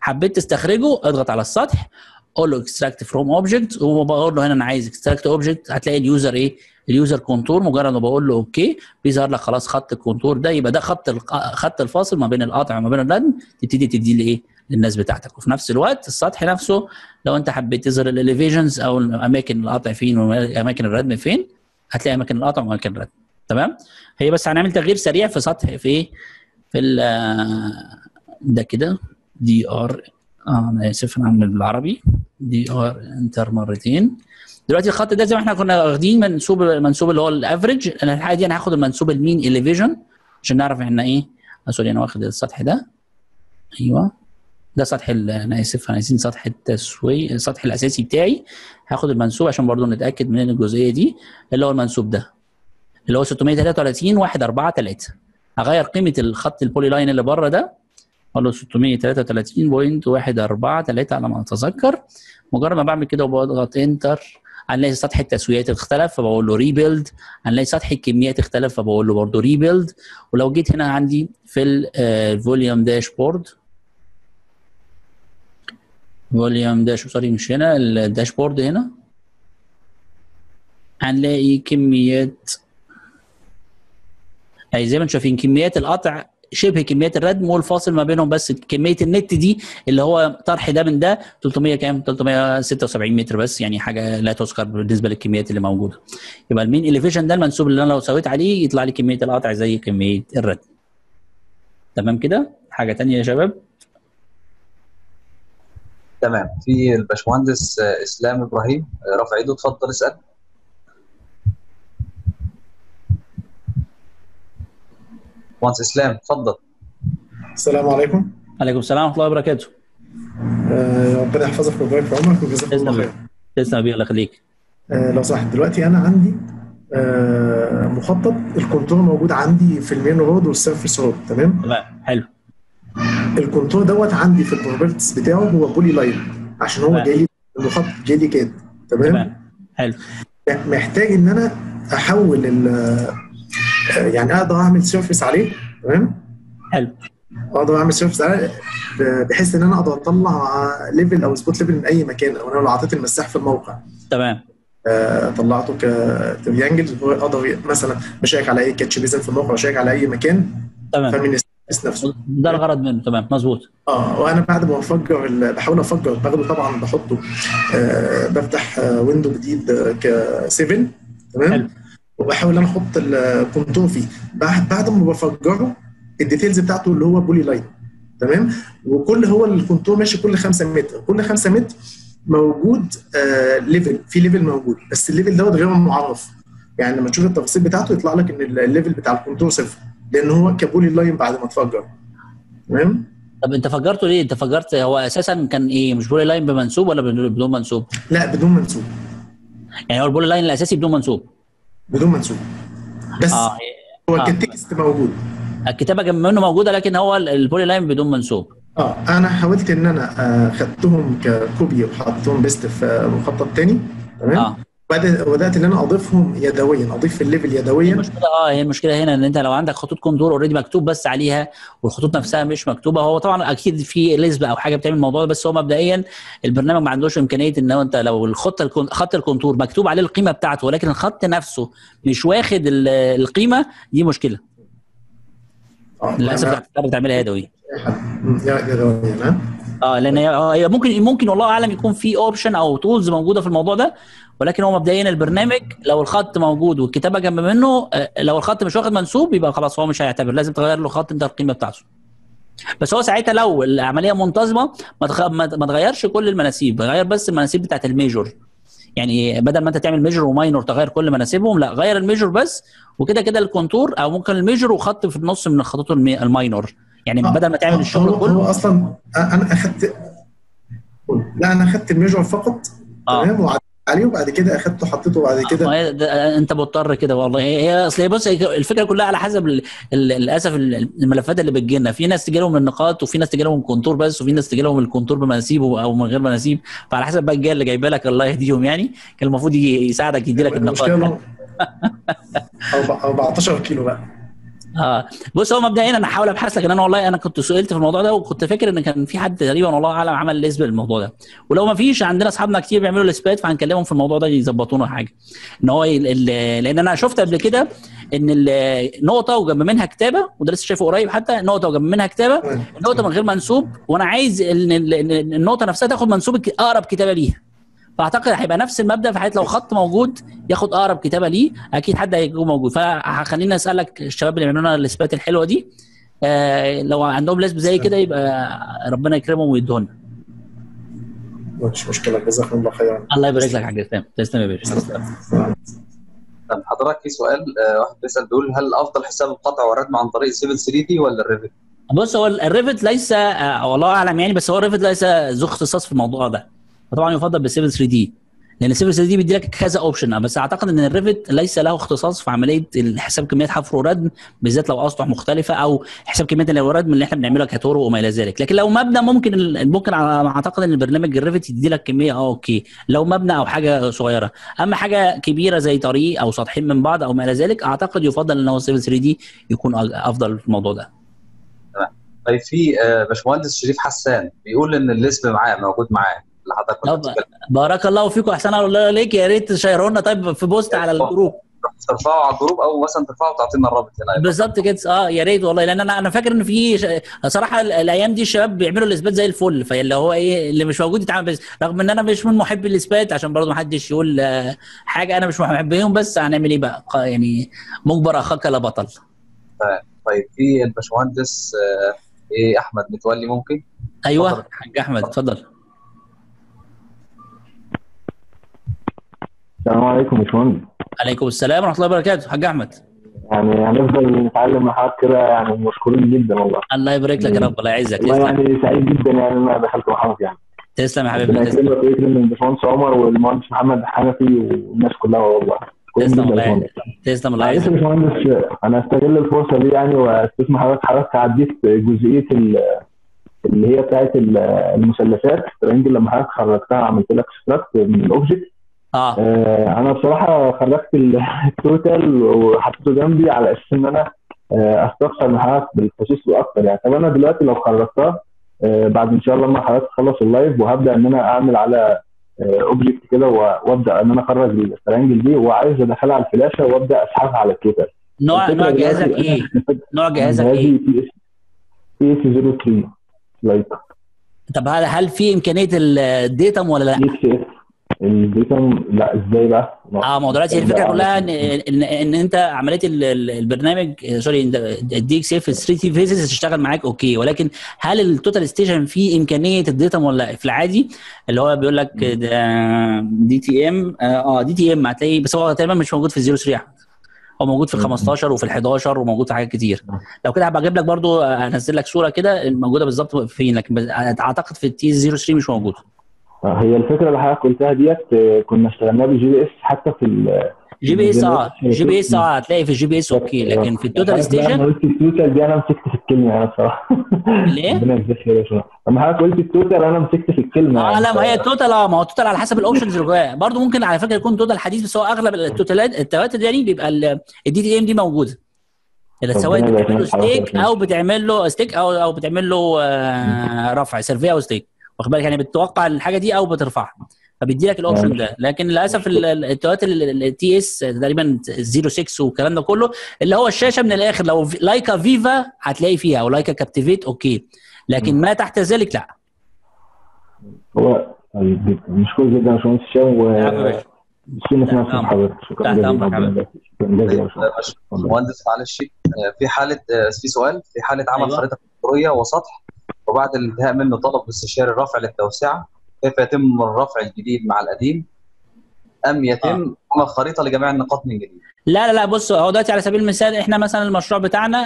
حبيت تستخرجه اضغط على السطح اقول له اكستراكت فروم اوبجكت، وبقول له هنا انا عايز اكستراكت اوبجكت. هتلاقي اليوزر ايه؟ اليوزر كونتور. مجرد ما بقول له اوكي بيظهر لك خلاص خط الكونتور ده، يبقى ده خط الفاصل ما بين القطع وما بين الردم. تبتدي تديه لايه؟ للناس بتاعتك. وفي نفس الوقت السطح نفسه لو انت حبيت تظهر الاليفيشنز او اماكن القطع فين واماكن الردم فين، هتلاقي اماكن القطع واماكن الردم. تمام؟ هي بس هنعمل تغيير سريع في سطح في ايه؟ في ده كده دي ار، انا اسف انا عامل بالعربي، دي ار انتر مرتين. دلوقتي الخط ده زي ما احنا كنا واخدين منسوب اللي هو الافريج، انا الحاجه دي انا هاخد المنسوب المين اليفيجن عشان نعرف احنا ايه. سوري انا واخد السطح ده، ايوه ده سطح انا اسف احنا عايزين سطح التسويه، السطح الاساسي بتاعي. هاخد المنسوب عشان برضو نتاكد من الجزئيه دي اللي هو المنسوب ده اللي هو 633.143. هغير قيمه الخط البولي لاين اللي بره ده، اقول له 633.143 على ما اتذكر. مجرد ما بعمل كده وبضغط انتر هنلاقي سطح التسويات اختلف فبقول له ريبيلد، هنلاقي سطح الكميات اختلف فبقول له برضه ريبيلد. ولو جيت هنا عندي في الفوليوم داشبورد، فوليوم داش سوري مش هنا الداشبورد، هنا هنلاقي كميات اي زي ما انتم شايفين كميات القطع شبه كميات الردم والفاصل ما بينهم بس كميه النت دي اللي هو طرح ده من ده 300 كام؟ 376 متر بس، يعني حاجه لا تذكر بالنسبه للكميات اللي موجوده. يبقى المين إليفيشن ده المنسوب اللي انا لو سويت عليه يطلع لي كميه القطع زي كميه الردم. تمام كده؟ حاجه ثانيه يا شباب؟ تمام. في الباشمهندس اسلام ابراهيم رافع ايده، اتفضل اسال. مهندس اسلام اتفضل. السلام عليكم. وعليكم السلام ورحمه الله وبركاته. ربنا يحفظك ويبارك في عمرك ويجزاك الله خير. تسلم يا بيه، الله يخليك. لو صح دلوقتي انا عندي مخطط الكونتور موجود عندي في المين رود والسيرفيس رود، تمام؟ تمام حلو. الكونتور دوت عندي في البروبرتس بتاعه هو بولي لاين عشان هو جاي لي المخطط جاي لي كده، تمام؟ حلو. محتاج ان انا احول يعني اقدر اعمل سيرفيس عليه، تمام؟ حلو. اقدر اعمل سيرفيس عليه بحيث ان انا اقدر اطلع ليفل او سبوت ليفل من اي مكان، او انا لو عطيت المساح في الموقع. تمام. طلعته كتريانجل هو اقدر مثلا بشيك على اي كاتش بيزن في الموقع وشيك على اي مكان. تمام. فمن نفسه. ده الغرض منه. تمام مظبوط. وانا بعد ما بفجر بحاول افجر باخده طبعا بحطه بفتح ويندو جديد ك7 تمام وبحاول انا احط الكونتور فيه بعد ما بفجره الديتيلز بتاعته اللي هو بولي لاين تمام وكل هو الكونتور ماشي كل 5 متر كل 5 متر موجود ليفل في ليفل موجود بس الليفل دوت غير معرف يعني لما تشوف التفاصيل بتاعته يطلع لك ان الليفل بتاع الكونتور صفر لان هو كابولي لاين بعد ما اتفجر تمام. طب انت فجرته ليه؟ انت فجرت هو اساسا كان ايه؟ مش بولي لاين بمنسوب ولا بدون منسوب؟ لا بدون منسوب. يعني هو البولي لاين الاساسي بدون منسوب. بدون منسوب. بس هو كالتكست موجود. الكتابه جنب منه موجوده لكن هو البولي لاين بدون منسوب. انا حاولت ان انا خدتهم ككوبي وحطيتهم بيست في مخطط تاني تمام. بدات ان انا اضيفهم يدويا اضيف الليفل يدويا. المشكله هي المشكله هنا ان انت لو عندك خطوط كونتور اوريدي مكتوب بس عليها والخطوط نفسها مش مكتوبه هو طبعا اكيد في لزبه او حاجه بتعمل الموضوع بس هو مبدئيا البرنامج ما عندوش امكانيه ان انت لو خط الكونتور مكتوب عليه القيمه بتاعته ولكن الخط نفسه مش واخد القيمه دي مشكله. للاسف بتعرف تعملها يدوي. لان هي ممكن والله اعلم يكون في اوبشن او تولز موجوده في الموضوع ده ولكن هو مبدئيا البرنامج لو الخط موجود والكتابه جنب منه لو الخط مش واخد منسوب يبقى خلاص هو مش هيعتبر لازم تغير له الخط انت القيمه بتاعته. بس هو ساعتها لو العمليه منتظمه ما تغيرش كل المناسيب، غير بس المناسيب بتاعت الميجور. يعني بدل ما انت تعمل ميجور وماينور تغير كل مناسبهم، لا غير الميجور بس وكده كده الكونتور او ممكن الميجور وخط في النص من الخطوط الماينور. يعني بدل ما تعمل الشغل كله هو اصلا انا اخدت الميجور فقط تمام وعدت عليه وبعد كده اخدته حطيته بعد كده انت مضطر كده والله. هي اصل بص الفكره كلها على حسب للاسف الملفات اللي بتجي لنا، في ناس تجي لهم النقاط وفي ناس تجي لهم الكونتور بس وفي ناس تجي لهم الكونتور بمناسيبه او من غير مناسيب، فعلى حسب بقى الجهه اللي جايبه لك الله يهديهم. يعني كان المفروض يساعدك يدي لك النقاط او 14 كيلو بقى. بص هو مبدئيا انا هحاول ابحث لك ان انا والله انا كنت سئلت في الموضوع ده وكنت فاكر ان كان في حد تقريبا والله اعلم عمل لسبه للموضوع ده، ولو ما فيش عندنا اصحابنا كتير بيعملوا الاسبات فهنكلمهم في الموضوع ده يظبطونا حاجه ان هو لان انا شفت قبل كده ان النقطه وجنب منها كتابه وده لسه شايفه قريب حتى نقطه وجنب منها كتابه النقطه من غير منسوب وانا عايز ان النقطه نفسها تاخد منسوب اقرب كتابه ليها. فاعتقد هيبقى نفس المبدا في حيث لو خط موجود ياخد اقرب كتابه ليه اكيد حد هيكون موجود. فخلينا اسالك الشباب اللي بيعملوا لنا الاسبات الحلوه دي لو عندهم لسب زي كده يبقى ربنا يكرمهم ويدوه لنا. مش مشكله، جزاكم الله خيرا. الله يبارك لك يا حاج اسلام. تسلم يا باشا. طب حضرتك في سؤال واحد بيسال بيقول هل افضل حساب القطع والردم عن طريق السيفل 3 دي ولا الريفت؟ بص هو الريفت ليس والله اعلم يعني بس هو الريفت ليس ذو اختصاص في الموضوع ده فطبعا يفضل بالسيفل 3 دي لان السيفل 3 دي بيدي لك كذا اوبشن بس اعتقد ان الريفت ليس له اختصاص في عمليه حساب كميه حفر وردم بالذات لو اسطح مختلفه او حساب كميه الوردم اللي احنا بنعمله كتورو وما الى ذلك. لكن لو مبنى ممكن اعتقد ان البرنامج الريفت يدي لك كميه اوكي لو مبنى او حاجه صغيره، اما حاجه كبيره زي طريق او سطحين من بعض او ما الى ذلك اعتقد يفضل ان هو السيفل 3 دي يكون افضل في الموضوع ده. تمام. طيب في باشمهندس شريف حسان بيقول ان اللسب معاه موجود معاه. بارك الله فيكم احسن الله عليك. يا ريت تشيروا لنا طيب في بوست على الجروب ترفعوا على الجروب او مثلا ترفعوا وتعطينا الرابط هنا بالظبط كده. يا ريت والله لان انا فاكر ان في صراحه الايام دي الشباب بيعملوا الاثبات زي الفل فاللي هو ايه اللي مش موجود يتعمل بس رغم ان انا مش من محبي الاثبات عشان برضه ما حدش يقول حاجه انا مش محبيهم بس هنعمل ايه بقى يعني مجبر اخاك لا بطل. طيب في الباشمهندس احمد متولي ممكن. ايوه حاج احمد اتفضل. السلام عليكم يا باشمهندس. عليكم السلام ورحمه الله وبركاته. حاج احمد يعني هنفضل نتعلم مع حضرتك كده يعني مشكورين جدا والله. الله يبارك لك يا رب. الله يعزك. والله يعني سعيد جدا يعني انا دخلت معاك يعني. تسلم يا حبيبي. تسلم يكرم الباشمهندس عمر والمهندس محمد حنفي والناس كلها والله. تسلم الله يعزك. تسلم الله يعزك. بس يا باشمهندس انا استغل الفرصه دي يعني واستسمح حضرتك عديت جزئيه اللي هي بتاعت المثلثات الترينجل لما حضرتك خرجتها عملت لك اكستراكت من الاوبجكت. انا بصراحه خرجت التوتال وحطيته جنبي على اساس ان انا استفسر مع حضرتك بالتفاصيل واكتر يعني. طب انا دلوقتي لو خرجتها بعد ان شاء الله ما حضرتك تخلص اللايف وهبدا ان انا اعمل على اوبجكت كده وابدا ان انا اخرج الترينجل دي وعايز ادخلها على الفلاشه وابدا اسحبها على التوتال. نوع جهازك ايه؟ نوع جهازك ايه؟ اي اس 03 لايك. طب هل في امكانيه الديتم ولا لا؟ الديتم لا. ازاي بقى؟ ما هو دلوقتي الفكره كلها ان انت عمليه البرنامج سوري الدي اكس اف 3 دي فيزز هتشتغل معاك اوكي، ولكن هل التوتال ستيشن فيه امكانيه الديتم ولا لا؟ في العادي اللي هو بيقول لك دي تي ام دي تي ام هتلاقيه، بس هو تقريبا مش موجود في الزيرو 3 احمد، هو موجود في ال 15 وفي ال 11 وموجود في حاجات كتير. لو كده هبقى اجيب لك برضو، هنزل لك صوره كده موجوده بالظبط فين، لكن اعتقد في التي 03 مش موجوده. هي الفكره اللي حضرتك قلتها ديت كنا اشتغلناها بالجي بي اس، حتى في الجي بي اس الجي بي اس هتلاقي في الجي بي اس اوكي، لكن في التوتال ستيشن انا قلت التوتال دي انا مسكت في الكلمه انا بصراحه ليه؟ ربنا يجزيك خير يا شباب. لما حضرتك قلت التوتال انا مسكت في الكلمه لا، ما هي التوتال ما هو التوتال على حسب الاوبشنز اللي جواها برضه، ممكن على فكره يكون توتال حديث، بس هو اغلب التوتالات التواتر يعني بيبقى الدي تي ام دي موجوده، سواء بتعمل له ستيك او بتعمل له ستيك او بتعمل له رفع سيرفي او ستيك، واخد بالك يعني بتتوقع الحاجه دي او بترفعها فبيدي لك الاوبشن ده. لكن للاسف التواتر التي اس تقريبا 06 والكلام ده كله اللي هو الشاشه من الاخر، لو لايكا فيفا هتلاقي فيها او لايكا كابتيفيت اوكي، لكن ما تحت ذلك لا. هو طيب جدا، مشكور جدا يا باشمهندس هشام وشكرا لحضرتك. شكرا جدا يا باشمهندس. معلش في حاله في سؤال في حاله عمل خريطه كونتوريه وسطح وبعد الانتهاء منه طلب الاستشاري الرفع للتوسعه، كيف يتم الرفع الجديد مع القديم ام يتم عمل خريطه لجميع النقاط من جديد؟ لا لا لا بص، هو دلوقتي على سبيل المثال احنا مثلا المشروع بتاعنا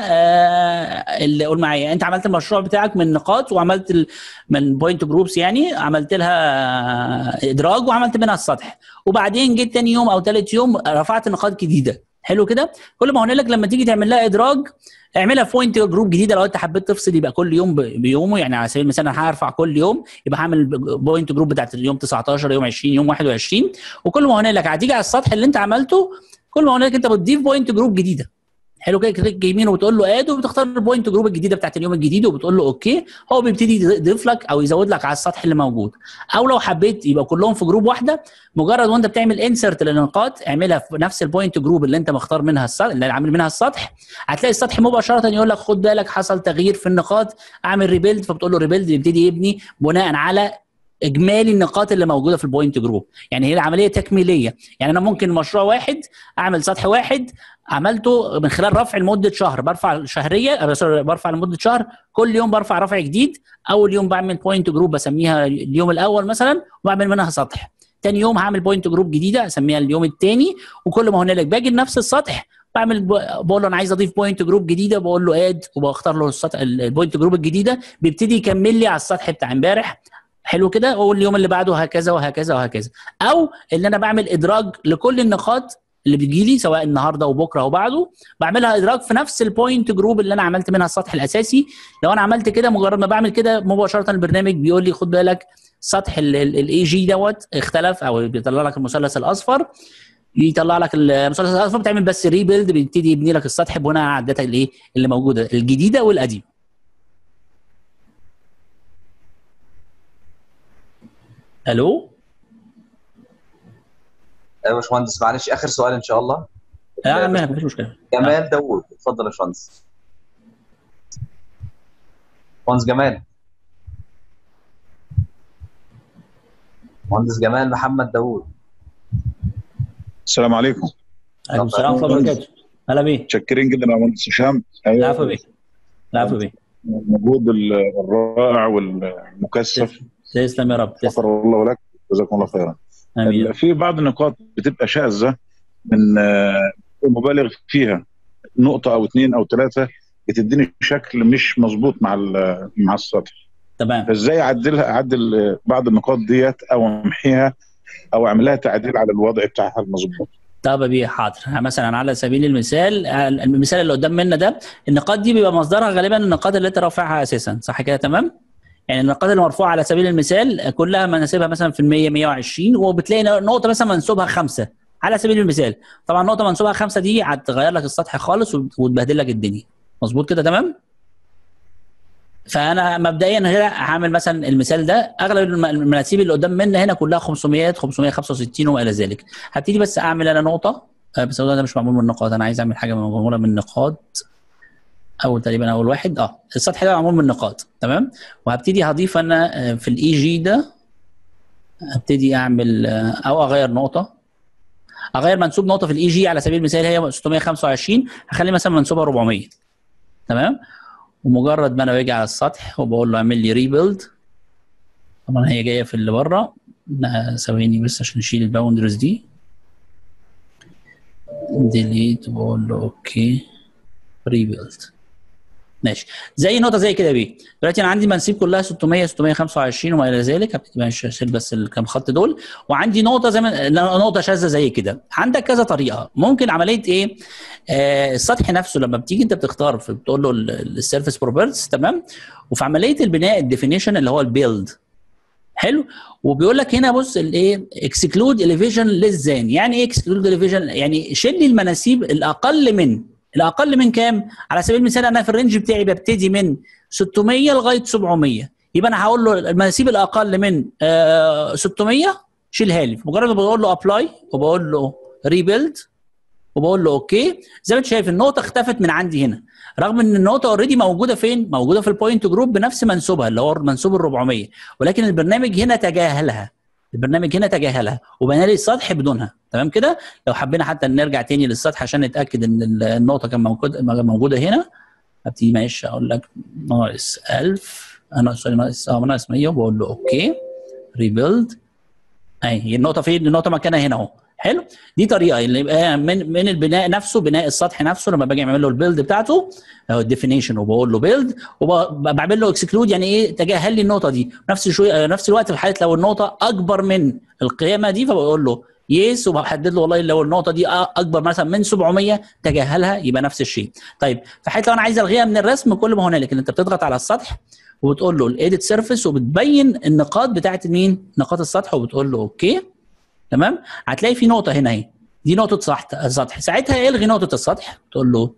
اللي قول معايا، انت عملت المشروع بتاعك من نقاط وعملت من بوينت جروبس، يعني عملت لها ادراج وعملت منها السطح، وبعدين جيت ثاني يوم او ثالث يوم رفعت نقاط جديده. حلو كده، كل ما هقول لك لما تيجي تعمل لها ادراج اعملها في بوينت جروب جديده، لو انت حبيت تفصل يبقى كل يوم بيومه، يعني على سبيل المثال انا هرفع كل يوم يبقى هعمل بوينت جروب بتاعت يوم 19 يوم 20 يوم 21، وكل ما هقول لك هتيجي على السطح اللي انت عملته كل ما هقول لك انت بتضيف بوينت جروب جديده. حلو كده، كليك يمين وبتقول له اد وبتختار البوينت جروب الجديده بتاعت اليوم الجديد وبتقول له اوكي، هو بيبتدي يضيف لك او يزود لك على السطح اللي موجود، او لو حبيت يبقى كلهم في جروب واحده، مجرد وانت بتعمل انسرت للنقاط اعملها في نفس البوينت جروب اللي انت مختار منها السطح اللي عامل منها السطح، هتلاقي السطح مباشره يقول لك خد بالك حصل تغيير في النقاط، اعمل ريبيلد، فبتقول له ريبيلد، يبتدي يبني بناء على اجمالي النقاط اللي موجوده في البوينت جروب. يعني هي العمليه تكميليه، يعني انا ممكن مشروع واحد اعمل سطح واحد عملته من خلال رفع لمده شهر، برفع شهريه برفع لمده شهر، كل يوم برفع رفع جديد، اول يوم بعمل بوينت جروب بسميها اليوم الاول مثلا وبعمل منها سطح، ثاني يوم هعمل بوينت جروب جديده اسميها اليوم الثاني، وكل ما هنالك باجي لنفس السطح بعمل بقول له انا عايز اضيف بوينت جروب جديده، بقول له اد وبختار له السطح البوينت جروب الجديده، بيبتدي يكمل لي على السطح بتاع امبارح. حلو كده، واليوم اللي بعده هكذا وهكذا وهكذا، او اللي انا بعمل ادراج لكل النقاط اللي بتجي لي سواء النهارده وبكره وبعده، بعملها ادراج في نفس البوينت جروب اللي انا عملت منها السطح الاساسي. لو انا عملت كده مجرد ما بعمل كده مباشره البرنامج بيقول لي خد بالك سطح الاي جي دوت اختلف، او بيطلع لك المثلث الاصفر، يطلع لك المثلث الاصفر، بتعمل بس ريبيلد، بيبتدي يبني لك السطح بناء على الداتا الايه اللي موجوده الجديده والقديمه. الو يا باشمهندس، معلش اخر سؤال ان شاء الله. لا ما فيش مشكله. جمال داوود، اتفضل يا باشمهندس. باشمهندس جمال، مهندس جمال محمد داوود. السلام عليكم. وعليكم السلام ورحمه الله وبركاته. هلا بيك. متشكرين جدا يا مهندس هشام. العفو بيك. العفو بيك. المجهود الرائع والمكثف. تسلم يا رب. شكر الله ولك، جزاكم الله خيرا. امين. في بعض النقاط بتبقى شاذه من مبالغ فيها، نقطه او اثنين او ثلاثه بتديني شكل مش مظبوط مع السطح. تمام. فازاي اعدل بعض النقاط ديت او امحيها او اعمل لها تعديل على الوضع بتاعها المظبوط؟ طب بيه حاضر، مثلا على سبيل المثال اللي قدام منا ده، النقاط دي بيبقى مصدرها غالبا النقاط اللي انت رافعها اساسا، صح كده؟ تمام؟ يعني النقاط المرفوعه على سبيل المثال كلها مناسبها مثلا في المية 120، وبتلاقي نقطه مثلا منسوبها 5 على سبيل المثال. طبعا نقطه منسوبها 5 دي هتغير لك السطح خالص وتبهدل لك الدنيا. مظبوط كده تمام؟ فانا مبدئيا هنا هعمل مثلا المثال ده، اغلب المناسيب اللي قدام منا هنا كلها 500 565 وما الى ذلك. هبتدي بس اعمل انا نقطه، بس ده مش معمول من النقاط، انا عايز اعمل حاجه معموله من النقاط. اول تقريبا اول واحد السطح ده معمول من النقاط، تمام. وهبتدي هضيف انا في الاي جي ده، هبتدي اعمل او اغير نقطه، اغير منسوب نقطه في الاي جي على سبيل المثال هي 625، هخلي مثلا منسوبها 400، تمام. ومجرد ما انا باجي على السطح وبقول له اعمل لي ريبيلد، طبعا هي جايه في اللي بره، ثواني بس عشان نشيل الباوندرز دي، ديليت وبقول له اوكي ريبيلد، ماشي. زي نقطه زي كده بيه، دلوقتي انا عندي منسيب كلها 600 625 وما الى ذلك، هبقى اشيل بس الكام خط دول، وعندي نقطه زي ما نقطه شاذه زي كده. عندك كذا طريقه ممكن عمليه ايه؟ السطح نفسه لما بتيجي انت بتختار بتقول له السيرفيس بروبرتيز، تمام. وفي عمليه البناء الديفينيشن اللي هو البيلد، حلو. وبيقول لك هنا بص الايه، اكسكلود اليفيشن للزان. يعني ايه اكسكلود اليفيشن؟ يعني شيل لي المناسيب الاقل من كام؟ على سبيل المثال انا في الرينج بتاعي ببتدي من 600 لغايه 700، يبقى انا هقول له المناسيب الاقل من 600 شيلها لي. مجرد ما بقول له ابلاي وبقول له ريبيلد وبقول له اوكي، زي ما انت شايف النقطه اختفت من عندي هنا، رغم ان النقطه اوريدي موجوده فين؟ موجوده في البوينت جروب بنفس منسوبها اللي هو منسوب ال 400، ولكن البرنامج هنا تجاهلها. وبنى لي السطح بدونها، تمام كده. لو حبينا حتى نرجع تاني للسطح عشان نتاكد ان النقطه كانت موجوده هنا، هبتدي معلش اقول لك ناقص 1000، ناقص 100، وبقول له اوكي ريبيلد، اهي النقطه فين؟ النقطه مكانها هنا اهو، حلو. دي طريقه اللي يبقى من البناء نفسه، بناء السطح نفسه، لما باجي اعمل له البيلد بتاعته او الديفينيشن وبقول له بيلد وبعمل له اكسكلود، يعني ايه؟ تجاهل لي النقطه دي. نفس الوقت في حاله لو النقطه اكبر من القيمه دي فبقول له يس، وبحدد له والله لو النقطه دي اكبر مثلا من 700 تجاهلها، يبقى نفس الشيء. طيب في حاله لو انا عايز الغيها من الرسم، كل ما هنالك ان انت بتضغط على السطح وبتقول له الايديت سيرفيس وبتبين النقاط بتاعت مين؟ نقاط السطح، وبتقول له اوكي، تمام. هتلاقي في نقطه هنا اهي، دي نقطه السطح، ساعتها الغي نقطه السطح، بتقول له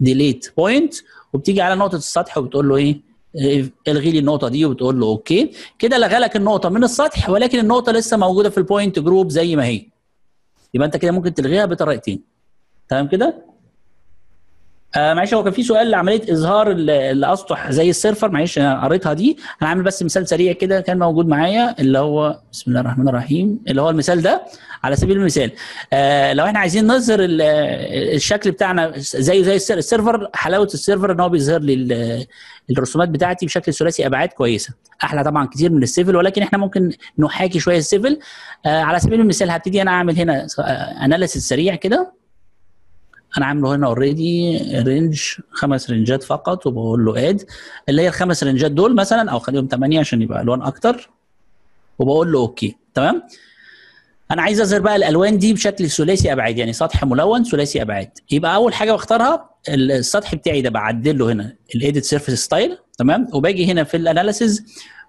ديليت بوينت، وبتيجي على نقطه السطح وبتقول له ايه؟ الغي لي النقطه دي، وبتقول له اوكي. كده لغى لك النقطه من السطح، ولكن النقطه لسه موجوده في البوينت جروب زي ما هي. يبقى انت كده ممكن تلغيها بطريقتين، تمام كده. معلش هو كان في سؤال لعمليه اظهار الاسطح زي السيرفر، معلش انا قريتها دي، انا عامل بس مثال سريع كده كان موجود معايا، اللي هو بسم الله الرحمن الرحيم، اللي هو المثال ده على سبيل المثال. لو احنا عايزين نظهر الشكل بتاعنا زي السيرفر، حلاوه السيرفر ان هو بيظهر لي الرسومات بتاعتي بشكل ثلاثي ابعاد كويسه، احلى طبعا كتير من السيفل، ولكن احنا ممكن نحاكي شويه السيفل. على سبيل المثال هبتدي انا اعمل هنا اناليسيس سريع كده، انا عامله هنا اوريدي رينج، 5 رنجات فقط، وبقول له اد اللي هي ال5 رنجات دول مثلا، او خليهم 8 عشان يبقى الوان اكتر، وبقول له اوكي، تمام. انا عايز اظهر بقى الالوان دي بشكل ثلاثي ابعاد، يعني سطح ملون ثلاثي ابعاد. يبقى اول حاجه بختارها السطح بتاعي ده، بعدل له هنا الايديت سيرفيس ستايل، تمام. وباجي هنا في الاناليسز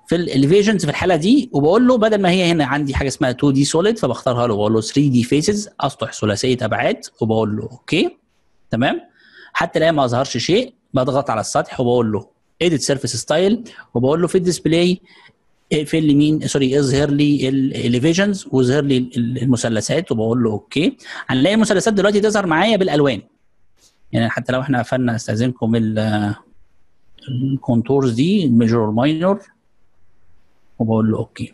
في الاليفيشنز في الحاله دي، وبقول له بدل ما هي هنا عندي حاجه اسمها 2 دي سوليد، فبختارها له وبقول له 3 دي فيسز، اسطح ثلاثيه ابعاد، وبقول له اوكي، تمام. حتى الان ما اظهرش شيء، بضغط على السطح وبقول له اديت سيرفيس ستايل، وبقول له في الديسبلاي اقفل لي مين؟ سوري، اظهر لي الاليفيشنز واظهر لي المثلثات، وبقول له اوكي. هنلاقي المثلثات دلوقتي تظهر معايا بالالوان، يعني حتى لو احنا قفلنا، استاذنكم، الكونتورز دي ميجور والماينور، وبقول له اوكي.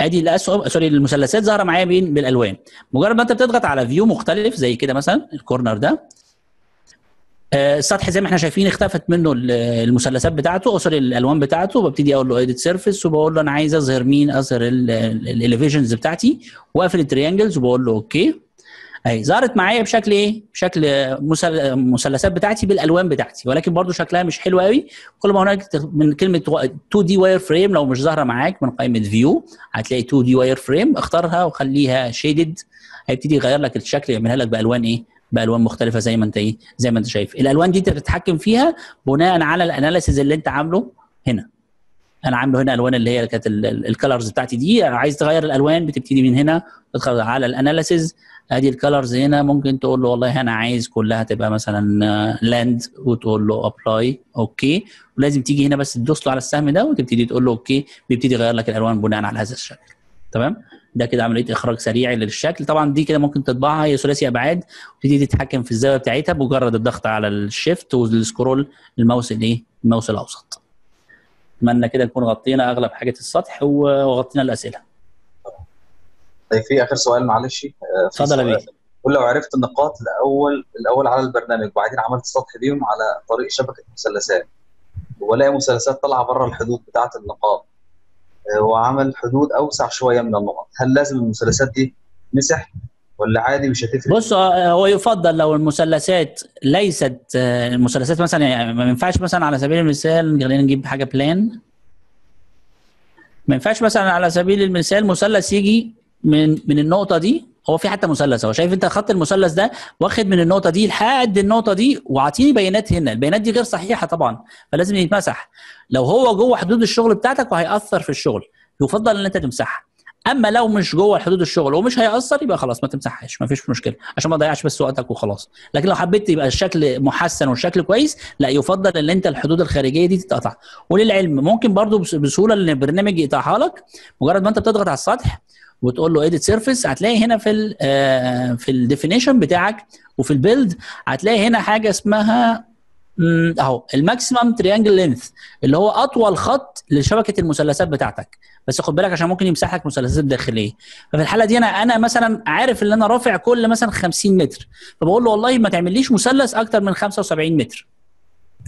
ادي المثلثات ظاهره معايا بالالوان. مجرد ما انت بتضغط على فيو مختلف زي كده مثلا الكورنر ده، السطح زي ما احنا شايفين اختفت منه المثلثات بتاعته، الالوان بتاعته. ببتدي اقول له ايديت سيرفيس، وبقول له انا عايز اظهر مين؟ اظهر الاليفيشنز بتاعتي، واقفل التريانجلز، وبقول له اوكي. اهي ظهرت معايا بشكل ايه؟ بشكل مثلثات بتاعتي بالالوان بتاعتي، ولكن برضو شكلها مش حلو قوي. كل ما هناك من كلمه 2 دي واير فريم، لو مش ظاهره معاك من قائمه فيو هتلاقي 2 دي واير فريم، اختارها وخليها شيدد، هيبتدي يغير لك الشكل، يعملها لك بالوان ايه؟ بالوان مختلفه زي ما انت شايف. الالوان دي انت بتتحكم فيها بناء على الاناليسيز اللي انت عامله هنا، انا عامله هنا الوان اللي هي كانت الكالرز بتاعتي دي، عايز تغير الالوان بتبتدي من هنا تدخل على الاناليسز، ادي الكالرز هنا ممكن تقول له والله انا عايز كلها تبقى مثلا لاند وتقول له ابلاي اوكي، ولازم تيجي هنا بس تدوس له على السهم ده وتبتدي تقول له اوكي، بيبتدي يغير لك الالوان بناء على هذا الشكل. تمام؟ ده كده عمليه اخراج سريع للشكل. طبعا دي كده ممكن تطبعها، هي ثلاثي ابعاد، وتبتدي تتحكم في الزاويه بتاعتها بمجرد الضغط على الشيفت والسكرول الماوس الايه؟ الماوس الاوسط. اتمنى كده نكون غطينا اغلب حاجه السطح وغطينا الاسئله. طيب في اخر سؤال معلش. اتفضل يا بيه. ولو عرفت النقاط الاول على البرنامج وبعدين عملت سطح بيهم على طريق شبكه مثلثات ولاقي مثلثات طالعه بره الحدود بتاعه النقاط وعمل حدود اوسع شويه من النقط، هل لازم المثلثات دي تمسح ولا عادي مش هتفرق؟ بص هو يفضل لو المثلثات ليست المثلثات مثلا، يعني ما ينفعش مثلا على سبيل المثال خلينا نجيب حاجه بلان، ما ينفعش مثلا على سبيل المثال مثلث يجي من النقطه دي، هو في حتى مثلث اهو شايف انت خط المثلث ده واخد من النقطه دي لحد النقطه دي وعاطيني بيانات هنا، البيانات دي غير صحيحه طبعا فلازم يتمسح، لو هو جوه حدود الشغل بتاعتك وهيأثر في الشغل يفضل ان انت تمسحها، اما لو مش جوه حدود الشغل ومش هيأثر يبقى خلاص ما تمسحهاش ما فيش مشكله عشان ما تضيعش بس وقتك وخلاص، لكن لو حبيت يبقى الشكل محسن والشكل كويس لا يفضل ان انت الحدود الخارجيه دي تتقطع، وللعلم ممكن برضو بسهوله ان البرنامج يقطعها لك مجرد ما انت بتضغط على السطح وتقول له edit surface هتلاقي هنا في الديفينيشن بتاعك وفي البيلد هتلاقي هنا حاجه اسمها اهو الماكسيمم تريانجل لينث اللي هو اطول خط لشبكه المثلثات بتاعتك، بس خد بالك عشان ممكن يمسح لك مثلثات داخليه، ففي الحاله دي انا مثلا عارف ان انا رافع كل مثلا 50 متر فبقول له والله ما تعمليش مثلث اكتر من 75 متر،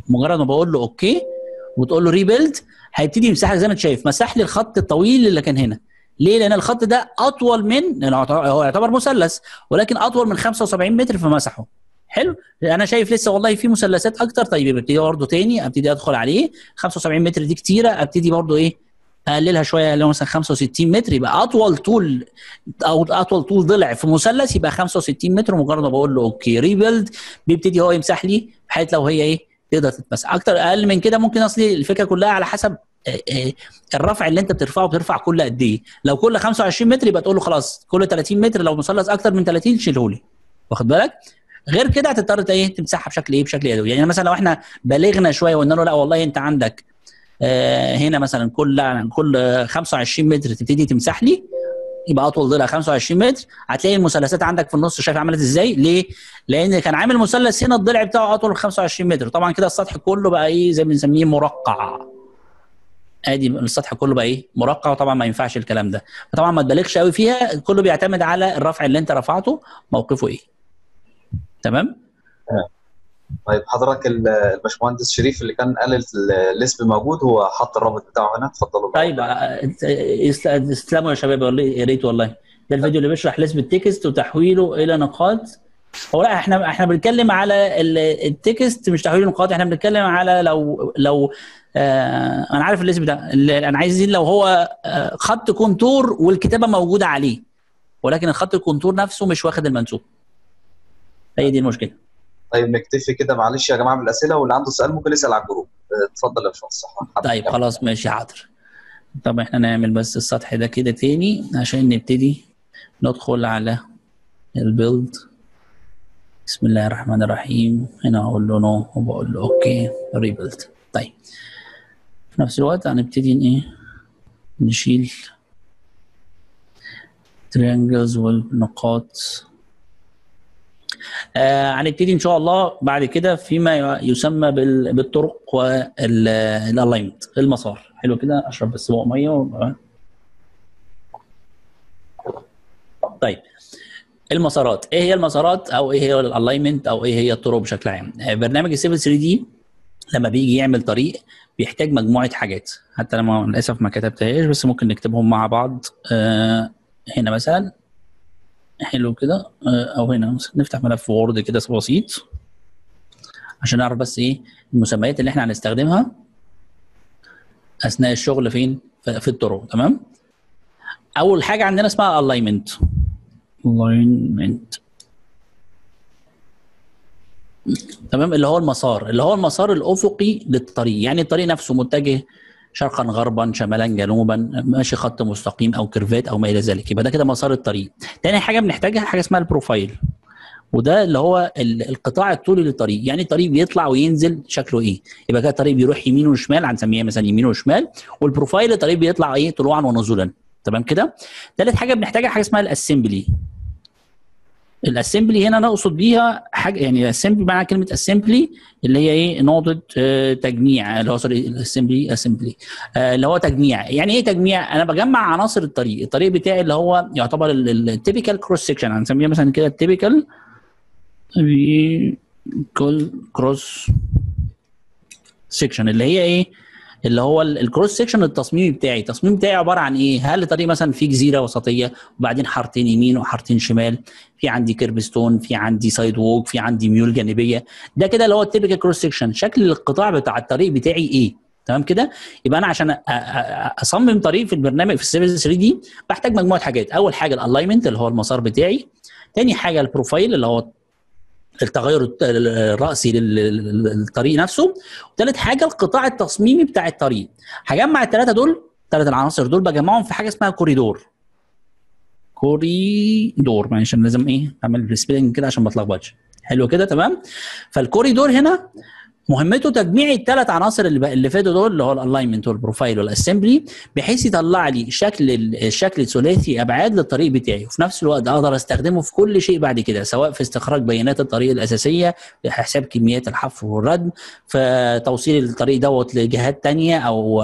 مجرد ما بقول له اوكي وتقول له ريبيلد هيبتدي يمسحك زي ما انت شايف، مسح لي الخط الطويل اللي كان هنا ليه؟ لأن الخط ده أطول من هو يعتبر مثلث ولكن أطول من 75 متر فمسحه. حلو؟ أنا شايف لسه والله في مثلثات أكتر، طيب ابتدي برضه تاني أبتدي أدخل عليه 75 متر دي كتيرة أبتدي برضه إيه؟ أقللها شوية اللي هو مثلا 65 متر يبقى أطول طول أو أطول طول ضلع في مثلث يبقى 65 متر، مجرد ما بقول له أوكي ريبيلد بيبتدي هو يمسح لي بحيث لو هي إيه؟ تقدر تتمسح، أكتر أقل من كده ممكن أصلي الفكرة كلها على حسب الرفع اللي انت بترفعه بترفع كل قد ايه؟ لو كل 25 متر يبقى تقول له خلاص كل 30 متر لو مثلث اكتر من 30 شيله لي. واخد بالك؟ غير كده هتضطر ايه تمسحها بشكل ايه؟ بشكل يدوي، يعني مثلا لو احنا بالغنا شويه وقلنا له لا والله انت عندك هنا مثلا كل 25 متر تبتدي تمسح لي يبقى اطول ضلع 25 متر، هتلاقي المثلثات عندك في النص شايف عملت ازاي؟ ليه؟ لان كان عامل مثلث هنا الضلع بتاعه اطول من 25 متر، طبعا كده السطح كله بقى ايه زي ما بنسميه مرقع. ادي السطح كله بقى ايه؟ مرقع وطبعا ما ينفعش الكلام ده، فطبعا ما تبالغش قوي فيها، كله بيعتمد على الرفع اللي انت رفعته موقفه ايه. تمام؟ طيب حضرتك الباشمهندس شريف اللي كان قال الاسم موجود هو حط الرابط بتاعه هنا، اتفضلوا. طيب استلموا يا شباب والله يا ريت والله، ده الفيديو اللي بيشرح لسب التكست وتحويله الى نقاط. هو لا احنا بنتكلم على التكست مش تحويل النقاط، احنا بنتكلم على لو انا عارف الاسم ده انا عايزين لو هو خط كونتور والكتابه موجوده عليه ولكن الخط الكونتور نفسه مش واخد المنسوب. هي دي المشكله. طيب نكتفي كده معلش يا جماعه بالاسئله، واللي عنده سؤال ممكن يسال على الجروب. اتفضل يا باشمهندس. طيب خلاص ماشي حاضر. طب احنا نعمل بس السطح ده كده تاني عشان نبتدي ندخل على البيلد. بسم الله الرحمن الرحيم. هنا اقول له نو وبقول له اوكي ريبيلد. طيب في نفس الوقت هنبتدي ايه نشيل تريانجلز والنقاط. هنبتدي ان شاء الله بعد كده فيما يسمى بالطرق والالاينمنت المسار. حلو كده اشرب بس بق ميه طيب المسارات، ايه هي المسارات او ايه هي الالاينمنت او ايه هي الطرق بشكل عام؟ برنامج السيفل 3 دي لما بيجي يعمل طريق بيحتاج مجموعه حاجات، حتى انا للاسف ما كتبتهاش بس ممكن نكتبهم مع بعض. هنا مثلا حلو كده او هنا نفتح ملف وورد كده بسيط عشان نعرف بس ايه المسميات اللي احنا هنستخدمها اثناء الشغل فين في الطرق. تمام؟ اول حاجه عندنا اسمها الاينمنت. الاينمنت تمام اللي هو المسار الافقي للطريق، يعني الطريق نفسه متجه شرقا غربا شمالا جنوبا، ماشي خط مستقيم او كيرفات او ما الى ذلك، يبقى ده كده مسار الطريق. تاني حاجه بنحتاجها حاجه اسمها البروفايل، وده اللي هو القطاع الطولي للطريق، يعني الطريق بيطلع وينزل شكله ايه؟ يبقى كده الطريق بيروح يمين وشمال، هنسميها مثلا يمين وشمال، والبروفايل الطريق بيطلع ايه؟ طلوعا ونزولا. تمام كده؟ ثالث حاجه بنحتاجها حاجه اسمها الاسمبلي. الاسمبلي هنا نقصد بيها حاجه، يعني الاسمبلي معنى كلمه اسمبلي اللي هي ايه؟ نقطه تجميع، اللي هو سوري الاسمبلي اللي هو تجميع. يعني ايه تجميع؟ انا بجمع عناصر الطريق، الطريق بتاعي اللي هو يعتبر التيبيكال كروس سيكشن، هنسميها مثلا كده التيبيكال كروس سيكشن، اللي هي ايه؟ اللي هو الكروس سيكشن التصميمي بتاعي، التصميم بتاعي عباره عن ايه؟ هل الطريق مثلا فيه جزيره وسطيه وبعدين حارتين يمين وحارتين شمال، في عندي كيربستون، في عندي سايد ووك، في عندي ميول جانبيه، ده كده اللي هو التيبيكال كروس سيكشن، شكل القطاع بتاع الطريق بتاعي ايه؟ تمام كده؟ يبقى انا عشان اصمم طريق في البرنامج في السيفل 3 دي بحتاج مجموعه حاجات، اول حاجه الالاينمنت اللي هو المسار بتاعي، ثاني حاجه البروفايل اللي هو التغير الرأسي للطريق نفسه، وثالث حاجه القطاع التصميمي بتاع الطريق. هجمع الثلاثه دول، ثلاث العناصر دول بجمعهم في حاجه اسمها كوريدور. كوريدور معلش انا لازم ايه اعمل سبيلنج كده عشان ما اتلخبطش. حلو كده تمام. فالكوريدور هنا مهمته تجميع الثلاث عناصر اللي فاتوا دول، اللي هو الالاينمنت والبروفايل والاسمبلي، بحيث يطلع لي شكل ثلاثي ابعاد للطريق بتاعي، وفي نفس الوقت اقدر استخدمه في كل شيء بعد كده، سواء في استخراج بيانات الطريق الاساسيه، في حساب كميات الحفر والردم، في توصيل الطريق دوت لجهات ثانيه، او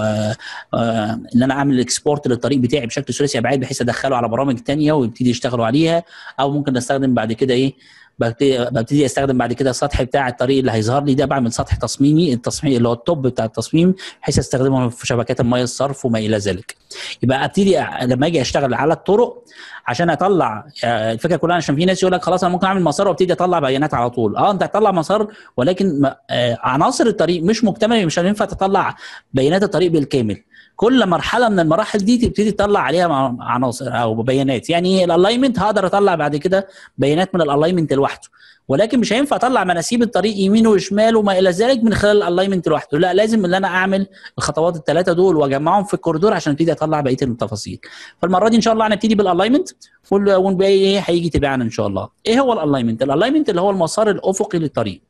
ان انا اعمل اكسبورت للطريق بتاعي بشكل ثلاثي ابعاد بحيث ادخله على برامج ثانيه ويبتدي يشتغلوا عليها، او ممكن استخدم بعد كده ايه؟ ببتدي استخدم بعد كده السطح بتاع الطريق اللي هيظهر لي ده، بعمل سطح تصميمي، التصميم اللي هو التوب بتاع التصميم، بحيث استخدمه في شبكات الميه الصرف وما الى ذلك. يبقى ابتدي لما اجي اشتغل على الطرق عشان اطلع الفكره كلها، عشان في ناس يقول لك خلاص انا ممكن اعمل مسار وابتدي اطلع بيانات على طول. انت هتطلع مسار ولكن عناصر الطريق مش مكتمله، مش هينفع تطلع بيانات الطريق بالكامل. كل مرحله من المراحل دي تبتدي تطلع عليها عناصر او بيانات. يعني الالاينمنت هقدر اطلع بعد كده بيانات من الالاينمنت لوحده، ولكن مش هينفع اطلع مناسيب الطريق يمين وشمال وما الى ذلك من خلال الالاينمنت لوحده، لا لازم ان انا اعمل الخطوات الثلاثه دول واجمعهم في الكوريدور عشان ابتدي اطلع بقيه التفاصيل. فالمره دي ان شاء الله هنبتدي بالالاينمنت والباقي ايه هيجي تبعنا ان شاء الله. ايه هو الالاينمنت؟ الالاينمنت اللي هو المسار الافقي للطريق.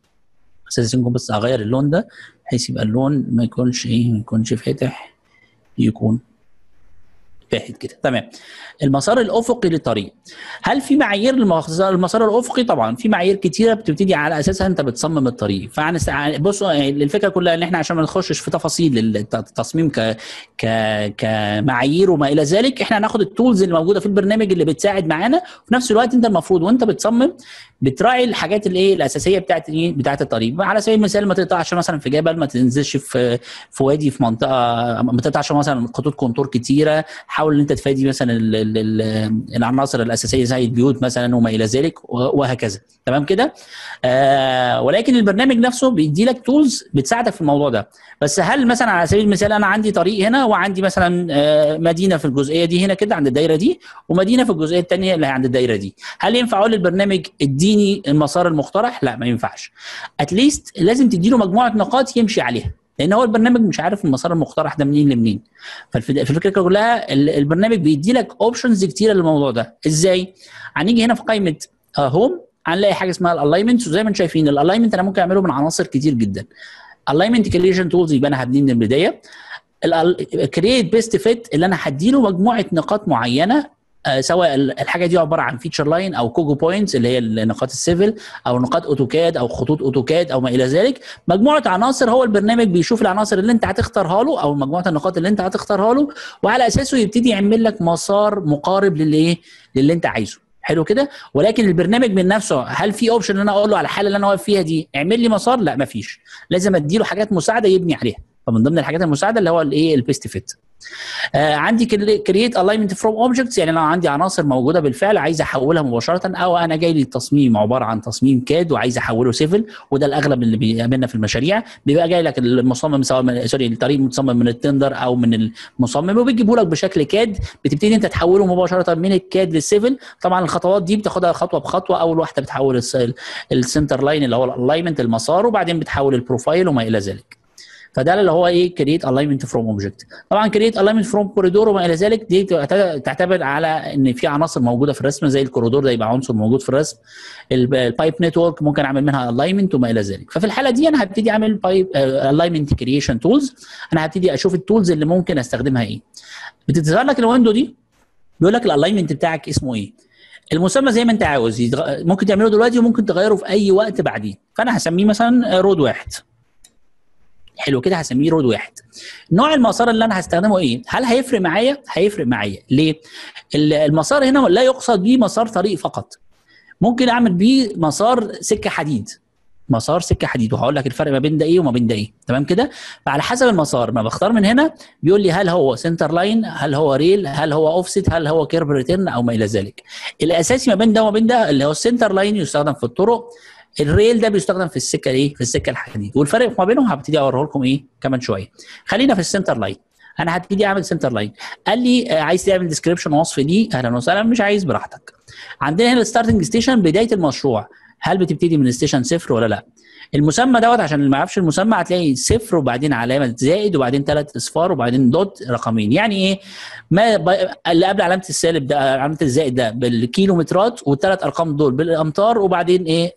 استاذنكم بس اغير اللون ده بحيث يبقى اللون ما يكونش ايه، ما يكونش فاتح، يكون باهت كده تمام. المسار الافقي للطريق، هل في معايير المسار الافقي؟ طبعا في معايير كتيره بتبتدي على اساسها انت بتصمم الطريق. بصوا الفكره كلها ان احنا عشان ما نخشش في تفاصيل التصميم كمعايير وما الى ذلك، احنا هناخد التولز اللي موجوده في البرنامج اللي بتساعد معانا، وفي نفس الوقت انت المفروض وانت بتصمم بتراعي الحاجات الايه الاساسيه بتاعت ايه بتاعت الطريق. على سبيل المثال ما تقطعش مثلا في جبل، ما تنزلش في وادي، في منطقه ما تقطعش مثلا خطوط كونتور كتيره، حاول ان انت تفادي مثلا العناصر الاساسيه زي البيوت مثلا وما الى ذلك وهكذا. تمام كده؟ ولكن البرنامج نفسه بيدي لك تولز بتساعدك في الموضوع ده. بس هل مثلا على سبيل المثال انا عندي طريق هنا، وعندي مثلا مدينه في الجزئيه دي هنا كده عند الدايره دي، ومدينه في الجزئيه الثانيه اللي عند الدايره دي، هل ينفع اقول للبرنامج اديني المسار المقترح؟ لا ما ينفعش. اتليست لازم تدي له مجموعه نقاط يمشي عليها، لان هو البرنامج مش عارف المسار المقترح ده منين لمنين. فالفكره كلها البرنامج بيدي لك اوبشنز كتيره للموضوع ده. ازاي؟ هنيجي هنا في قائمه هوم هنلاقي حاجه اسمها الالاينمنت، وزي ما انتم شايفين الالاينمنت انا ممكن اعمله من عناصر كتير جدا. الالاينمنت كريشن تولز يبقى انا هبنيه من البدايه. كرييت بيست فيت اللي انا هديله مجموعه نقاط معينه، سواء الحاجه دي عباره عن فيتشر لاين او كوجو بوينتس اللي هي نقاط السيفل، او نقاط اوتوكاد او خطوط اوتوكاد او ما الى ذلك، مجموعه عناصر هو البرنامج بيشوف العناصر اللي انت هتختارها له او مجموعه النقاط اللي انت هتختارها له، وعلى اساسه يبتدي يعمل لك مسار مقارب للي انت عايزه. حلو كده؟ ولكن البرنامج من نفسه هل في اوبشن ان انا اقول له على الحاله اللي انا واقف فيها دي اعمل لي مسار؟ لا مفيش، لازم اديله حاجات مساعده يبني عليها. فمن ضمن الحاجات المساعده اللي هو الايه البيست فيت. عندي كرييت الاينمنت فروم اوبجكتس، يعني لو عندي عناصر موجوده بالفعل عايز احولها مباشره، او انا جاي لي التصميم عباره عن تصميم كاد وعايز احوله سيفل، وده الاغلب اللي بيقابلنا في المشاريع، بيبقى جاي لك المصمم سواء سوري الطريق متصمم من التندر او من المصمم وبيجيبه لك بشكل كاد، بتبتدي انت تحوله مباشره من الكاد للسيفل. طبعا الخطوات دي بتاخدها خطوه بخطوه، اول واحده بتحول السنتر لاين اللي هو الالاينمنت المسار، وبعدين بتحول البروفايل وما الى ذلك. فده اللي هو ايه كرييت الاينمنت فروم اوبجكت. طبعا كرييت الاينمنت فروم كوريدور وما الى ذلك دي تعتمد على ان في عناصر موجوده في الرسم، زي الكوريدور ده يبقى عنصر موجود في الرسم، البايب نتورك ممكن اعمل منها الاينمنت وما الى ذلك. ففي الحاله دي انا هبتدي اعمل بايب الاينمنت كرييشن تولز، انا هبتدي اشوف التولز اللي ممكن استخدمها ايه. بتظهر لك الويندو دي بيقول لك الاينمنت بتاعك اسمه ايه، المسمى زي ما انت عاوز، ممكن تعمله دلوقتي وممكن تغيره في اي وقت بعدين. فانا هسميه مثلا رود واحد. حلو كده، هسميه رود واحد. نوع المسار اللي انا هستخدمه ايه؟ هل هيفرق معايا؟ هيفرق معايا. ليه؟ المسار هنا لا يقصد بيه مسار طريق فقط، ممكن اعمل بيه مسار سكه حديد، مسار سكه حديد، وهقول لك الفرق ما بين ده ايه وما بين ده ايه. تمام كده؟ فعلى حسب المسار ما بختار من هنا بيقول لي هل هو سنتر لاين، هل هو ريل، هل هو اوفست، هل هو كيرب ريتيرن او ما الى ذلك. الاساسي ما بين ده وما بين ده اللي هو السنتر لاين يستخدم في الطرق، الريل ده بيستخدم في السكه ايه، في السكه الحديد، والفرق ما بينهم هبتدي اوريه لكم ايه كمان شويه. خلينا في السنتر لاين. انا هبتدي اعمل سنتر لاين، قال لي عايز تعمل ديسكربشن وصف دي اهلا وسهلا، مش عايز براحتك. عندنا هنا الستارتنج ستيشن بدايه المشروع، هل بتبتدي من ستيشن صفر ولا لا؟ المسمى دوت عشان اللي ما يعرفش المسمى هتلاقي صفر وبعدين علامه زائد وبعدين ثلاث اصفار وبعدين دوت رقمين. يعني ايه؟ ما اللي قبل علامه السالب ده، علامه الزائد ده بالكيلومترات، والثلاث ارقام دول بالامتار، وبعدين ايه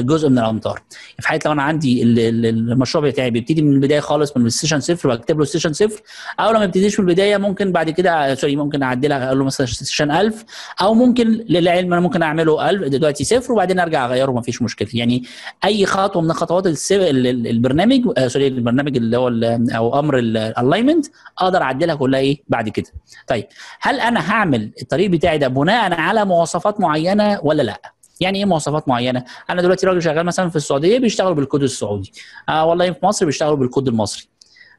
جزء من الامتار. في حاله لو انا عندي المشروع بتاعي بيبتدي من البدايه خالص من ستيشن صفر واكتب له ستيشن صفر، او لو ما بيبتديش من البدايه ممكن بعد كده سوري ممكن اعدلها اقول له مثلا ستيشن 1000، او ممكن للعلم انا ممكن اعمله 1000 دلوقتي صفر وبعدين ارجع اغيره ما فيش مشكله. يعني اي خطوه من خطوات البرنامج سوري البرنامج اللي هو او امر الالاينمنت اقدر اعدلها كلها ايه بعد كده. طيب هل انا هعمل الطريق بتاعي ده بناء على مواصفات معينه ولا لا؟ يعني ايه مواصفات معينه؟ انا دلوقتي راجل شغال مثلا في السعوديه بيشتغلوا بالكود السعودي، والله في مصر بيشتغلوا بالكود المصري.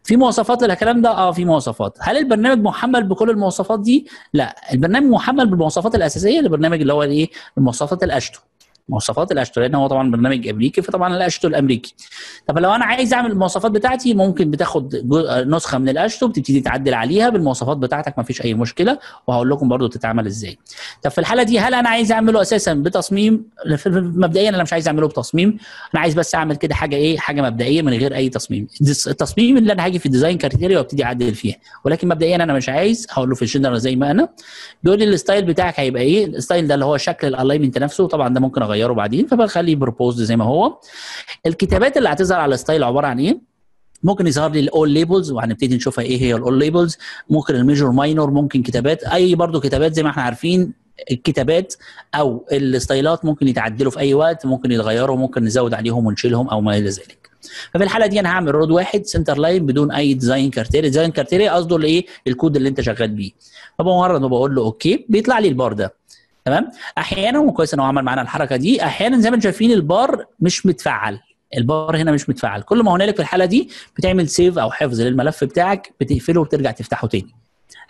في مواصفات للكلام ده؟ في مواصفات. هل البرنامج محمل بكل المواصفات دي؟ لا، البرنامج محمل بالمواصفات الاساسيه للبرنامج اللي هو ايه؟ المواصفات الاشتو. مواصفات الاشتو لان هو طبعا برنامج امريكي، فطبعا الاشتو الامريكي. طب لو انا عايز اعمل المواصفات بتاعتي ممكن بتاخد نسخه من الاشتو بتبتدي تعدل عليها بالمواصفات بتاعتك مفيش اي مشكله، وهقول لكم برده تتعمل ازاي. طب في الحاله دي هل انا عايز اعمله اساسا بتصميم؟ مبدئيا انا مش عايز اعمله بتصميم، انا عايز بس اعمل كده حاجه ايه، حاجه مبدئيه من غير اي تصميم. التصميم اللي انا هاجي في الديزاين كريتيريا وابتدي اعدل فيها، ولكن مبدئيا انا مش عايز. هقول له في الجنرال زي ما انا، بيقول لي الستايل بتاعك هيبقى ايه. الستايل ده اللي هو شكل الالاينمنت نفسه، طبعا ده ممكن غيره بعدين فبخليه بروبوزد زي ما هو. الكتابات اللي هتظهر على الستايل عباره عن ايه؟ ممكن يظهر لي الاول ليبلز وهنبتدي نشوفها ايه هي الاول ليبلز، ممكن الميجور ماينور، ممكن كتابات، اي برضو كتابات زي ما احنا عارفين الكتابات او الستايلات ممكن يتعدلوا في اي وقت، ممكن يتغيروا، ممكن نزود عليهم ونشيلهم او ما الى ذلك. ففي الحاله دي انا هعمل رود واحد سنتر لاين بدون اي ديزاين كارتيريا. ديزاين كارتيريا قصده الايه؟ الكود اللي انت شغال بيه. فبمجرد ما بقول له اوكي بيطلع لي البار ده. تمام؟ احيانا وكويس ان هو عمل معانا الحركه دي، احيانا زي ما انتم شايفين البار مش متفعل، البار هنا مش متفعل. كل ما هنالك في الحاله دي بتعمل سيف او حفظ للملف بتاعك، بتقفله وبترجع تفتحه تاني.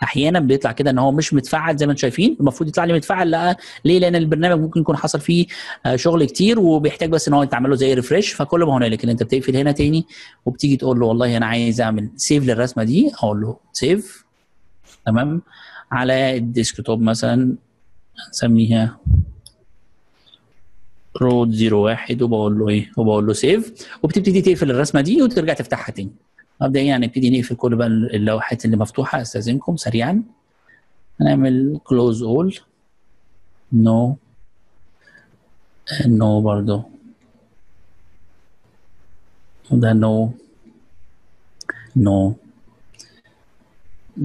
احيانا بيطلع كده ان هو مش متفعل زي ما انتم شايفين، المفروض يطلع لي متفعل. لا ليه؟ لان البرنامج ممكن يكون حصل فيه شغل كتير وبيحتاج بس ان هو يتعمل له زي ريفريش. فكل ما هنالك ان انت بتقفل هنا تاني وبتيجي تقول له والله انا عايز اعمل سيف للرسمه دي، اقول له سيف تمام على الديسكتوب مثلا هنسميها رود 01 وبقول له ايه؟ وبقول له سيف، وبتبتدي تقفل الرسمه دي وترجع تفتحها تاني. مبدئيا يعني نبتدي نقفل كل بقى اللوحات اللي مفتوحه. استاذنكم سريعا هنعمل كلوز اول، نو نو برضه، وده نو نو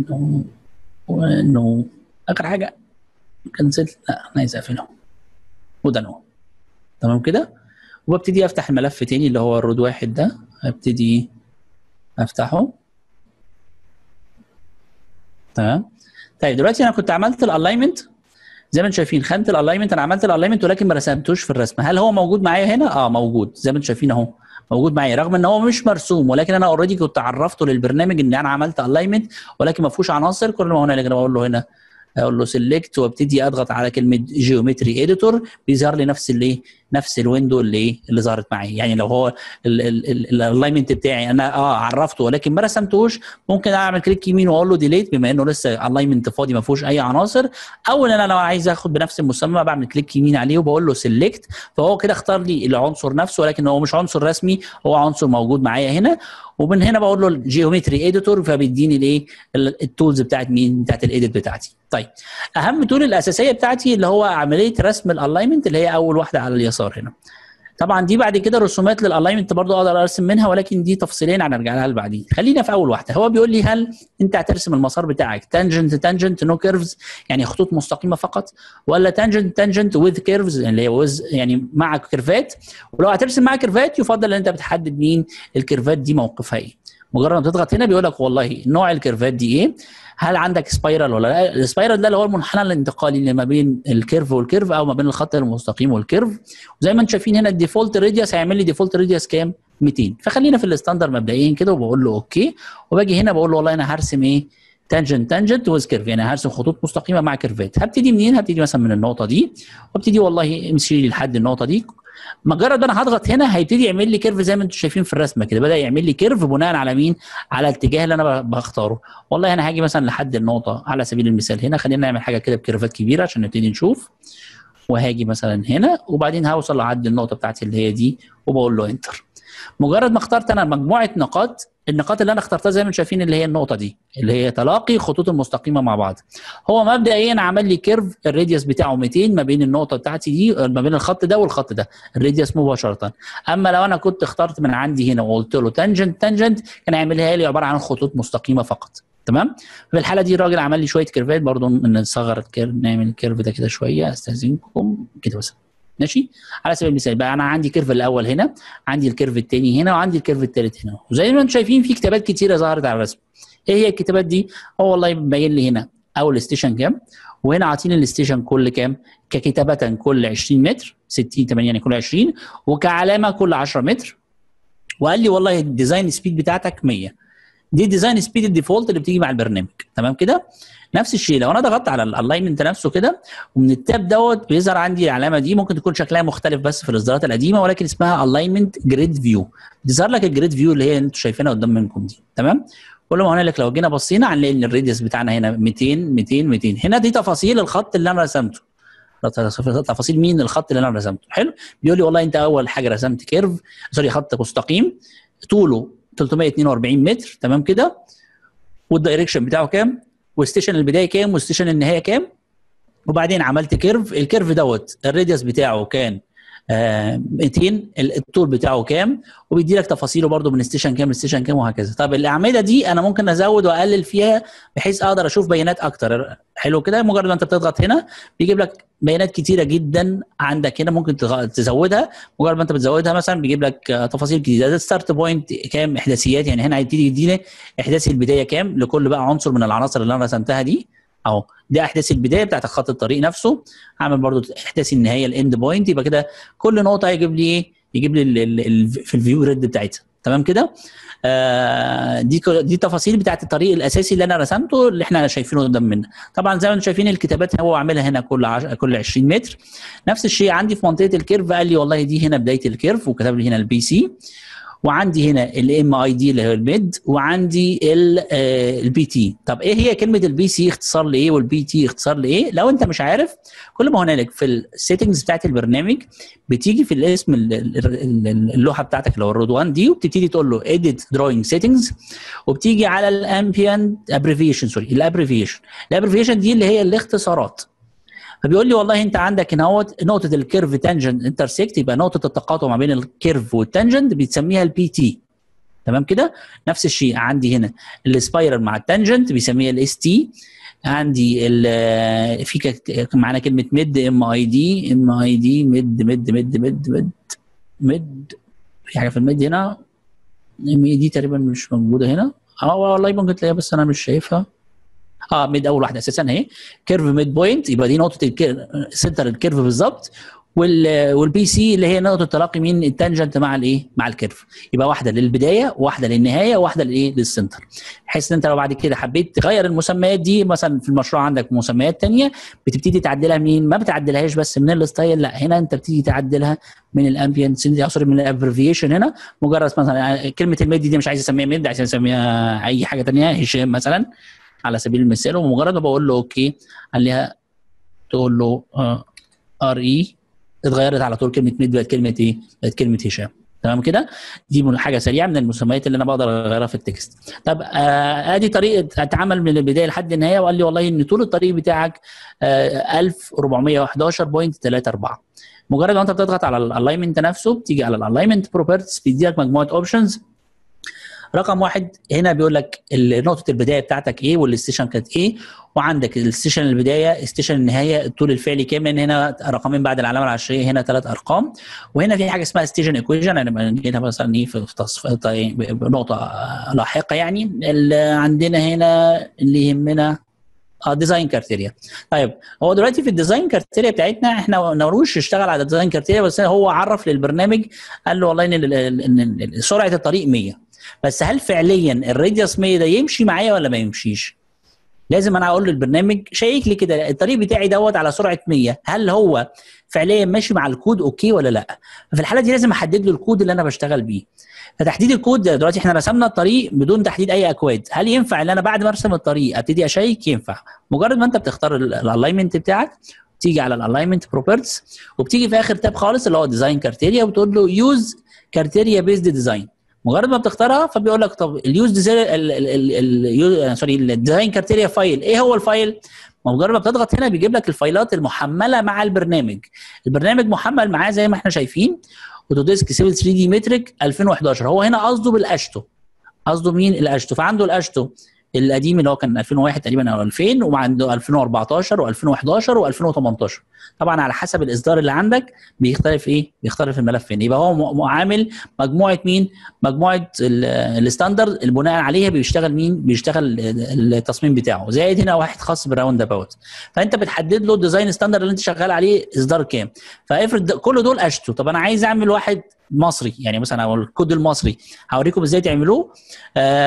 نو نو اخر حاجه كنسل، لا انا عايز اقفله، وده نو. تمام كده؟ وببتدي افتح الملف تاني اللي هو الرود واحد ده، هبتدي افتحه. تمام؟ طيب دلوقتي انا كنت عملت الالاينمنت زي ما انتم شايفين، خانه الالاينمنت انا عملت الالاينمنت ولكن ما رسمتوش في الرسمه. هل هو موجود معايا هنا؟ موجود زي ما انتم شايفين اهو، موجود معايا رغم ان هو مش مرسوم، ولكن انا اوريدي كنت عرفته للبرنامج ان انا عملت الالاينمنت ولكن ما فيهوش عناصر. كل ما هنالك انا بقول له هنا، اقول له سيلكت وابتدي اضغط على كلمه جيومتري اديتور، بيظهر لي نفس الايه؟ نفس الويندو اللي ظهرت معي. يعني لو هو الالاينمنت بتاعي انا عرفته ولكن ما رسمتهوش، ممكن اعمل كليك يمين واقول له ديليت بما انه لسه الاينمنت فاضي ما فيهوش اي عناصر، او ان انا لو عايز اخد بنفس المسمى بعمل كليك يمين عليه وبقول له سيلكت، فهو كده اختار لي العنصر نفسه ولكن هو مش عنصر رسمي، هو عنصر موجود معايا هنا. ومن هنا بقول له الجيومتري اديتور، فبيديني الايه التولز بتاعت مين؟ بتاعت الايديت بتاعتي. طيب اهم تول الاساسيه بتاعتي اللي هو عمليه رسم الالاينمنت اللي هي اول واحده على اليسار هنا. طبعا دي بعد كده رسومات للالاينمنت برضه اقدر ارسم منها، ولكن دي تفصيليا هنرجع لها بعدين. خلينا في اول واحده. هو بيقول لي هل انت هترسم المسار بتاعك تانجنت تانجنت نو كيرفز، يعني خطوط مستقيمه فقط، ولا تانجنت تانجنت وذ كيرفز اللي هي وذ يعني مع كيرفات. ولو هترسم مع كيرفات يفضل ان انت بتحدد مين الكيرفات دي موقفها ايه. مجرد ما تضغط هنا بيقول لك والله نوع الكيرفات دي ايه، هل عندك سبايرال ولا لا. السبايرال ده اللي هو المنحنى الانتقالي اللي ما بين الكيرف والكيرف او ما بين الخط المستقيم والكيرف. وزي ما انتم شايفين هنا الديفولت راديوس هيعمل لي ديفولت راديوس كام؟ 200. فخلينا في الاستاندر مبدئيا كده، وبقول له اوكي، وباجي هنا بقول له والله انا هرسم ايه؟ تانجنت تانجنت ويز كيرف، يعني هرسم خطوط مستقيمه مع كيرفات. هبتدي منين؟ هبتدي مثلا من النقطه دي، وابتدي والله امشي لحد النقطه دي. مجرد انا هضغط هنا هيبتدي يعمل لي كيرف زي ما انتم شايفين في الرسمه كده، بدا يعمل لي كيرف بناء على مين؟ على الاتجاه اللي انا بختاره. والله انا هاجي مثلا لحد النقطه على سبيل المثال هنا، خلينا نعمل حاجه كده بكيرفات كبيره عشان نبتدي نشوف. وهاجي مثلا هنا وبعدين هوصل لحد النقطه بتاعتي اللي هي دي، وبقول له انتر. مجرد ما اخترت انا مجموعه نقاط، النقاط اللي انا اخترتها زي ما انتم شايفين اللي هي النقطه دي اللي هي تلاقي خطوط المستقيمه مع بعض، هو مبدئيا عمل لي كيرف الراديوس بتاعه 200 ما بين النقطه بتاعتي دي ما بين الخط ده والخط ده، الراديوس مباشره. اما لو انا كنت اخترت من عندي هنا وقلت له تانجنت تانجنت كان هيعملها لي عباره عن خطوط مستقيمه فقط. تمام؟ في الحاله دي الراجل عمل لي شويه كيرفات برضه، نصغر الكيرف نعمل الكيرف ده كده شويه استاذنكم كده مثلا. ماشي، على سبيل المثال بقى انا عندي كيرف الاول هنا، عندي الكيرف الثاني هنا، وعندي الكيرف الثالث هنا. وزي ما انتم شايفين في كتابات كتيره ظهرت على الرسم. ايه هي الكتابات دي؟ هو والله مبين لي هنا اول ستيشن كام، وهنا عاطيني الاستيشن كل كام ككتابه، كل 20 متر 60 80 يعني كل 20، وكعلامه كل 10 متر. وقال لي والله الديزاين سبيد بتاعتك 100، دي ديزاين سبيد الديفولت اللي بتيجي مع البرنامج. تمام كده؟ نفس الشيء لو انا ضغطت على الالاينمنت نفسه كده ومن التاب دوت بيظهر عندي العلامه دي، ممكن تكون شكلها مختلف بس في الاصدارات القديمه ولكن اسمها الاينمنت جريد فيو. بيظهر لك الجريد فيو اللي هي انتوا شايفينها قدام منكم دي. تمام؟ كل ما هنا لك لو جينا بصينا هنلاقي ان الراديوس بتاعنا هنا 200 200 200. هنا دي تفاصيل الخط اللي انا رسمته، تفاصيل مين الخط اللي انا رسمته. حلو؟ بيقول لي والله انت اول حاجه رسمت كيرف سوري خط مستقيم طوله 342 متر. تمام كده؟ والدايركشن بتاعه كام؟ والستيشن البدايه كام؟ والستيشن النهايه كام؟ وبعدين عملت كيرف، الكيرف دوت الراديوس بتاعه كان 200، الطول بتاعه كام، وبيدي لك تفاصيله برده من ستيشن كام لستيشن كام وهكذا. طب الاعمده دي انا ممكن ازود واقلل فيها بحيث اقدر اشوف بيانات اكتر. حلو كده؟ مجرد ما انت بتضغط هنا بيجيب لك بيانات كتيره جدا عندك هنا ممكن تزودها. مجرد ما انت بتزودها مثلا بيجيب لك تفاصيل جديده. ده ستارت بوينت كام احداثيات، يعني هنا هيبتدي يديني احداث البدايه كام لكل بقى عنصر من العناصر اللي انا رسمتها دي اهو. ده احداث البدايه بتاعت خط الطريق نفسه. هعمل برضو احداث النهايه الاند بوينت. يبقى كده كل نقطه هيجيب لي ايه؟ يجيب لي في الفيو ريد بتاعتها. تمام كده؟ دي التفاصيل بتاعت الطريق الاساسي اللي انا رسمته اللي احنا شايفينه قدام منا. طبعا زي ما انتم شايفين الكتابات هو عاملها هنا كل 20 متر. نفس الشيء عندي في منطقه الكيرف، قال لي والله دي هنا بدايه الكيرف وكتب لي هنا البي سي، وعندي هنا الام اي دي اللي هو الميد، وعندي البي تي. طب ايه هي كلمه البي سي اختصار لايه والبي تي اختصار لايه؟ لو انت مش عارف كل ما هنالك في السيتنجز بتاعت البرنامج بتيجي في الاسم اللوحه بتاعتك اللي هو الرود 1 دي، وبتبتدي تقول له اديت دروينج سيتنجز، وبتيجي على الامبيانت ابريفيشن سوري الابريفيشن دي اللي هي الاختصارات. فبيقول لي والله انت عندك هنا اهوت نقطه الكيرف تانجنت انترسكت، يبقى نقطه التقاطع ما بين الكيرف والتانجنت بتسميها البي تي. تمام كده؟ نفس الشيء عندي هنا السبايرال مع التانجنت بيسميها الاس تي. عندي في معانا كلمه ميد ام اي دي ميد ميد ميد ميد ميد ميد في حاجه في الميد هنا ام اي دي تقريبا مش موجوده هنا. والله ممكن تلاقيها بس انا مش شايفها. ميد اول واحده اساسا اهي كيرف ميد بوينت، يبقى دي نقطه سنتر الكيرف بالظبط. والبي سي اللي هي نقطه تلاقي مين التانجنت مع الايه؟ مع الكيرف. يبقى واحده للبدايه وواحده للنهايه وواحده للايه؟ للسنتر. بحيث ان انت لو بعد كده حبيت تغير المسميات دي مثلا في المشروع عندك مسميات ثانيه بتبتدي تعدلها منين؟ ما بتعدلهاش بس من الستايل، لا هنا انت بتبتدي تعدلها من الامبيانس دي، اقصد من الابرفيشن. هنا مجرد مثلا كلمه الميد دي مش عايز اسميها ميد، عايز اسميها اي حاجه ثانيه، هشام مثلا على سبيل المثال، ومجرد ما بقول له اوكي عليها تقول له ار اي اتغيرت على طول كلمه ميد بقت كلمه ايه؟ بقت كلمه هشام. تمام كده؟ دي حاجه سريعه من المسميات اللي انا بقدر اغيرها في التكست. طب ادي طريقه اتعامل من البدايه لحد النهايه، وقال لي والله ان طول الطريق بتاعك 1411.34. مجرد ما انت بتضغط على الالاينمنت نفسه بتيجي على الالاينمنت بروبرتيز بيدي لك مجموعه اوبشنز. رقم واحد هنا بيقول لك نقطه البدايه بتاعتك ايه والاستيشن كانت ايه، وعندك الستيشن البدايه، استيشن النهايه، الطول الفعلي كام، لان هنا رقمين بعد العلامه العشريه، هنا ثلاث ارقام، وهنا في حاجه اسمها ستيشن ايكويشن هنبقى نجيلها مثلا ايه في نقطه لاحقه يعني. عندنا هنا اللي يهمنا ديزاين كارتيريا. طيب هو دلوقتي في الديزاين كارتيريا بتاعتنا احنا نوروش اشتغل على الديزاين كارتيريا، بس هو عرف للبرنامج قال له والله ان سرعه الطريق 100، بس هل فعليا الراديوس 100 ده يمشي معايا ولا ما يمشيش؟ لازم انا اقول للبرنامج شيك لي كده الطريق بتاعي دوت على سرعه 100 هل هو فعليا ماشي مع الكود اوكي ولا لا؟ ففي الحاله دي لازم احدد له الكود اللي انا بشتغل بيه. فتحديد الكود دلوقتي احنا رسمنا الطريق بدون تحديد اي اكواد، هل ينفع ان انا بعد ما ارسم الطريق ابتدي اشيك؟ ينفع. مجرد ما انت بتختار الالاينمنت بتاعك تيجي على الالاينمنت بروبرتيز وبتيجي في اخر تاب خالص اللي هو ديزاين كارتيريا وبتقول له يوز كارتيريا بيزد ديزاين. مجرد ما بتختارها فبيقول لك طب اليوز سوري الديزاين كارتيريا فايل، ايه هو الفايل؟ مجرد ما بتضغط هنا بيجيب لك الفايلات المحمله مع البرنامج. البرنامج محمل معاه زي ما احنا شايفين اوتوديسك سيفل 3 دي متريك 2011. هو هنا قصده بالاشتو، قصده مين؟ الاشتو. فعنده الاشتو القديم اللي هو كان 2001 تقريبا او 2000، وعنده 2014 و2011 و2018. طبعا على حسب الاصدار اللي عندك بيختلف ايه؟ بيختلف الملف فين. يبقى هو عامل مجموعه مين؟ مجموعه الستاندرد اللي بناء عليها بيشتغل مين؟ بيشتغل التصميم بتاعه، زائد هنا واحد خاص بالراوند اباوت. فانت بتحدد له الديزاين ستاندرد اللي انت شغال عليه اصدار كام. فافرض كل دول اشتو، طب انا عايز اعمل واحد مصري يعني مثلا او الكود المصري، هوريكم ازاي تعملوه.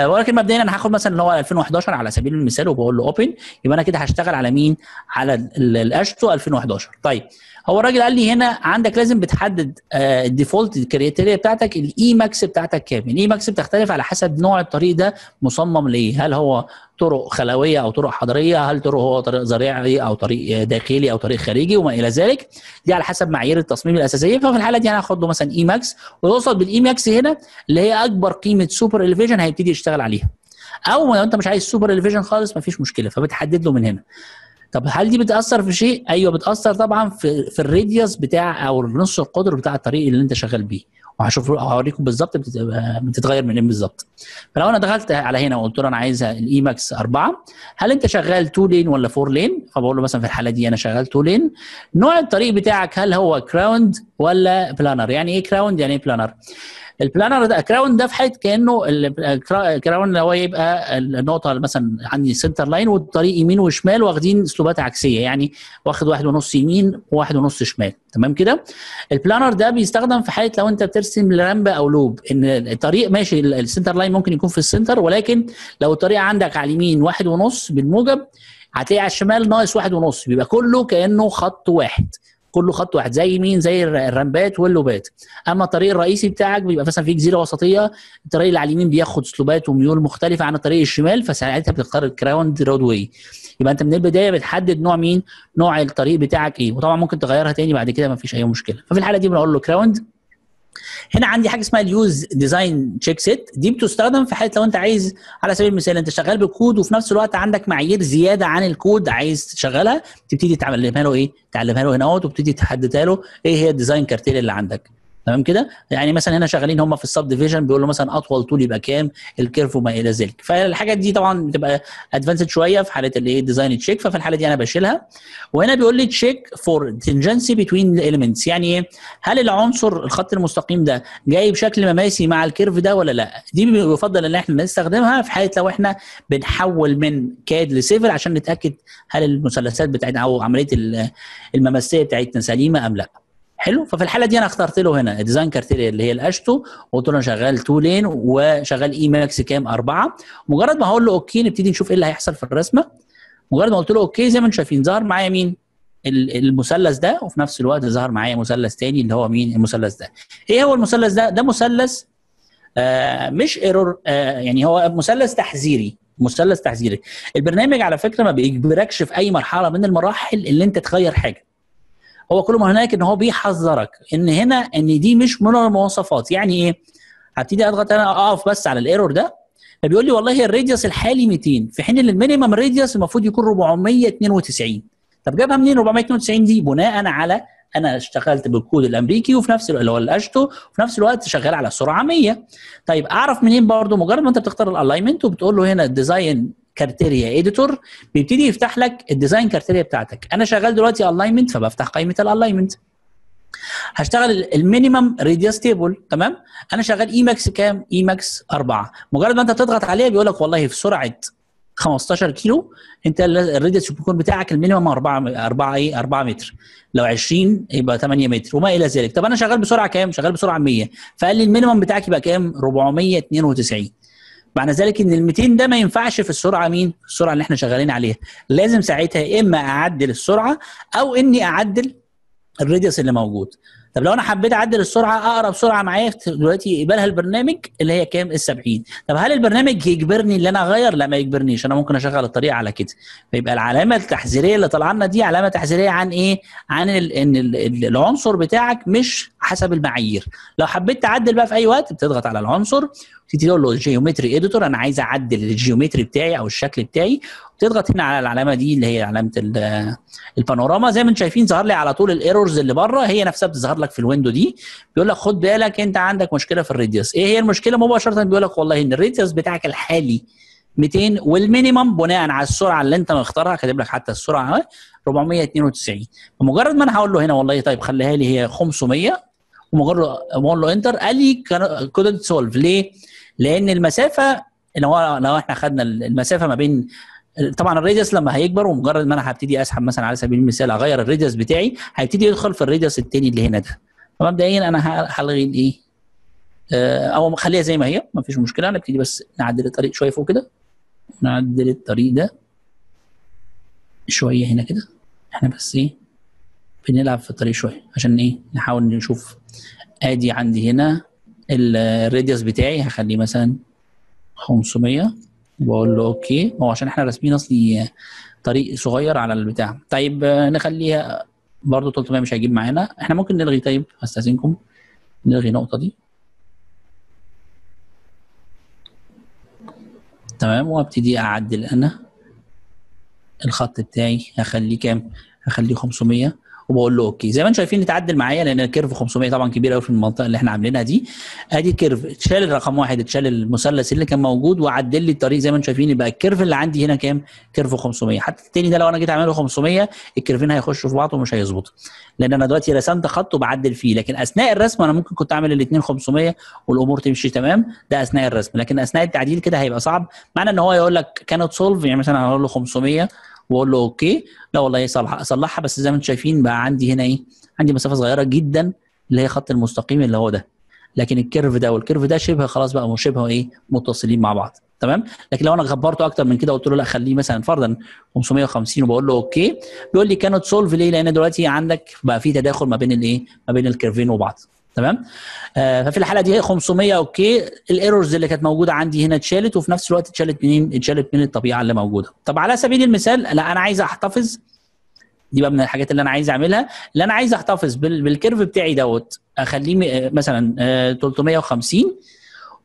ولكن مبدئيا انا هاخد مثلا اللي هو 2011 على سبيل المثال وبقول له اوبن، يبقى انا كده هشتغل على مين؟ على الاشتو 2011. طيب هو الراجل قال لي هنا عندك لازم بتحدد الديفولت كريتيريا بتاعتك الاي ماكس بتاعتك كام. الاي ماكس بتختلف على حسب نوع الطريق ده مصمم لايه، هل هو طرق خلويه او طرق حضريه، هل طرق هو طريق زراعي او طريق داخلي او طريق خارجي وما الى ذلك. دي على حسب معايير التصميم الاساسيه. ففي الحاله دي انا هاخد له مثلا اي ماكس، ويوصل بالاي ماكس هنا اللي هي اكبر قيمه سوبر الفيجن هيبتدي يشتغل عليها. او لو انت مش عايز سوبر الفيجن خالص مفيش مشكله، فبتحدد له من هنا. طب هل دي بتاثر في شيء؟ ايوه بتاثر طبعا في الراديوس بتاع او نص القطر بتاع الطريق اللي انت شغال بيه، وهشوف هوريكم بالظبط بتتغير من ايه بالظبط. فلو انا دخلت على هنا وقلت له انا عايزها الاي ماكس 4، هل انت شغال 2 لين ولا 4 لين؟ فبقول له مثلا في الحاله دي انا شغال 2 لين. نوع الطريق بتاعك هل هو كراوند ولا بلانر؟ يعني ايه كراوند؟ يعني ايه بلانر؟ البلانر ده كراون ده في حاله كانه الكراون اللي هو يبقى النقطه مثلا عندي سنتر لاين والطريق يمين وشمال واخدين سلوبات عكسيه، يعني واخد 1.5 يمين و1.5 شمال. تمام كده؟ البلانر ده بيستخدم في حاله لو انت بترسم رامبه او لوب، ان الطريق ماشي السنتر لاين ممكن يكون في السنتر، ولكن لو الطريق عندك على اليمين 1.5 بالموجب هتلاقي على الشمال ناقص 1.5، بيبقى كله كانه خط واحد. كله خط واحد زي مين؟ زي الرامبات واللوبات. اما الطريق الرئيسي بتاعك بيبقى مثلا في جزيره وسطيه، الطريق اللي على اليمين بياخد سلوبات وميول مختلفه عن الطريق الشمال، فساعتها بتختار الكراوند رود واي. يبقى انت من البدايه بتحدد نوع مين؟ نوع الطريق بتاعك ايه، وطبعا ممكن تغيرها تاني بعد كده مفيش اي مشكله. ففي الحاله دي بنقول له كراوند. هنا عندي حاجه اسمها اليوز ديزاين تشيك سيت، دي بتستخدم في حاله لو انت عايز على سبيل المثال انت شغال بالكود وفي نفس الوقت عندك معايير زياده عن الكود عايز تشغلها، تبتدي تعلمها له ايه؟ تعلمها له هنا اهوت، وبتبتدي تحددها له ايه هي الديزاين كارتيريا اللي عندك. تمام كده؟ يعني مثلا هنا شغالين هم في السب ديفيجن، بيقول له مثلا اطول طول يبقى كام؟ الكيرف وما الى ذلك. فالحاجات دي طبعا بتبقى ادفانسد شويه في حاله الايه؟ ديزاين تشيك. ففي الحاله دي انا بشيلها. وهنا بيقول لي تشيك فور تنجنسي بتوين اليمنتس، يعني ايه؟ هل العنصر الخط المستقيم ده جاي بشكل مماسي مع الكيرف ده ولا لا؟ دي بيفضل ان احنا نستخدمها في حاله لو احنا بنحول من كاد لسيفل عشان نتاكد هل المثلثات بتاعتنا او عمليه المماسيه بتاعتنا سليمه ام لا. حلو. ففي الحاله دي انا اخترت له هنا ديزاين كارتيريا اللي هي الاشتو، وقلت له انا شغال 2 لين وشغال اي ماكس كام 4. مجرد ما هقول له اوكي نبتدي نشوف ايه اللي هيحصل في الرسمه. مجرد ما قلت له اوكي زي ما انتم شايفين ظهر معايا مين؟ المثلث ده، وفي نفس الوقت ظهر معايا مثلث ثاني اللي هو مين؟ المثلث ده. ايه هو المثلث ده؟ ده مثلث مش ايرور، يعني هو مثلث تحذيري. مثلث تحذيري البرنامج على فكره ما بيجبركش في اي مرحله من المراحل اللي انت تغير حاجه. هو كل ما هناك ان هو بيحذرك ان هنا ان دي مش من المواصفات. يعني ايه؟ هبتدي اضغط انا اقف بس على الايرور ده، فبيقول لي والله الراديوس الحالي 200 في حين ان المينيمم راديوس المفروض يكون 492. طب جابها منين 492 دي؟ بناء على انا اشتغلت بالكود الامريكي وفي نفس الوقت اللي هو الاشتو، وفي نفس الوقت شغال على سرعه 100. طيب اعرف منين برضه؟ مجرد ما انت بتختار الالاينمنت وبتقول له هنا الديزاين كارتيريا اديتور، بيبتدي يفتح لك الديزاين كارتيريا بتاعتك. انا شغال دلوقتي الاينمنت، فبفتح قائمه الالاينمنت. هشتغل المينيمم راديوس تيبل، تمام؟ انا شغال اي ماكس كام؟ اي ماكس 4. مجرد ما انت تضغط عليها بيقول لك والله في سرعه 15 كيلو انت الراديوس بيكون بتاعك المينيمم 4 متر، لو 20 يبقى 8 متر وما الى ذلك. طب انا شغال بسرعه كام؟ شغال بسرعه 100، فقال لي المينيمم بتاعك يبقى كام؟ 492. معنى ذلك ان ال 200 ده ما ينفعش في السرعه مين؟ السرعه اللي احنا شغالين عليها. لازم ساعتها اما اعدل السرعه او اني اعدل الراديوس اللي موجود. طب لو انا حبيت اعدل السرعه، اقرب سرعه معايا دلوقتي يقبلها البرنامج اللي هي كام؟ ال 70. طب هل البرنامج يجبرني ان انا اغير؟ لا ما يجبرنيش، انا ممكن اشغل الطريقه على كده. فيبقى العلامه التحذيريه اللي طالعه لنا دي علامه تحذيريه عن ايه؟ عن ان العنصر بتاعك مش حسب المعايير. لو حبيت تعدل بقى في اي وقت بتضغط على العنصر وتيجي تقول له جيومتري اديتور، انا عايز اعدل الجيومتري بتاعي او الشكل بتاعي، وتضغط هنا على العلامه دي اللي هي علامه البانوراما. زي ما انتم شايفين ظهر لي على طول الايرورز اللي بره هي نفسها بتظهر لك في الويندو دي. بيقول لك خد بالك انت عندك مشكله في الراديوس. ايه هي المشكله؟ مباشره بيقول لك والله ان الراديوس بتاعك الحالي 200 والمينيمم بناء على السرعه اللي انت مختارها، كاتب لك حتى السرعه 492. فمجرد ما انا هقول له هنا والله طيب خليها لي هي 500 ومجرد له انتر، قال لي كودنت سولف. ليه؟ لان المسافه اللي هو لو احنا خدنا المسافه ما بين، طبعا الراديوس لما هيكبر ومجرد ما انا هبتدي اسحب مثلا على سبيل المثال اغير الراديوس بتاعي هيبتدي يدخل في الراديوس الثاني اللي هنا ده. فمبدئيا انا هلغي الايه او خليها زي ما هي ما فيش مشكله. هنبتدي بس نعدل الطريق شويه فوق كده، نعدل الطريق ده شويه هنا كده. احنا بس ايه بنلعب في الطريق شويه عشان ايه نحاول نشوف. ادي عندي هنا الراديوس بتاعي هخليه مثلا 500 وبقول له اوكي. هو عشان احنا راسمين اصلي طريق صغير على البتاع. طيب نخليها برضو 300 مش هيجيب معانا. احنا ممكن نلغي، طيب هستأذنكم نلغي النقطه دي تمام. وابتدي اعدل انا الخط بتاعي هخليه كام؟ هخليه 500 وبقول له اوكي. زي ما انتم شايفين اتعدل معايا لان الكيرف 500 طبعا كبير قوي في المنطقه اللي احنا عاملينها دي. ادي الكيرف اتشال الرقم 1 اتشال المثلث اللي كان موجود وعدل لي الطريق. زي ما انتم شايفين يبقى الكيرف اللي عندي هنا كام؟ كيرف 500. حتى الثاني ده لو انا جيت اعمله 500 الكيرفين هيخشوا في بعض ومش هيظبط، لان انا دلوقتي رسمت خط وبعدل فيه. لكن اثناء الرسم انا ممكن كنت اعمل الاثنين 500 والامور تمشي تمام، ده اثناء الرسم. لكن اثناء التعديل كده هيبقى صعب. معنى ان هو يقول لك كانت سولف، يعني مثلا هقول له 500 واقول له اوكي. لا والله صلحها، بس زي ما انتم شايفين بقى عندي هنا ايه؟ عندي مسافه صغيره جدا اللي هي خط المستقيم اللي هو ده، لكن الكيرف ده والكيرف ده شبه خلاص بقى شبه ايه؟ متصلين مع بعض تمام. لكن لو انا غبرته اكتر من كده قلت له لا خليه مثلا فرضا 550 وبقول له اوكي، بيقول لي كانت سولف. ليه؟ لان دلوقتي عندك بقى في تداخل ما بين الايه؟ ما بين الكيرفين وبعض تمام. ففي الحاله دي 500 اوكي. الايرورز اللي كانت موجوده عندي هنا اتشالت، وفي نفس الوقت اتشالت منين؟ اتشالت من الطبيعه اللي موجوده. طب على سبيل المثال لا انا عايز احتفظ، دي بقى من الحاجات اللي انا عايز اعملها، اللي انا عايز احتفظ بالكيرف بتاعي دوت اخليه مثلا 350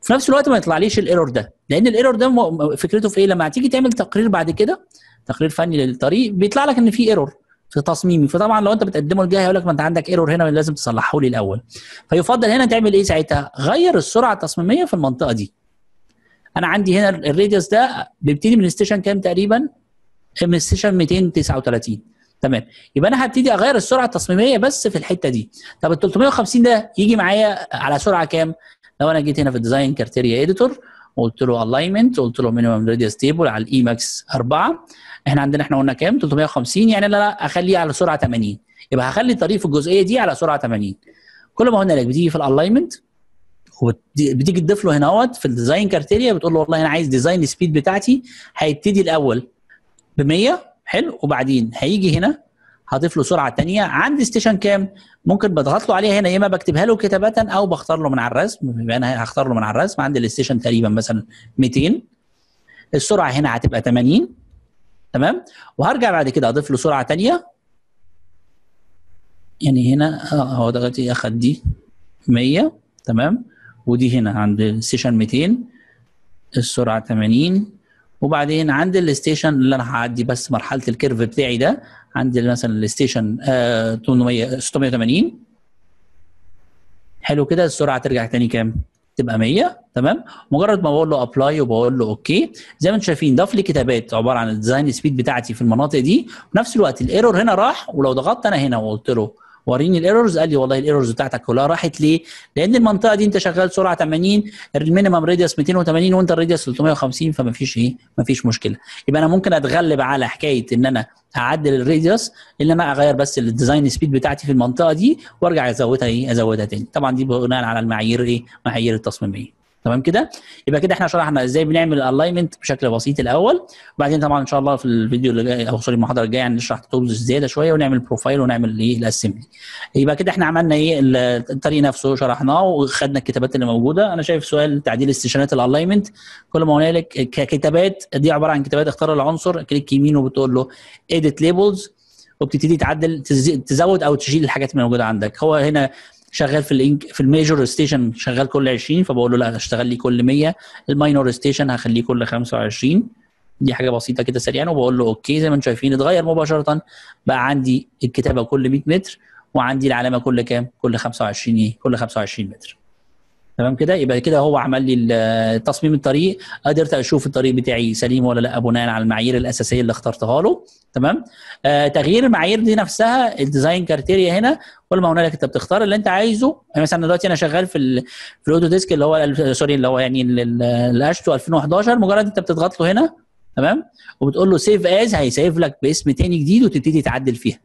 وفي نفس الوقت ما يطلعليش الايرور ده. لان الايرور ده فكرته في ايه؟ لما هتيجي تعمل تقرير بعد كده، تقرير فني للطريق، بيطلع لك ان في ايرور في تصميمي. فطبعا لو انت بتقدمه للجهه هيقول لك ما انت عندك ايرور هنا لازم تصلحه لي الاول. فيفضل هنا تعمل ايه ساعتها؟ غير السرعه التصميميه في المنطقه دي. انا عندي هنا الراديوس ده بيبتدي من ستيشن كام تقريبا؟ من ستيشن 239 تمام. يبقى انا هبتدي اغير السرعه التصميميه بس في الحته دي. طب ال 350 ده يجي معايا على سرعه كام؟ لو انا جيت هنا في الديزاين كريتيريا اديتور وقلت له الاينمنت وقلت له مينيمم راديوس تيبل على الاي ماكس 4، احنا عندنا احنا قلنا كام؟ 350. يعني لا اخليه على سرعه 80. يبقى هخلي الطريق في الجزئيه دي على سرعه 80. كل ما قلنا لك بتيجي في الالاينمنت وبتيجي تضيف له هنا اهوت في الديزاين كريتيريا، بتقول له والله انا عايز ديزاين سبيد بتاعتي هيبتدي الاول ب 100 حلو، وبعدين هيجي هنا هضيف له سرعه ثانيه عند ستيشن كام، ممكن بضغط له عليها هنا يا اما بكتبها له كتابه او بختار له من على الرسم. بما انا هختار له من على الرسم عند الستيشن تقريبا مثلا 200، السرعه هنا هتبقى 80 تمام، وهرجع بعد كده اضيف له سرعه ثانيه يعني هنا هو دلوقتي اخد دي 100 تمام، ودي هنا عند الستيشن 200 السرعه 80، وبعدين عند الستيشن اللي انا هعدي بس مرحله الكيرف بتاعي ده عند مثلا الستيشن 680 حلو كده، السرعه ترجع تاني كام؟ تبقى 100 تمام. مجرد ما بقول له ابلاي وبقول له اوكي، زي ما انتم شايفين ضاف لي كتابات عباره عن الديزاين سبيد بتاعتي في المناطق دي، وفي نفس الوقت الايرور هنا راح، ولو ضغطت انا هنا وقلت له وريني الايرورز قال لي والله الايرورز بتاعتك كلها راحت. ليه؟ لان المنطقه دي انت شغال سرعه 80، المينيمم راديوس 280 وانت الراديوس 350، فما فيش ايه؟ ما فيش مشكله. يبقى انا ممكن اتغلب على حكايه ان انا اعدل الراديوس، ان انا اغير بس الديزاين سبيد بتاعتي في المنطقه دي وارجع ازودها ايه؟ ازودها تاني. طبعا دي بناء على المعايير ايه؟ معايير التصميميه. تمام كده؟ يبقى كده احنا شرحنا ازاي بنعمل الالاينمنت بشكل بسيط الاول، وبعدين طبعا ان شاء الله في الفيديو اللي جاي او سوري المحاضره الجايه هنشرح تولز زياده شويه، ونعمل بروفايل ونعمل ايه الاسمبلي. يبقى كده احنا عملنا ايه الطريق نفسه شرحناه وخدنا الكتابات اللي موجوده. انا شايف سؤال تعديل استشانات الالاينمنت كل ما قلنا لك ككتابات دي عباره عن كتابات اختار العنصر كليك يمين وبتقول له اديت ليبلز وبتبتدي تعدل تزود او تشيل الحاجات اللي موجوده عندك. هو هنا شغال في الميجور ستيشن شغال كل 20، فبقول له لا هشتغل لي كل 100، الماينور ستيشن هخليه كل 25. دي حاجه بسيطه كده سريعا، وبقول له اوكي. زي ما انتم شايفين اتغير مباشره، بقى عندي الكتابه كل 100 متر وعندي العلامه كل كام؟ كل 25 ايه؟ كل 25 متر. تمام كده؟ يبقى كده هو عمل لي تصميم الطريق، قدرت اشوف الطريق بتاعي سليم ولا لا بناء على المعايير الاساسيه اللي اخترتها له. تمام؟ تغيير المعايير دي نفسها الديزاين كريتيريا هنا، كل ما قلنا لك انت بتختار اللي انت عايزه. مثلا دلوقتي انا شغال في الاوتو ديسك اللي هو سوري اللي هو يعني الاشتو 2011، مجرد انت بتضغط له هنا تمام؟ وبتقول له سيف از، هيسيف لك باسم تاني جديد وتبتدي تعدل فيها.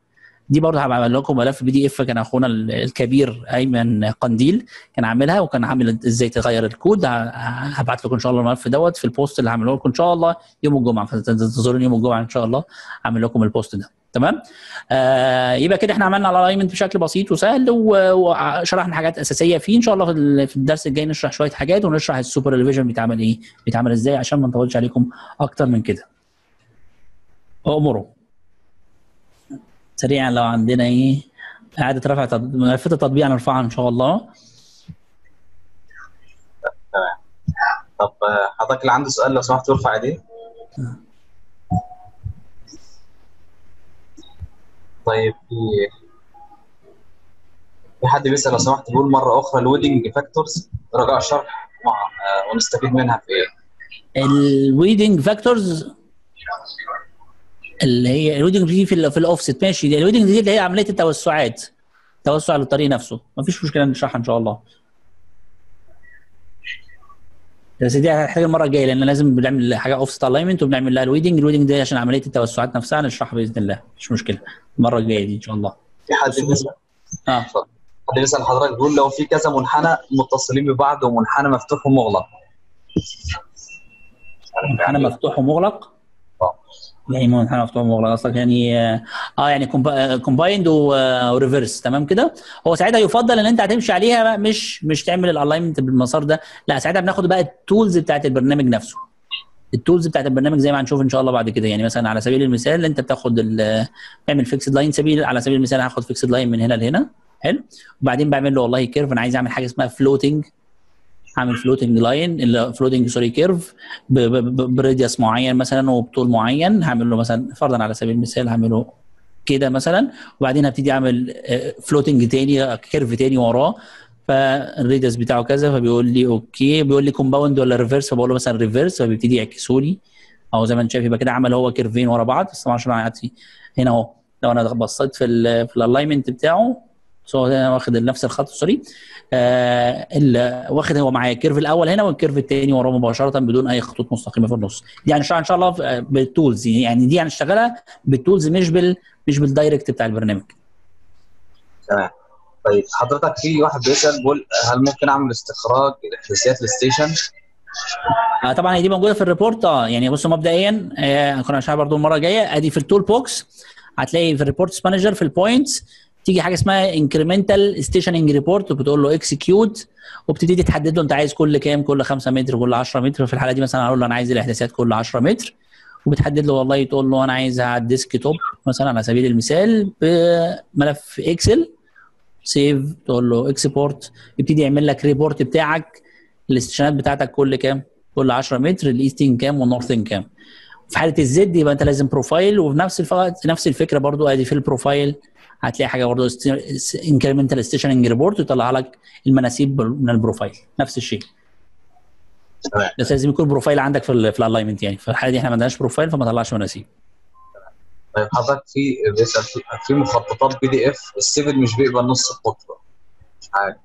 دي برضه هبعمل لكم ملف PDF كان اخونا الكبير ايمن قنديل كان عاملها، وكان عامل ازاي تغير الكود. هبعت لكم ان شاء الله الملف دوت في البوست اللي هعمله لكم ان شاء الله يوم الجمعه، فانتظروني يوم الجمعه ان شاء الله اعمل لكم البوست ده. تمام؟ يبقى كده احنا عملنا الالاينمنت بشكل بسيط وسهل، وشرحنا حاجات اساسيه فيه. ان شاء الله في الدرس الجاي نشرح شويه حاجات، ونشرح السوبر ريفيجن بيتعمل ايه؟ بيتعمل ازاي، عشان ما نطولش عليكم اكتر من كده. امره سريعا لو عندنا ايه اعاده رفع ملفات التطبيق هنرفعها ان شاء الله. تمام. طب حضرتك اللي عنده سؤال لو سمحت يرفع ايديه. طيب في حد بيسال لو سمحت بيقول مره اخرى لودنج فاكتورز راجع الشرح ونستفيد منها في ايه؟ الويدنج فاكتورز اللي هي الويدنج دي في الاوفست ماشي، دي الويدنج دي اللي هي عمليه التوسعات، توسع للطريق نفسه. مفيش مشكله نشرحها ان شاء الله، بس دي هنحتاج المره الجايه لان لازم بنعمل حاجه اوفست الاينمنت وبنعمل لها الويدنج دي عشان عمليه التوسعات نفسها، نشرحها باذن الله مفيش مشكله المره الجايه دي ان شاء الله. في حد بيسال حد بيسال حضرتك بيقول لو في كذا منحنى متصلين ببعض ومنحنى مفتوح ومغلق. منحنى مفتوح ومغلق يعني منحنى مفتوح ومغلق اصلا يعني يعني كومبايند وريفرس. تمام كده؟ هو ساعتها يفضل ان انت هتمشي عليها بقى، مش تعمل الالاينمنت بالمسار ده، لا ساعتها بناخد بقى التولز بتاعت البرنامج نفسه. التولز بتاعت البرنامج زي ما هنشوف ان شاء الله بعد كده، يعني مثلا على سبيل المثال انت بتاخد تعمل فيكسد لاين على سبيل المثال هاخد فيكسد لاين من هنا لهنا حلو، وبعدين بعمل له والله كيرف، انا عايز اعمل حاجه اسمها فلوتنج، عامل فلوتنج لاين اللي فلوتنج سوري كيرف براديوس معين مثلا وبطول معين، هعمل له مثلا فرضا على سبيل المثال هعمله كده مثلا، وبعدين هبتدي اعمل فلوتنج تاني كيرف تاني وراه، فالراديوس بتاعه كذا، فبيقول لي اوكي، بيقول لي كومباوند ولا ريفيرس، فبقول له مثلا ريفيرس، فبيبتدي يعكسه لي اهو زي ما انت شايف. يبقى كده عمل هو كيرفين ورا بعض، بس طبعا عشان عندي هنا اهو لو انا بصيت في الالاينمنت بتاعه سو انا واخد نفس الخط سوري اللي واخد هو معايا الكيرف الاول هنا والكيرف الثاني وراه مباشره بدون اي خطوط مستقيمه في النص. دي هنشتغلها ان شاء الله بالتولز، يعني دي هنشتغلها بالتولز مش بالدايركت بتاع البرنامج. تمام. طيب حضرتك في واحد بيسال بيقول هل ممكن اعمل استخراج الاحداثيات للستيشن؟ طبعا هي دي موجوده في الريبورت. يعني بصوا مبدئيا كنا هنشرحها برضو المره الجايه. ادي في التول بوكس هتلاقي في الريبورتس مانجر في البوينتس تيجي حاجه اسمها انكريمنتال ستيشننج ريبورت، وبتقول له اكسكيوت وبتبتدي تحدد له انت عايز كل كام، كل 5 متر، كل 10 متر. في الحاله دي مثلا هقول له انا عايز الاحداثيات كل 10 متر، وبتحدد له والله تقول له انا عايزها على الديسك توب مثلا على سبيل المثال بملف اكسل، سيف، تقول له اكسبورت، يبتدي يعمل لك ريبورت بتاعك الاستشانات بتاعتك كل كام؟ كل 10 متر، الايستين كام والنورثين كام. في حاله الزد يبقى انت لازم بروفايل، وفي نفس الفكره برضو ادي في البروفايل هتلاقي حاجه برضو انكريمنتال ستيشننج ريبورت يطلع لك المناسيب من البروفايل نفس الشيء. تمام. بس لازم يكون بروفايل عندك في الالاينمنت، يعني في الحاله دي احنا ما عندناش بروفايل فما طلعش مناسيب. طيب حضرتك في مخططات بي دي اف السيفل مش بيقبل نص القطر مش عارف.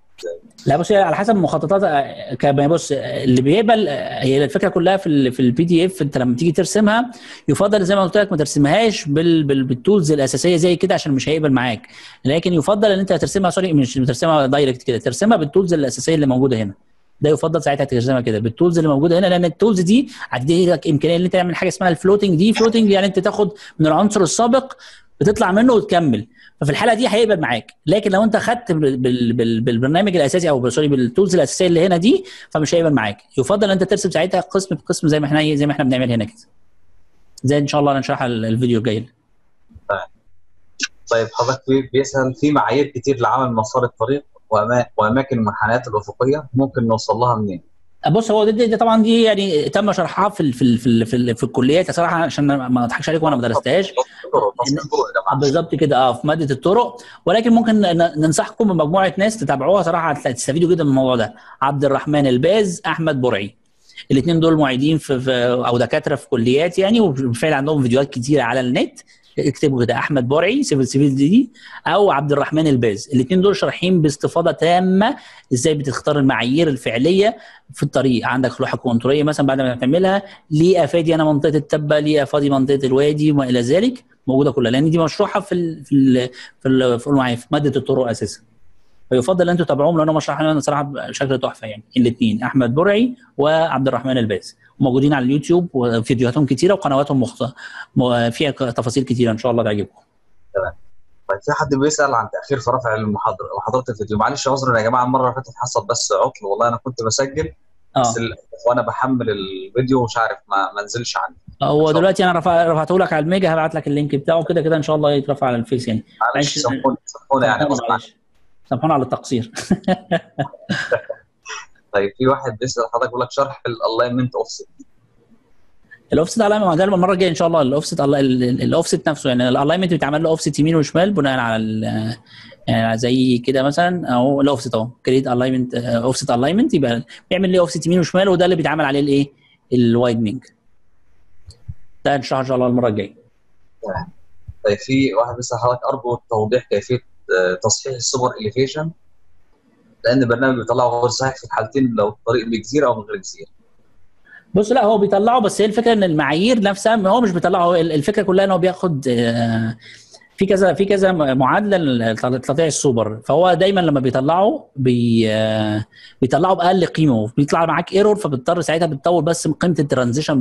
لا بص على حسب المخططات. بص اللي بيقبل هي الفكره كلها في البي دي اف. انت لما تيجي ترسمها يفضل زي ما قلت لك ما ترسمهاش بالتولز الاساسيه زي كده عشان مش هيقبل معاك، لكن يفضل ان انت ترسمها سوري مش ترسمها دايركت كده، ترسمها بالتولز الاساسيه اللي موجوده هنا. ده يفضل ساعتها ترسمها كده بالتولز اللي موجوده هنا، لان التولز دي هتدي لك امكانيه ان انت تعمل حاجه اسمها الفلوتنج. دي فلوتنج يعني انت تاخد من العنصر السابق بتطلع منه وتكمل، ففي الحاله دي هيقبل معاك. لكن لو انت خدت بالبرنامج الاساسي او سوري بالتولز الاساسيه اللي هنا دي فمش هيقبل معاك. يفضل ان انت ترسم ساعتها قسم بقسم زي ما احنا بنعمل هنا كده، زي ان شاء الله هنشرحها الفيديو الجاي. طيب حضرتك بيسال في معايير كتير لعمل مسار الطريق واماكن المنحنيات الافقيه ممكن نوصل لها منين؟ بص هو دي طبعا دي يعني تم شرحها في الكليات صراحه عشان ما اضحكش عليكم وانا ما درستهاش بالظبط كده في ماده الطرق، ولكن ممكن ننصحكم بمجموعه ناس تتابعوها صراحه هتستفيدوا جدا من الموضوع ده. عبد الرحمن الباز، احمد برعي، الاثنين دول معيدين في او دكاتره في كليات يعني، وبالفعل عندهم فيديوهات كتيره على النت. اكتبوا كده احمد برعي سيفل 3D او عبد الرحمن الباز، الاثنين دول شارحين باستفاضه تامه ازاي بتختار المعايير الفعليه في الطريق. عندك لوحه كونتوريه مثلا بعد ما تعملها ليه افادي انا منطقه التبه، ليه افادي منطقه الوادي وما الى ذلك، موجوده كلها لان دي مشروحه في ماده الطرق اساسا. فيفضل ان انتم تتابعوهم لانهم مشرحين صراحه بشكل تحفه يعني الاثنين احمد برعي وعبد الرحمن الباز، موجودين على اليوتيوب وفيديوهاتهم كتيره وقنواتهم فيها تفاصيل كتيره ان شاء الله تعجبكم. تمام. طيب في حد بيسال عن تاخير في رفع المحاضره وحضرت الفيديو. معلش عذرا يا جماعه المره اللي فاتت حصل بس عطل، والله انا كنت بسجل بس وانا بحمل الفيديو مش عارف ما نزلش عندي. هو دلوقتي انا رفعته لك على الميجا، هبعت لك اللينك بتاعه كده كده ان شاء الله يترفع على الفيس يعني. معلش سامحوني يعني سامحونا على التقصير. طيب في واحد بيسال حضرتك بيقول لك شرح الالاينمنت اوفست. الاوفست على المره الجايه ان شاء الله. الاوفست نفسه يعني الالاينمنت بيتعمل له اوفست يمين وشمال بناء على يعني زي كده مثلا اهو الاوفست اهو كريت الاينمنت اوفست الاينمنت يبقى بيعمل لي اوفست يمين وشمال، وده اللي بيتعمل عليه الايه؟ الوايدنج. ده ان شاء الله المره الجايه. طيب في واحد بيسال حضرتك ارجو توضيح كيفيه تصحيح السوبر اليفيشن لان البرنامج بيطلعه غير صحيح في الحالتين لو الطريق بجزيره او من غير جزيره. بص لا هو بيطلعه، بس هي الفكره ان المعايير نفسها هو مش بيطلعه، الفكره كلها ان هو بياخد في كذا معادله لتطلع السوبر، فهو دايما لما بيطلعه باقل قيمه بيطلع معاك ايرور، فبتضطر ساعتها بتطور بس قيمه الترانزيشن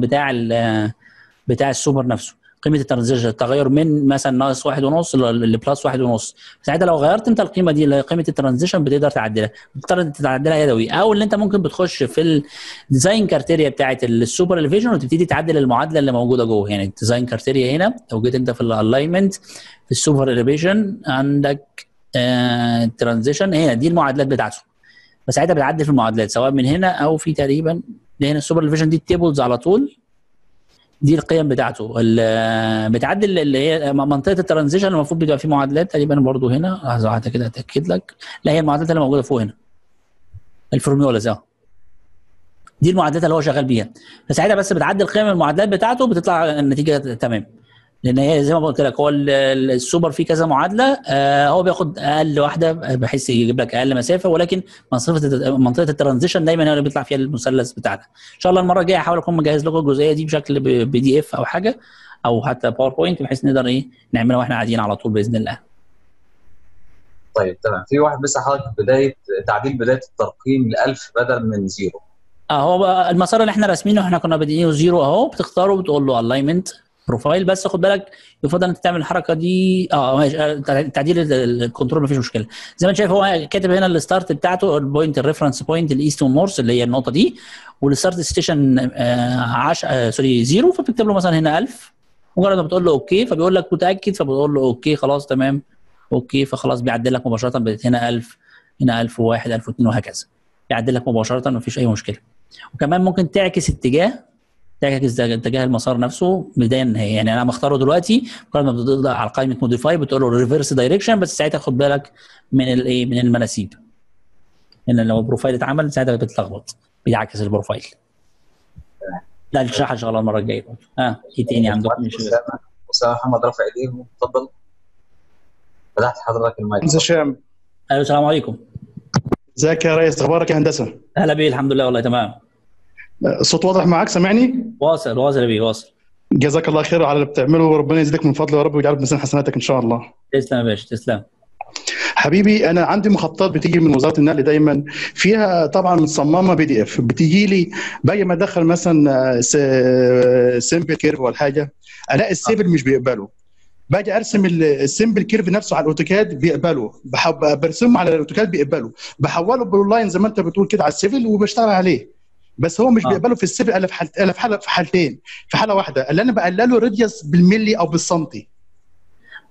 بتاع السوبر نفسه، قيمه الترانزيشن التغير من مثلا ناقص 1.5 لبلس 1.5. ساعتها لو غيرت انت القيمه دي لقيمه الترانزيشن بتقدر تعدلها، بتضطر تعدلها يدوي، او اللي انت ممكن بتخش في الديزاين كارتيريا بتاعه السوبر الفيجن وتبتدي تعدل المعادله اللي موجوده جوه. يعني الديزاين كارتيريا هنا لو جيت انت في الالاينمنت في السوبر الفيجن عندك ترانزيشن هنا دي المعادلات بتاعته، فساعتها بتعدل في المعادلات سواء من هنا او في تقريبا هنا السوبر الفيجن دي التيبلز على طول دي القيم بتاعته بتعدل اللي هي منطقه الترانزيشن المفروض بيبقى فيه معادلات تقريبا برضو هنا لحظه واحده كده اتاكد لك. لا هي المعادلات اللي موجوده فوق هنا الفورميولاز دي المعادلات اللي هو شغال بيها، فساعتها بس بتعدل قيم المعادلات بتاعته بتطلع النتيجه تمام، لان هي زي ما قلت لك هو السوبر فيه كذا معادله هو بياخد اقل واحده بحيث يجيب لك اقل مسافه، ولكن منطقه الترانزيشن دايما هي اللي بيطلع فيها المثلث بتاعنا. ان شاء الله المره الجايه هحاول اكون مجهز لكم الجزئيه دي بشكل بي دي اف او حاجه او حتى باوربوينت بحيث نقدر نعملها واحنا قاعدين على طول باذن الله. طيب تمام. في واحد بيسأل حضرتك بدايه تعديل بدايه الترقيم ل 1000 بدل من زيرو. هو المسار اللي احنا راسمينه احنا كنا بادئينه زيرو اهو، بتختاره وبتقول له الاينمنت بروفايل، بس خد بالك يفضل انت تعمل الحركه دي. تعديل الكنترول مفيش مشكله. زي ما انت شايف هو كاتب هنا الستارت بتاعته البوينت الريفرنس بوينت الايست والنورث اللي هي النقطه دي، والستارت ستيشن زيرو، فبتكتب له مثلا هنا 1000. مجرد ما بتقول له اوكي فبيقول لك متاكد، فبتقول له اوكي خلاص تمام اوكي، فخلاص بيعدل لك مباشره. بدات هنا 1000 هنا 1001 1002 وهكذا، يعدل لك مباشره مفيش اي مشكله. وكمان ممكن تعكس اتجاه، تعكس اتجاه المسار نفسه بدايه نهايه. يعني انا مختاره دلوقتي مجرد ما بتضغط على قائمه موديفاي بتقول له ريفرس دايركشن، بس ساعتها خد بالك من الايه، من المناسيب، ان لو البروفايل اتعمل ساعتها بتتلخبط بيعكس البروفايل. لا الشرح ان شاء الله المره الجايه. ايه تاني عندك؟ اسامه محمد رافع ايديه، اتفضل. فتحت حضرتك المايك. هندسه شام. ايوه السلام عليكم. ازيك يا ريس، اخبارك يا هندسه؟ اهلا بيه، الحمد لله والله تمام. الصوت واضح معاك؟ سامعني؟ واصل واصل يا بيه واصل. جزاك الله خير على اللي بتعمله، وربنا يزيدك من فضله يا رب ويجعله في ميزان حسناتك ان شاء الله. تسلم يا باشا تسلم. حبيبي انا عندي مخططات بتيجي من وزاره النقل دايما، فيها طبعا متصممه PDF، بتيجي لي باجي ما ادخل مثلا سمبل كيرف ولا حاجه، الاقي السيبل مش بيقبله. باجي ارسم السمبل كيرف نفسه على الاوتوكاد بيقبله، برسمه على الاوتوكاد بيقبله، بحوله باللاين زي ما انت بتقول كده على السيفل وبشتغل عليه، بس هو مش بيقبله في السيفل الا في حالتين، في حاله واحده اللي انا بقلله راديوس بالملي او بالسنتي.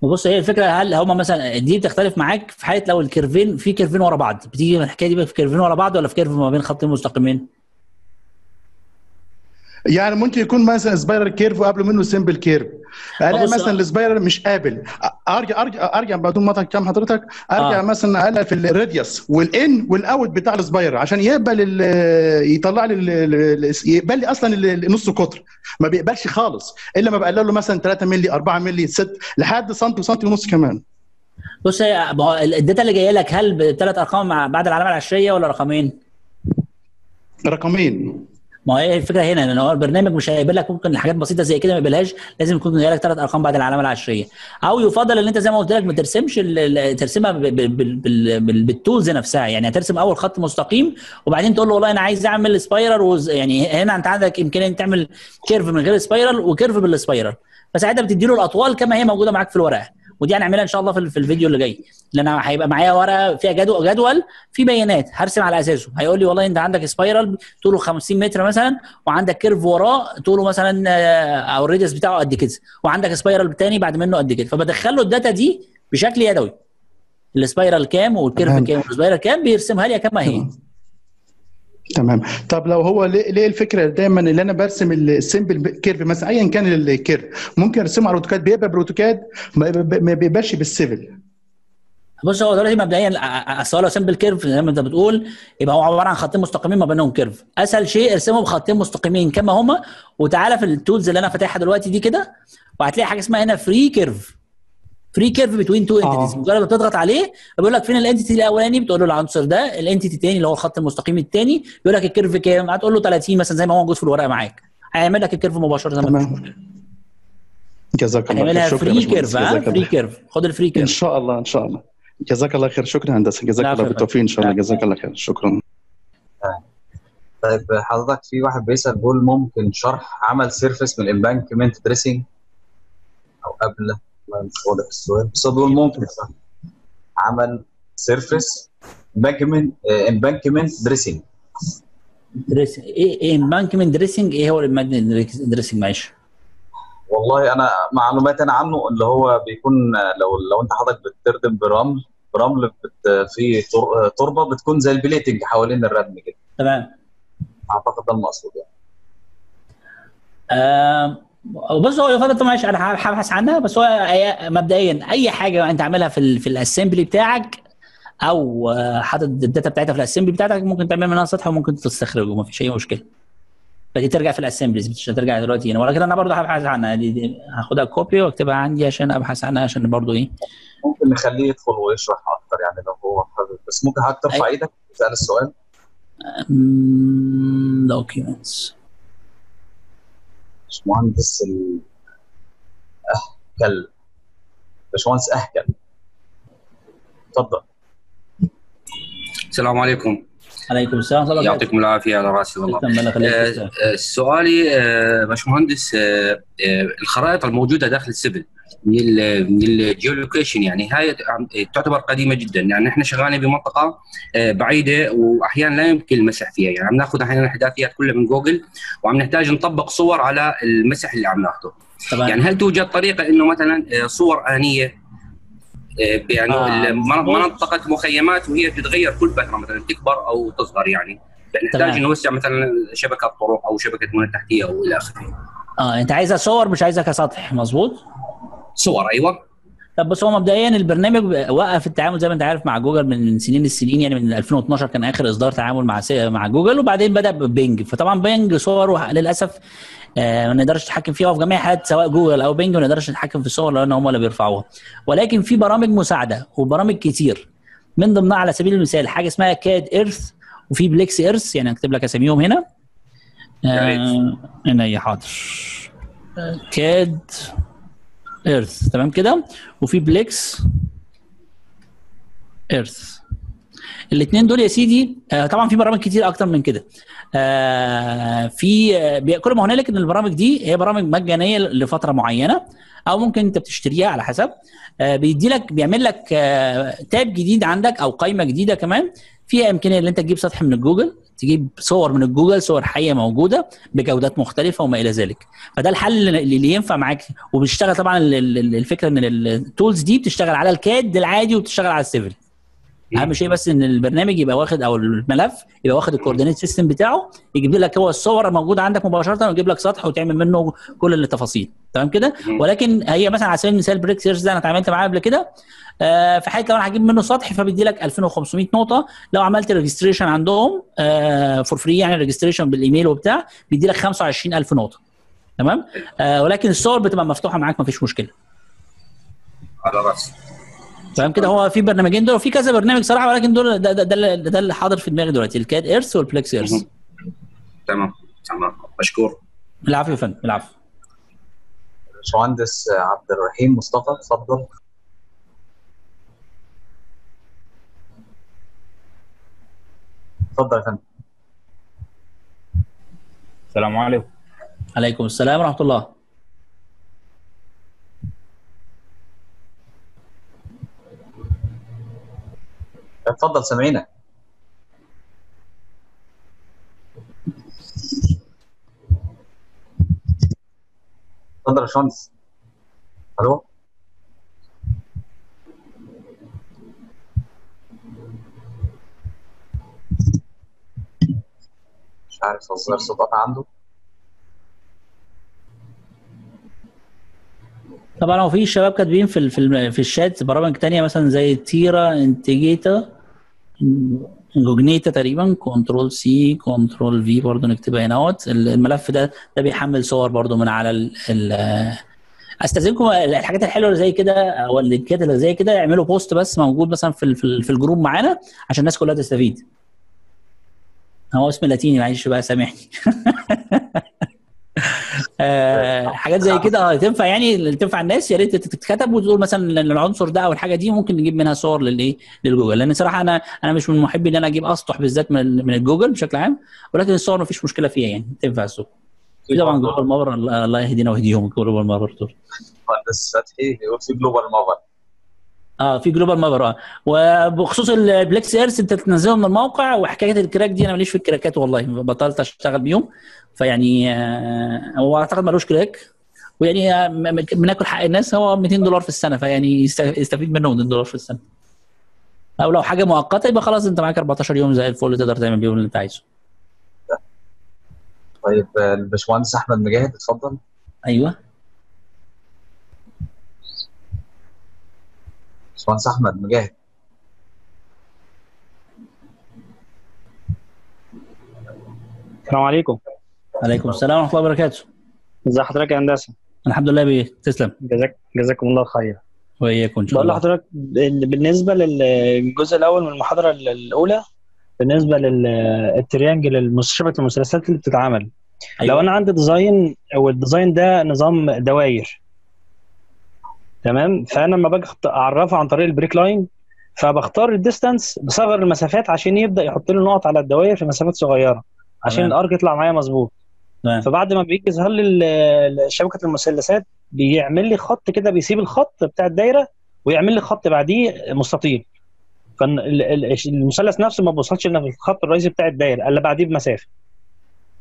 بص هي الفكره، هل هما مثلا دي بتختلف معاك في حاله لو الكيرفين في كيرفين ورا بعض، بتيجي الحكايه دي في كيرفين ورا بعض ولا في كيرف ما بين خطين مستقيمين؟ يعني ممكن يكون مثلا سبايرال كيرف وقبله منه سمبل كيرف، الاقي مثلا السبايرال مش قابل، ارجع بدون ما تكلم حضرتك، ارجع مثلا اقلل في الراديوس والان والاوت بتاع السبايرال عشان يقبل، يطلع لي يقبل لي اصلا نص قطر، ما بيقبلش خالص الا ما بقلل له مثلا 3 مللي 4 مللي 6 لحد سنتي وسنتي ونص كمان. بص هي الداتا اللي جايه لك هل بثلاث ارقام مع بعد العلامه العشريه ولا رقمين؟ رقمين. ما هي الفكره هنا ان هو البرنامج مش هيقبل لك ممكن حاجات بسيطه زي كده ما يقبلهاش، لازم يكون جاي لك 3 ارقام بعد العلامه العشريه، او يفضل ان انت زي ما قلت لك ما ترسمش ترسمها بالتولز نفسها، يعني هترسم اول خط مستقيم وبعدين تقول له والله انا عايز اعمل سبايرال، يعني هنا انت عندك امكانيه تعمل كيرف من غير سبايرال وكيرف بالسبايرال، فساعتها بتدي له الاطوال كما هي موجوده معاك في الورقه، ودي هنعملها ان شاء الله في الفيديو اللي جاي، لان انا هيبقى معايا ورقه فيها جدول في بيانات هرسم على اساسه. هيقول لي والله انت عندك سبايرال طوله 50 متر مثلا، وعندك كيرف وراه طوله مثلا او الريديوس بتاعه قد كده، وعندك سبايرال تاني بعد منه قد كده، فبدخل له الداتا دي بشكل يدوي، السبايرال كام والكيرف كام والسبايرال كام، بيرسمها لي كما هي. تمام. طب لو هو ليه الفكره دايما اللي انا برسم السمبل كيرف مثلا ايا كان الكيرف ممكن ارسمه على الاوتوكاد، بيبقى بالاوتوكاد ما بيبقاش بالسيفل؟ بص هو دلوقتي مبدئيا اصل هو لو سمبل كيرف زي ما انت بتقول يبقى هو عباره عن خطين مستقيمين ما بينهم كيرف، اسهل شيء ارسمهم خطين مستقيمين كما هما، وتعالى في التولز اللي انا فاتحها دلوقتي دي كده، وهتلاقي حاجه اسمها هنا فري كيرف. فري كيرف بتوين تو انتيتيز، مجرد ما بتضغط عليه بيقول لك فين الانتيتي الاولاني، بتقول له العنصر ده، الانتيتي الثاني اللي هو الخط المستقيم الثاني، بيقول لك الكيرف كام، هتقول له 30 مثلا زي ما هو موجود في الورقه معاك، هيعمل لك الكيرف مباشره زي ما انت. جزاك الله خير. فري كيرف، فري كيرف، خد الفري كيرف ان شاء الله. ان شاء الله جزاك الله خير. شكرا هندسه، جزاك الله بالتوفيق ان شاء الله. جزاك الله خير، شكرا. طيب حضرتك في واحد بيسال بيقول ممكن شرح عمل سيرفيس من الامبانكمنت دريسنج او قبله؟ مش واضح السؤال، بس بقول ممكن عمل سيرفيس امبانكمنت دريسنج. ايه امبانكمنت دريسنج؟ ايه هو الامبانكمنت دريسنج؟ معلش والله انا معلومات انا عنه اللي هو بيكون لو انت حضرتك بتردم برمل في تربه بتكون زي البليتنج حوالين الردم كده. تمام. اعتقد ده المقصود يعني. بص هو يفضل طبعا انا هبحث عنها، بس هو مبدئيا اي حاجه انت عاملها في الاسمبلي بتاعك او حاطط الداتا بتاعتها في الاسمبلي بتاعتك ممكن تعمل منها سطح وممكن تستخرجه، ما فيش اي مشكله. فدي ترجع في الاسمبليز مش هترجع دلوقتي هنا، ولكن انا برضه هبحث عنها، دي هاخدها كوبي واكتبها عندي عشان ابحث عنها، عشان برضه ايه ممكن نخليه يدخل ويشرح اكتر يعني لو هو حابب، بس ممكن حضرتك ترفع ايدك تسال السؤال. دوكيومنتس باشمهندس اهكل، باشمهندس اهكل اتفضل. السلام عليكم. عليكم السلام. يعطيكم العافيه على راسي والله. سؤالي باشمهندس، الخرائط الموجوده داخل السبل من الجيولوكيشن، يعني هاي تعتبر قديمه جدا، يعني احنا شغالين بمنطقه بعيده واحيانا لا يمكن المسح فيها، يعني عم ناخذ احيانا حداثيات كلها من جوجل وعم نحتاج نطبق صور على المسح اللي عم ناخذه. يعني هل توجد طريقه انه مثلا صور انيه، يعني منطقة مخيمات وهي تتغير كل فترة، مثلا تكبر أو تصغر، يعني نحتاج نوسع مثلا شبكة طرق أو شبكة مياه تحتية أو إلى آخره. أنت عايزها صور مش عايزها كسطح، مظبوط؟ صور أيوه. طب بص، هو مبدئيا البرنامج وقف التعامل زي ما أنت عارف مع جوجل من سنين السنين، يعني من 2012 كان آخر إصدار تعامل مع جوجل، وبعدين بدأ ببينج، فطبعا بينج صوره للأسف ما نقدرش نتحكم فيها، وفي جميع حالات سواء جوجل او بينج ما نقدرش نتحكم في الصور لان هم اللي بيرفعوها. ولكن في برامج مساعده وبرامج كتير، من ضمنها على سبيل المثال حاجه اسمها كاد ايرث، وفي بليكس ايرث، يعني اكتب لك اساميهم هنا. هنا حاضر كاد ايرث، تمام كده، وفي بليكس ايرث. الاثنين دول يا سيدي طبعا في برامج كتير اكتر من كده. في كل ما هنالك ان البرامج دي هي برامج مجانيه لفتره معينه، او ممكن انت بتشتريها على حسب. بيدي لك، بيعمل لك تاب جديد عندك او قائمه جديده كمان فيها امكانيه ان انت تجيب سطح من الجوجل، تجيب صور من الجوجل، صور حيه موجوده بجودات مختلفه وما الى ذلك. فده الحل اللي ينفع معاك، وبتشتغل طبعا الفكره ان التولز دي بتشتغل على الكاد العادي وبتشتغل على السيفل. اهم شيء بس ان البرنامج يبقى واخد، او الملف يبقى واخد الكوردينيت سيستم بتاعه، يجيب لك هو الصور موجوده عندك مباشره ويجيب لك سطح وتعمل منه كل التفاصيل، تمام كده. ولكن هي مثلا على سبيل المثال بريك سيرش ده انا اتعاملت معاه قبل كده، في حاجه لو انا هجيب منه سطح فبيدي لك 2500 نقطه، لو عملت ريجستريشن عندهم فور فري، يعني ريجستريشن بالايميل وبتاع، بيدي لك 25000 نقطه، تمام. ولكن الصور بتبقى مفتوحه معاك، ما فيش مشكله. على راسي، تمام كده. هو في برنامجين دول وفي كذا برنامج صراحه، ولكن دول ده اللي حاضر في دماغي دلوقتي، الكاد ايرث والبلكس ايرث. تمام، مشكور. العفو يا فندم، العفو. باشمهندس عبد الرحيم مصطفى اتفضل. اتفضل يا فندم. السلام عليكم. عليكم السلام ورحمه الله. اتفضل سامعينك. اتفضل يا باشمهندس. الو. مش عارف ازاي الصوت قطع عنده. طبعا هو في شباب كاتبين في الشات برامج ثانيه مثلا زي تيرا، انتجيتا، جوجنيتا تقريبا، كنترول سي، كنترول في، برضه نكتبها هنا اهوت. الملف ده بيحمل صور برضه من على استاذنكم الحاجات الحلوه اللي زي كده او اللينكات اللي زي كده اعملوا بوست بس موجود مثلا في الجروب معانا عشان الناس كلها تستفيد. هو اسم لاتيني، معلش بقى سامحني. حاجات زي كده تنفع، يعني تنفع الناس، يا ريت تتكتب وتقول مثلا العنصر ده او الحاجه دي ممكن نجيب منها صور للجوجل، لان صراحه انا مش من محبي ان انا اجيب اسطح بالذات من الجوجل بشكل عام، ولكن الصور ما فيش مشكله فيها، يعني تنفع الصور. في طبعا جلوبال مابر، الله يهدينا ويهديهم جلوبال مابر دول. بس فتحي وفي جلوبال مابر. في جلوبال مابر وبخصوص البلكس ايرث انت تنزلهم من الموقع، وحكايه الكراك دي انا ماليش في الكراكات والله، بطلت اشتغل بيهم، فيعني هو اعتقد مالوش كراك، ويعني بناكل حق الناس. هو $200 في السنه، فيعني يستفيد منه $200 في السنه، او لو حاجه مؤقته يبقى خلاص انت معاك 14 يوم زي الفل تقدر تعمل بيهم اللي انت عايزه. طيب الباشمهندس احمد مجاهد اتفضل. ايوه باشمهندس احمد مجاهد. السلام عليكم. عليكم السلام ورحمه الله وبركاته. ازي حضرتك يا هندسه؟ الحمد لله بيه، تسلم. جزاكم الله خير. وياكم ان شاء الله. بقول لحضرتك بالنسبه للجزء الاول من المحاضره الاولى، بالنسبه للتريانجل، شبكه المثلثات اللي بتتعمل، أيوة. لو انا عندي ديزاين، والديزاين ده نظام دواير، تمام، فانا لما باجي اعرفه عن طريق البريك لاين، فبختار الديستانس بصغر المسافات عشان يبدا يحط لي نقط على الدوائر في مسافات صغيره عشان الارك يطلع معايا مظبوط. فبعد ما بيجي يظهر لي شبكه المثلثات بيعمل لي خط كده، بيسيب الخط بتاع الدايره ويعمل لي خط بعديه مستطيل. فالمثلث نفسه ما بيوصلش للخط الرئيسي بتاع الدايره اللي بعديه بمسافه،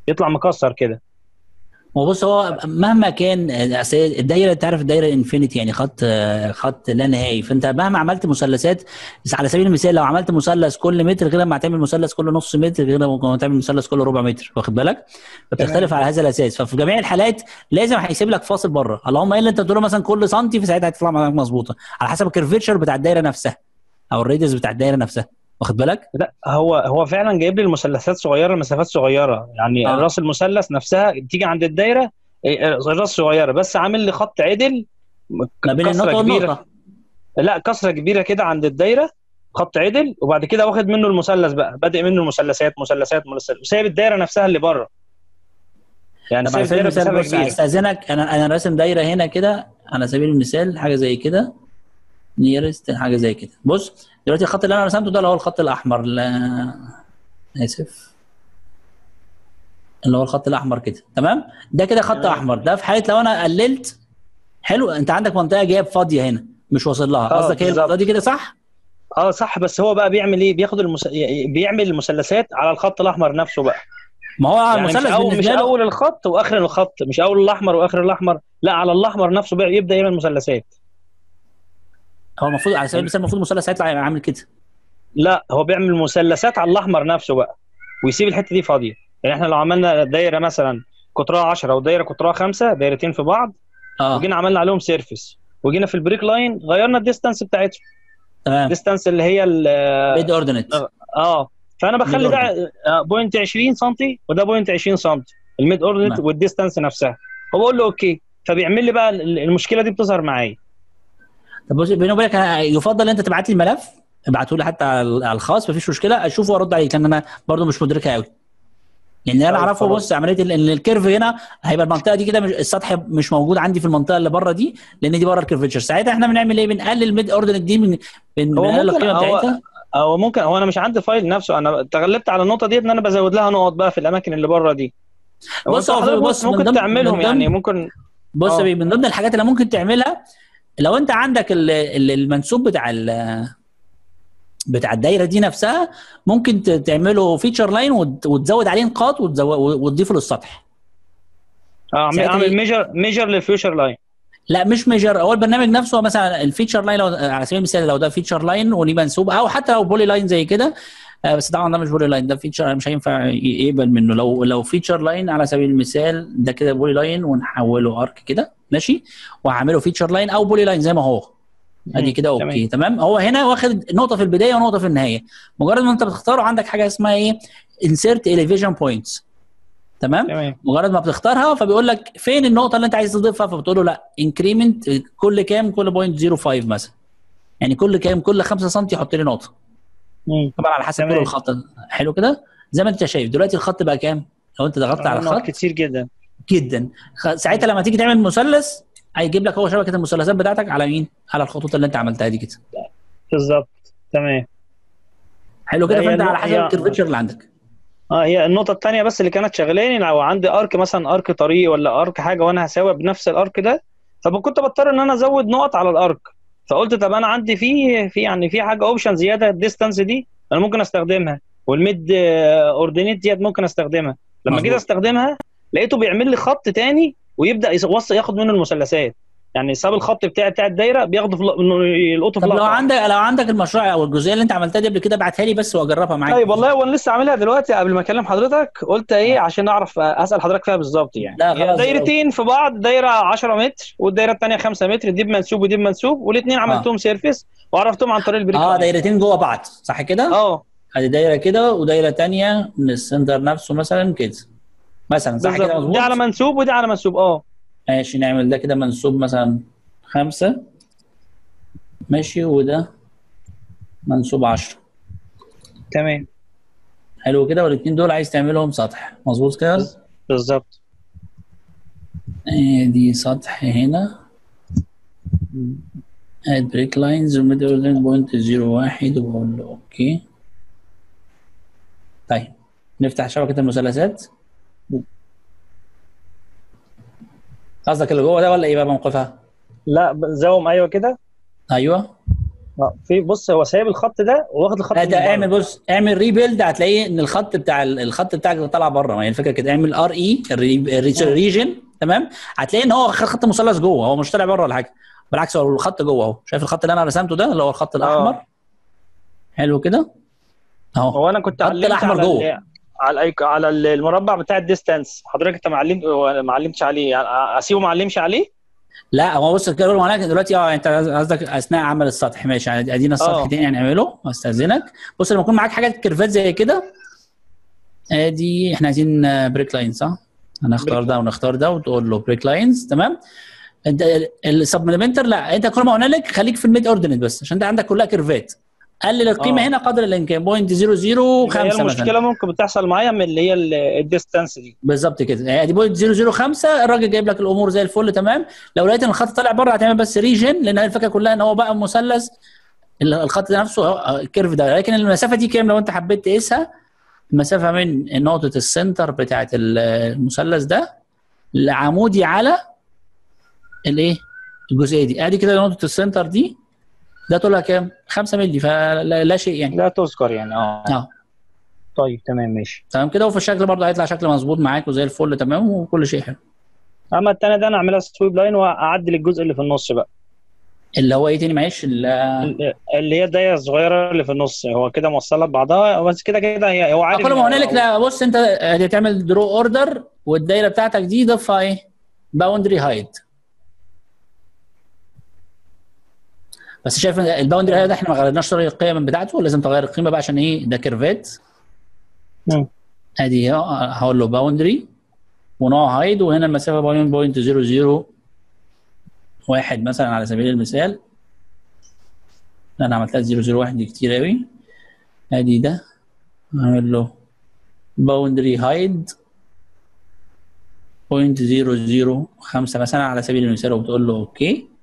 يطلع مكسر كده. وبص هو مهما كان الدايره، انت عارف الدايره انفينيتي يعني خط لا نهائي، فانت مهما عملت مثلثات، على سبيل المثال لو عملت مثلث كل متر غير لما تعمل مثلث كل نص متر غير لما تعمل مثلث كل ربع متر، واخد بالك؟ فبتختلف على هذا الاساس. ففي جميع الحالات لازم هيسيب لك فاصل بره، اللهم الا انت تقول مثلا كل سنتي، في ساعتها هتطلع معاك مظبوطه على حسب الكيرفيتشر بتاع الدايره نفسها او الريديوس بتاع الدايره نفسها، واخد بالك؟ لا هو فعلا جايب لي المثلثات صغيره، مسافات صغيره يعني. راس المثلث نفسها بتيجي عند الدايره راس صغيره، بس عامل لي خط عدل ما بين النقطه والنقطه، لا كسره كبيره كده عند الدايره، خط عدل، وبعد كده واخد منه المثلث بقى، بادئ منه المثلثات مثلثات، وسايب الدايره نفسها اللي بره يعني. على سبيل المثال استاذنك، انا راسم دايره هنا كده على سبيل المثال، حاجه زي كده نيرست، حاجه زي كده. بص دلوقتي الخط اللي انا رسمته ده اللي هو الخط الاحمر، لا اسف، اللي هو الخط الاحمر كده، تمام؟ ده كده خط احمر. ده في حاله لو انا قللت، حلو، انت عندك منطقه جايه فاضيه هنا مش واصل لها، قصدك هي المنطقه دي كده صح؟ صح. بس هو بقى بيعمل ايه؟ بياخد بيعمل المثلثات على الخط الاحمر نفسه بقى. ما هو على المثلث يعني مش اول الخط واخر الخط، مش اول الاحمر واخر الاحمر، لا على الاحمر نفسه بقى يبدا يعمل مثلثات. هو المفروض على سبيل المثال المفروض مثلث هيطلع عامل كده. لا هو بيعمل مثلثات على الاحمر نفسه بقى، ويسيب الحته دي فاضيه. يعني احنا لو عملنا دايره مثلا قطرها 10 ودايره قطرها 5، دايرتين في بعض، وجينا عملنا عليهم سيرفيس، وجينا في البريك لاين غيرنا الديستانس بتاعتهم، تمام؟ الديستانس اللي هي الميد اوردينيت. فانا بخلي ده 0.20 سم وده 0.20 سم، الميد اوردينيت والديستانس نفسها، فبقول له اوكي، فبيعمل لي بقى المشكله دي بتظهر معايا. طب بص، بيني وبينك يفضل انت تبعت لي الملف، ابعته لي حتى على الخاص، مفيش مشكله اشوفه وارد عليك، لان انا برده مش مدركها قوي. يعني انا اعرفه، بص عمليه ان الكيرف هنا هيبقى المنطقه دي كده، السطح مش موجود عندي في المنطقه اللي بره دي، لان دي بره الكيرفتشر. ساعتها احنا بنعمل ايه؟ بنقلل الميد اوردينيت دي من اقل القيمه بتاعتها. او ممكن هو انا مش عندي فايل نفسه، انا تغلبت على النقطه دي ان انا بزود لها نقط بقى في الاماكن اللي بره دي. بص ممكن تعملهم يعني، ممكن بص من ضمن الحاجات اللي ممكن تعملها، لو انت عندك المنسوب بتاع الدايره دي نفسها، ممكن تعمله فيتشر لاين وتزود عليه نقاط وتضيفه للسطح. اعمل ميجر للفيتشر لاين. لا مش ميجر، هو البرنامج نفسه مثلا الفيتشر لاين، لو على سبيل المثال لو ده فيتشر لاين وليه منسوب، او حتى لو بولي لاين زي كده، بس طبعا ده مش بولي لاين، ده فيتشر مش هينفع يقبل منه. لو فيتشر لاين على سبيل المثال، ده كده بولي لاين ونحوله ارك كده، ماشي، وهعمله فيتشر لاين او بولي لاين زي ما هو ادي كده، اوكي تمام. هو هنا واخد نقطه في البدايه ونقطه في النهايه. مجرد ما انت بتختاره عندك حاجه اسمها ايه، انسيرت اليفيشن بوينتس، تمام؟ مجرد ما بتختارها فبيقول لك فين النقطه اللي انت عايز تضيفها، فبتقول له لا انكريمنت كل كام، كل 0.05 مثلا، يعني كل كام، كل 5 سم حط لي نقطه، طبعا على حسب طول الخط. حلو كده زي ما انت شايف دلوقتي الخط بقى كام. لو انت ضغطت على الخط كتير جدا جدا، ساعتها لما تيجي تعمل مثلث هيجيب لك هو شبكه المثلثات بتاعتك على مين؟ على الخطوط اللي انت عملتها دي كده بالظبط، تمام. حلو كده. فانت على حسب الكيرفتشر اللي عندك. هي النقطه الثانيه بس اللي كانت شغلاني، لو عندي ارك مثلا، ارك طريق ولا ارك حاجه، وانا هساوي بنفس الارك ده، فكنت بضطر ان انا ازود نقط على الارك. فقلت طب انا عندي في حاجه اوبشن زياده، الديستانس دي انا ممكن استخدمها، والميد اوردينيت ديت ممكن استخدمها. لما جيت استخدمها لقيته بيعمل لي خط تاني ويبدا ياخد منه المثلثات، يعني ساب الخط بتاع الدايره بياخده يلقطه في اللقطه. لو عندك المشروع او الجزئيه اللي انت عملتها دي قبل كده، ابعتها لي بس واجربها معاك. طيب والله وانا لسه عاملها دلوقتي قبل ما اكلم حضرتك، قلت ايه عشان اعرف اسال حضرتك فيها بالظبط يعني. يعني دايرتين في بعض، دايره 10 متر والدايره الثانيه 5 متر، دي بمنسوب ودي بمنسوب، والاثنين عملتهم سيرفيس وعرفتهم عن طريق البريك. دايرتين جوه بعض صح كده؟ ادي دايره كده ودايره ثانيه من السندر نفسه مثلا كده، مثلا صح كده مظبوط؟ دي على منسوب ودي على منسوب. ماشي، نعمل ده كده منسوب مثلا 5، ماشي، وده منسوب 10، تمام. حلو كده، والاثنين دول عايز تعملهم سطح مظبوط كده؟ بالظبط. دي سطح هنا، اد بريك لاينز وميد اوردنت بوينت 0.1 وبقول له اوكي. طيب نفتح شبكه المثلثات. قصدك اللي جوه ده ولا ايه بقى موقفها؟ لا زوم. ايوه كده. ايوه في بص هو سايب الخط ده واخد الخط ده. اعمل بص اعمل ريبيلد هتلاقيه ان الخط بتاعك اللي طالع بره، ما هي الفكره كده. اعمل ار اي ريجن تمام، هتلاقي ان هو خط مثلث جوه، هو مش طالع بره ولا حاجه، بالعكس هو الخط جوه اهو. شايف الخط اللي انا رسمته ده اللي هو الخط الاحمر؟ حلو كده اهو. هو انا كنت علمت الاحمر جوه على المربع بتاع الديستانس. حضرتك انت ما علمتش عليه، اسيبه ما علمش عليه. لا هو بص كده معناها دلوقتي انت قصدك اثناء عمل السطح، ماشي يعني ادينا السطح تاني هنعمله. استاذنك بص لما يكون معاك حاجات كيرفات زي كده، ادي احنا عايزين بريك لاين صح؟ هنختار ده ونختار ده وتقول له بريك لاينز تمام. السبلمنتر لا، انت كل ما هنالك خليك في الميد اوردينيت بس عشان انت عندك كلها كيرفات. قلل القيمه هنا قدر الامكان 0.005 مثلا. المشكله ممكن بتحصل معايا من اللي هي الديستانس دي بالظبط كده، ادي 0.005. الراجل جايب لك الامور زي الفل تمام. لو لقيت ان الخط طالع بره هتعمل بس ريجن، لان الفكره كلها ان هو بقى مثلث الخط ده نفسه الكيرف ده. لكن المسافه دي كام لو انت حبيت تقيسها؟ المسافه من نقطه السنتر بتاعه المثلث ده العمودي على الايه الجزئيه دي، ادي كده نقطه السنتر دي، ده طولها كام؟ 5 مللي، فلا شيء يعني، لا تذكر يعني. طيب تمام ماشي تمام كده. وفي الشكل برضه هيطلع شكل مظبوط معاك وزي الفل تمام وكل شيء حلو. اما الثاني ده انا اعملها سويب لاين واعدل الجزء اللي في النص بقى، اللي هو ايه تاني معلش؟ اللي هي الدايره الصغيره اللي في النص، هو كده موصله ببعضها بس كده هو عارف. كل ما هنالك لا بص انت هتعمل درو اوردر والدايره بتاعتك دي ضفها ايه؟ باوندري هايد. بس شايف الباوندري هايد احنا ما غيرناش القيم بتاعته، لازم تغير القيمه بقى عشان ايه؟ ده كيرفات. ادي هقول له باوندري ونوع هايد، وهنا المسافه 0.001 مثلا على سبيل المثال. انا عملتها 0.001 دي كتير قوي. ادي ده هعمل له باوندري هايد 0.005 مثلا على سبيل المثال، وبتقول له اوكي.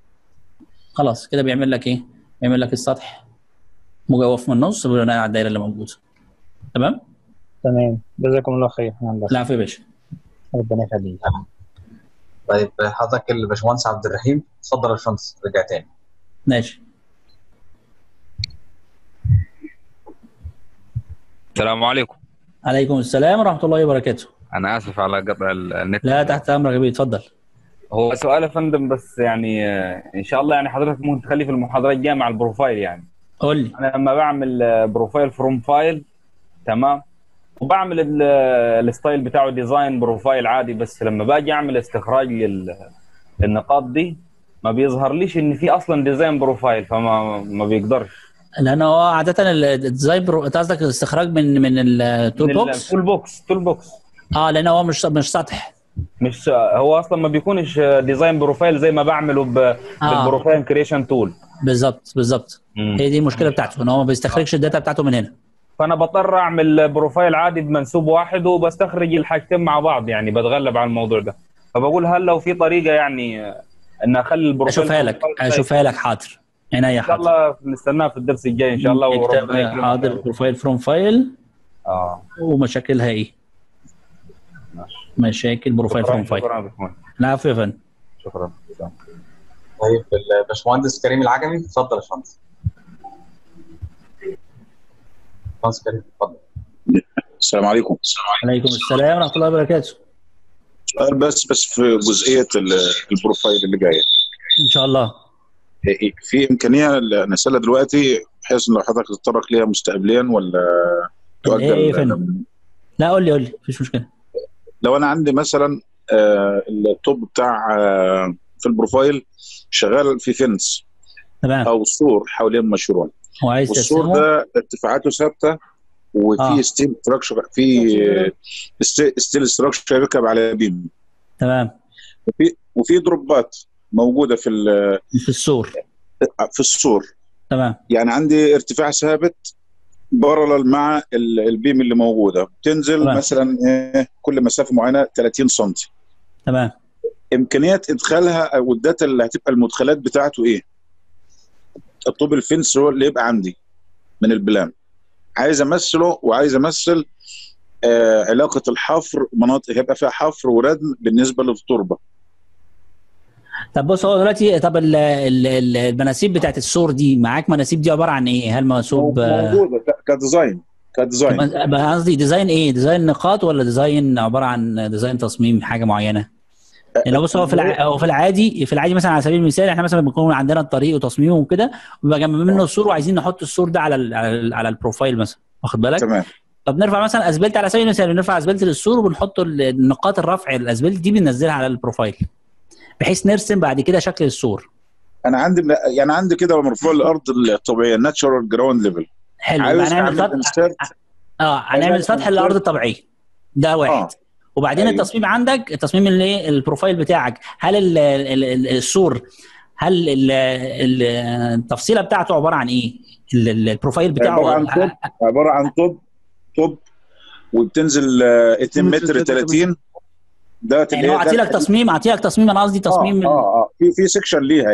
خلاص كده بيعمل لك ايه؟ بيعمل لك السطح مجوف من النص بناء على الدايره اللي موجوده. تمام؟ تمام جزاكم الله خير. العفو يا باشا. ربنا يخليك. طيب حضرتك الباشمهندس عبد الرحيم، اتفضل يا باشمهندس رجع تاني. ماشي. السلام عليكم. عليكم السلام ورحمه الله وبركاته. انا اسف على قطع النت. لا تحت امرك يا بيه، اتفضل. هو سؤال يا فندم بس يعني ان شاء الله يعني حضرتك ممكن تخليه في المحاضره الجايه مع البروفايل. يعني قول لي انا لما بعمل بروفايل فروم فايل تمام وبعمل الستايل بتاعه ديزاين بروفايل عادي، بس لما باجي اعمل استخراج للنقاط دي ما بيظهر ليش ان في اصلا ديزاين بروفايل، فما بيقدرش لان هو عاده الديزاين قصدك الاستخراج من التول بوكس. تول بوكس لان هو مش سطح، مش هو اصلا ما بيكونش ديزاين بروفايل زي ما بعمله بالبروفايل كريشن تول. بالظبط هي دي المشكله بتاعته ان هو ما بيستخرجش الداتا بتاعته من هنا، فانا بضطر اعمل بروفايل عادي بمنسوب واحد وبستخرج الحاجتين مع بعض، يعني بتغلب على الموضوع ده. فبقول هل لو في طريقه يعني ان اخلي البروفايل اشوفها لك حاضر عينيا حاضر ان شاء الله، نستناها في الدرس الجاي ان شاء الله وربنا يكرمك. حاضر بروفايل فروم فايل ومشاكلها ايه؟ مشاكل بروفايل فروم فايل. العفو يا فندم. شكرا. طيب الباشمهندس كريم العجمي، اتفضل يا باشمهندس. باشمهندس كريم اتفضل. السلام عليكم. وعليكم السلام ورحمه الله وبركاته. سؤال بس في جزئيه البروفايل اللي جايه ان شاء الله، في امكانيه نسالها دلوقتي بحيث ان لو حضرتك تتطرق ليها مستقبليا ولا تؤجل؟ ايه يا فندم؟ لا قول لي مفيش مشكله. لو انا عندي مثلا التوب بتاع في البروفايل شغال في فنس تمام او سور حوالين مشروع، وعايز السور ده ارتفاعاته ثابته وفي ستيل ستراكشر، في ستيل ستراكشر يركب على بيم تمام، وفي دروبات موجوده في السور تمام. يعني عندي ارتفاع ثابت بارلل مع البيم اللي موجوده، بتنزل طبعا. مثلا كل مسافه معينه 30 سم تمام. امكانيه ادخالها او الداتا اللي هتبقى المدخلات بتاعته ايه؟ الطوب الفنس هو اللي يبقى عندي من البلان. عايز امثله وعايز امثل علاقه الحفر، مناطق هيبقى فيها حفر وردم بالنسبه للتربه. طب بص هو دلوقتي طب المناسيب بتاعت السور دي معاك، مناسيب دي عباره عن ايه؟ هل مناسوب موجوده كديزاين؟ كديزاين قصدي ديزاين ايه؟ ديزاين نقاط ولا ديزاين عباره عن ديزاين تصميم حاجه معينه؟ يعني بص هو في العادي مثلا على سبيل المثال احنا مثلا بنكون عندنا الطريق وتصميمه وكده وبيبقى جنب منه السور وعايزين نحط السور ده على البروفايل مثلا، واخد بالك؟ تمام. طب نرفع مثلا اسفلت على سبيل المثال، بنرفع اسفلت للسور وبنحط النقاط الرفع الاسفلت دي بننزلها على البروفايل بحيث نرسم بعد كده شكل السور. انا عندي يعني عندي كده مرفوع الارض الطبيعيه ناتشورال جراوند ليفل. حلو، هنعمل سطح الارض الطبيعيه ده واحد. وبعدين أيوة. التصميم عندك، التصميم اللي البروفايل بتاعك، هل السور هل التفصيله بتاعته عباره عن ايه؟ البروفايل بتاعه عباره عن طوب وبتنزل 2 متر 30 ده يعني هو عطي لك تصميم، انا قصدي تصميم في سكشن ليها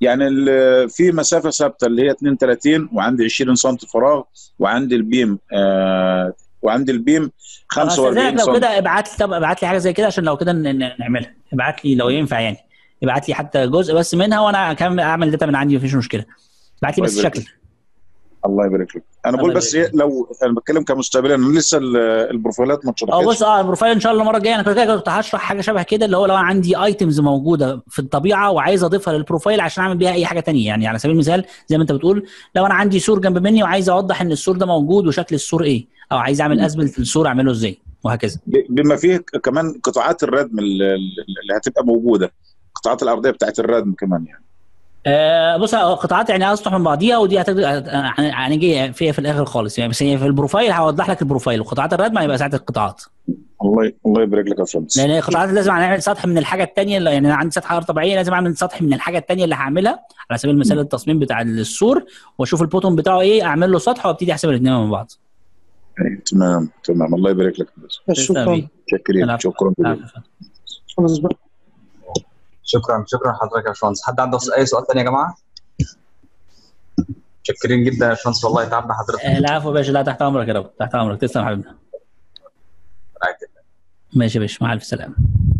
يعني في مسافه ثابته اللي هي 32 وعندي 20 سم فراغ وعندي البيم وعندي البيم 45 سم. لو كده ابعت لي حاجه زي كده عشان لو كده نعملها، ابعت لي لو ينفع يعني ابعت لي حتى جزء بس منها وانا اعمل داتا من عندي مفيش مشكله، ابعت لي بس شكل. الله يبارك لك. انا بقول بس لو انا بتكلم كمستقبلا انا لسه البروفايلات ما اتشرحتش. بص البروفايل ان شاء الله المره الجايه انا كنت هشرح حاجه شبه كده، اللي هو لو انا عندي ايتمز موجوده في الطبيعه وعايز اضيفها للبروفايل عشان اعمل بيها اي حاجه ثانيه، يعني على سبيل المثال زي ما انت بتقول لو انا عندي سور جنب مني وعايز اوضح ان السور ده موجود وشكل السور ايه، او عايز اعمل اسبلت للسور اعمله ازاي وهكذا. بما فيه كمان قطاعات الردم اللي هتبقى موجوده، القطاعات الارضيه بتاعت الردم كمان يعني. بص قطاعات يعني اصلح من بعضيها ودي هنيجي فيها في الاخر خالص يعني، بس هي في البروفايل هوضح لك البروفايل وقطاعات الردم هيبقى ساعه القطاعات. الله يبارك لك يا فندم. لان القطاعات لازم هنعمل سطح من الحاجه الثانيه، يعني انا عندي سطح ارض طبيعيه لازم اعمل سطح من الحاجه الثانيه اللي هعملها، على سبيل المثال التصميم بتاع السور واشوف البوتوم بتاعه ايه اعمل له سطح وابتدي احسب الاثنين من بعض. تمام الله يبارك لك. شكرا شكرا شكرا شكرا لحضرتك يا باشمهندس. حد عنده اي سؤال ثاني يا جماعه؟ متشكرين جدا يا باشمهندس والله تعبنا حضرتك. العفو يا باشا، لا تحت امرك يا رب، تحت امرك. تسلم يا حبيبنا. ماشي يا باشا، مع الف سلامه.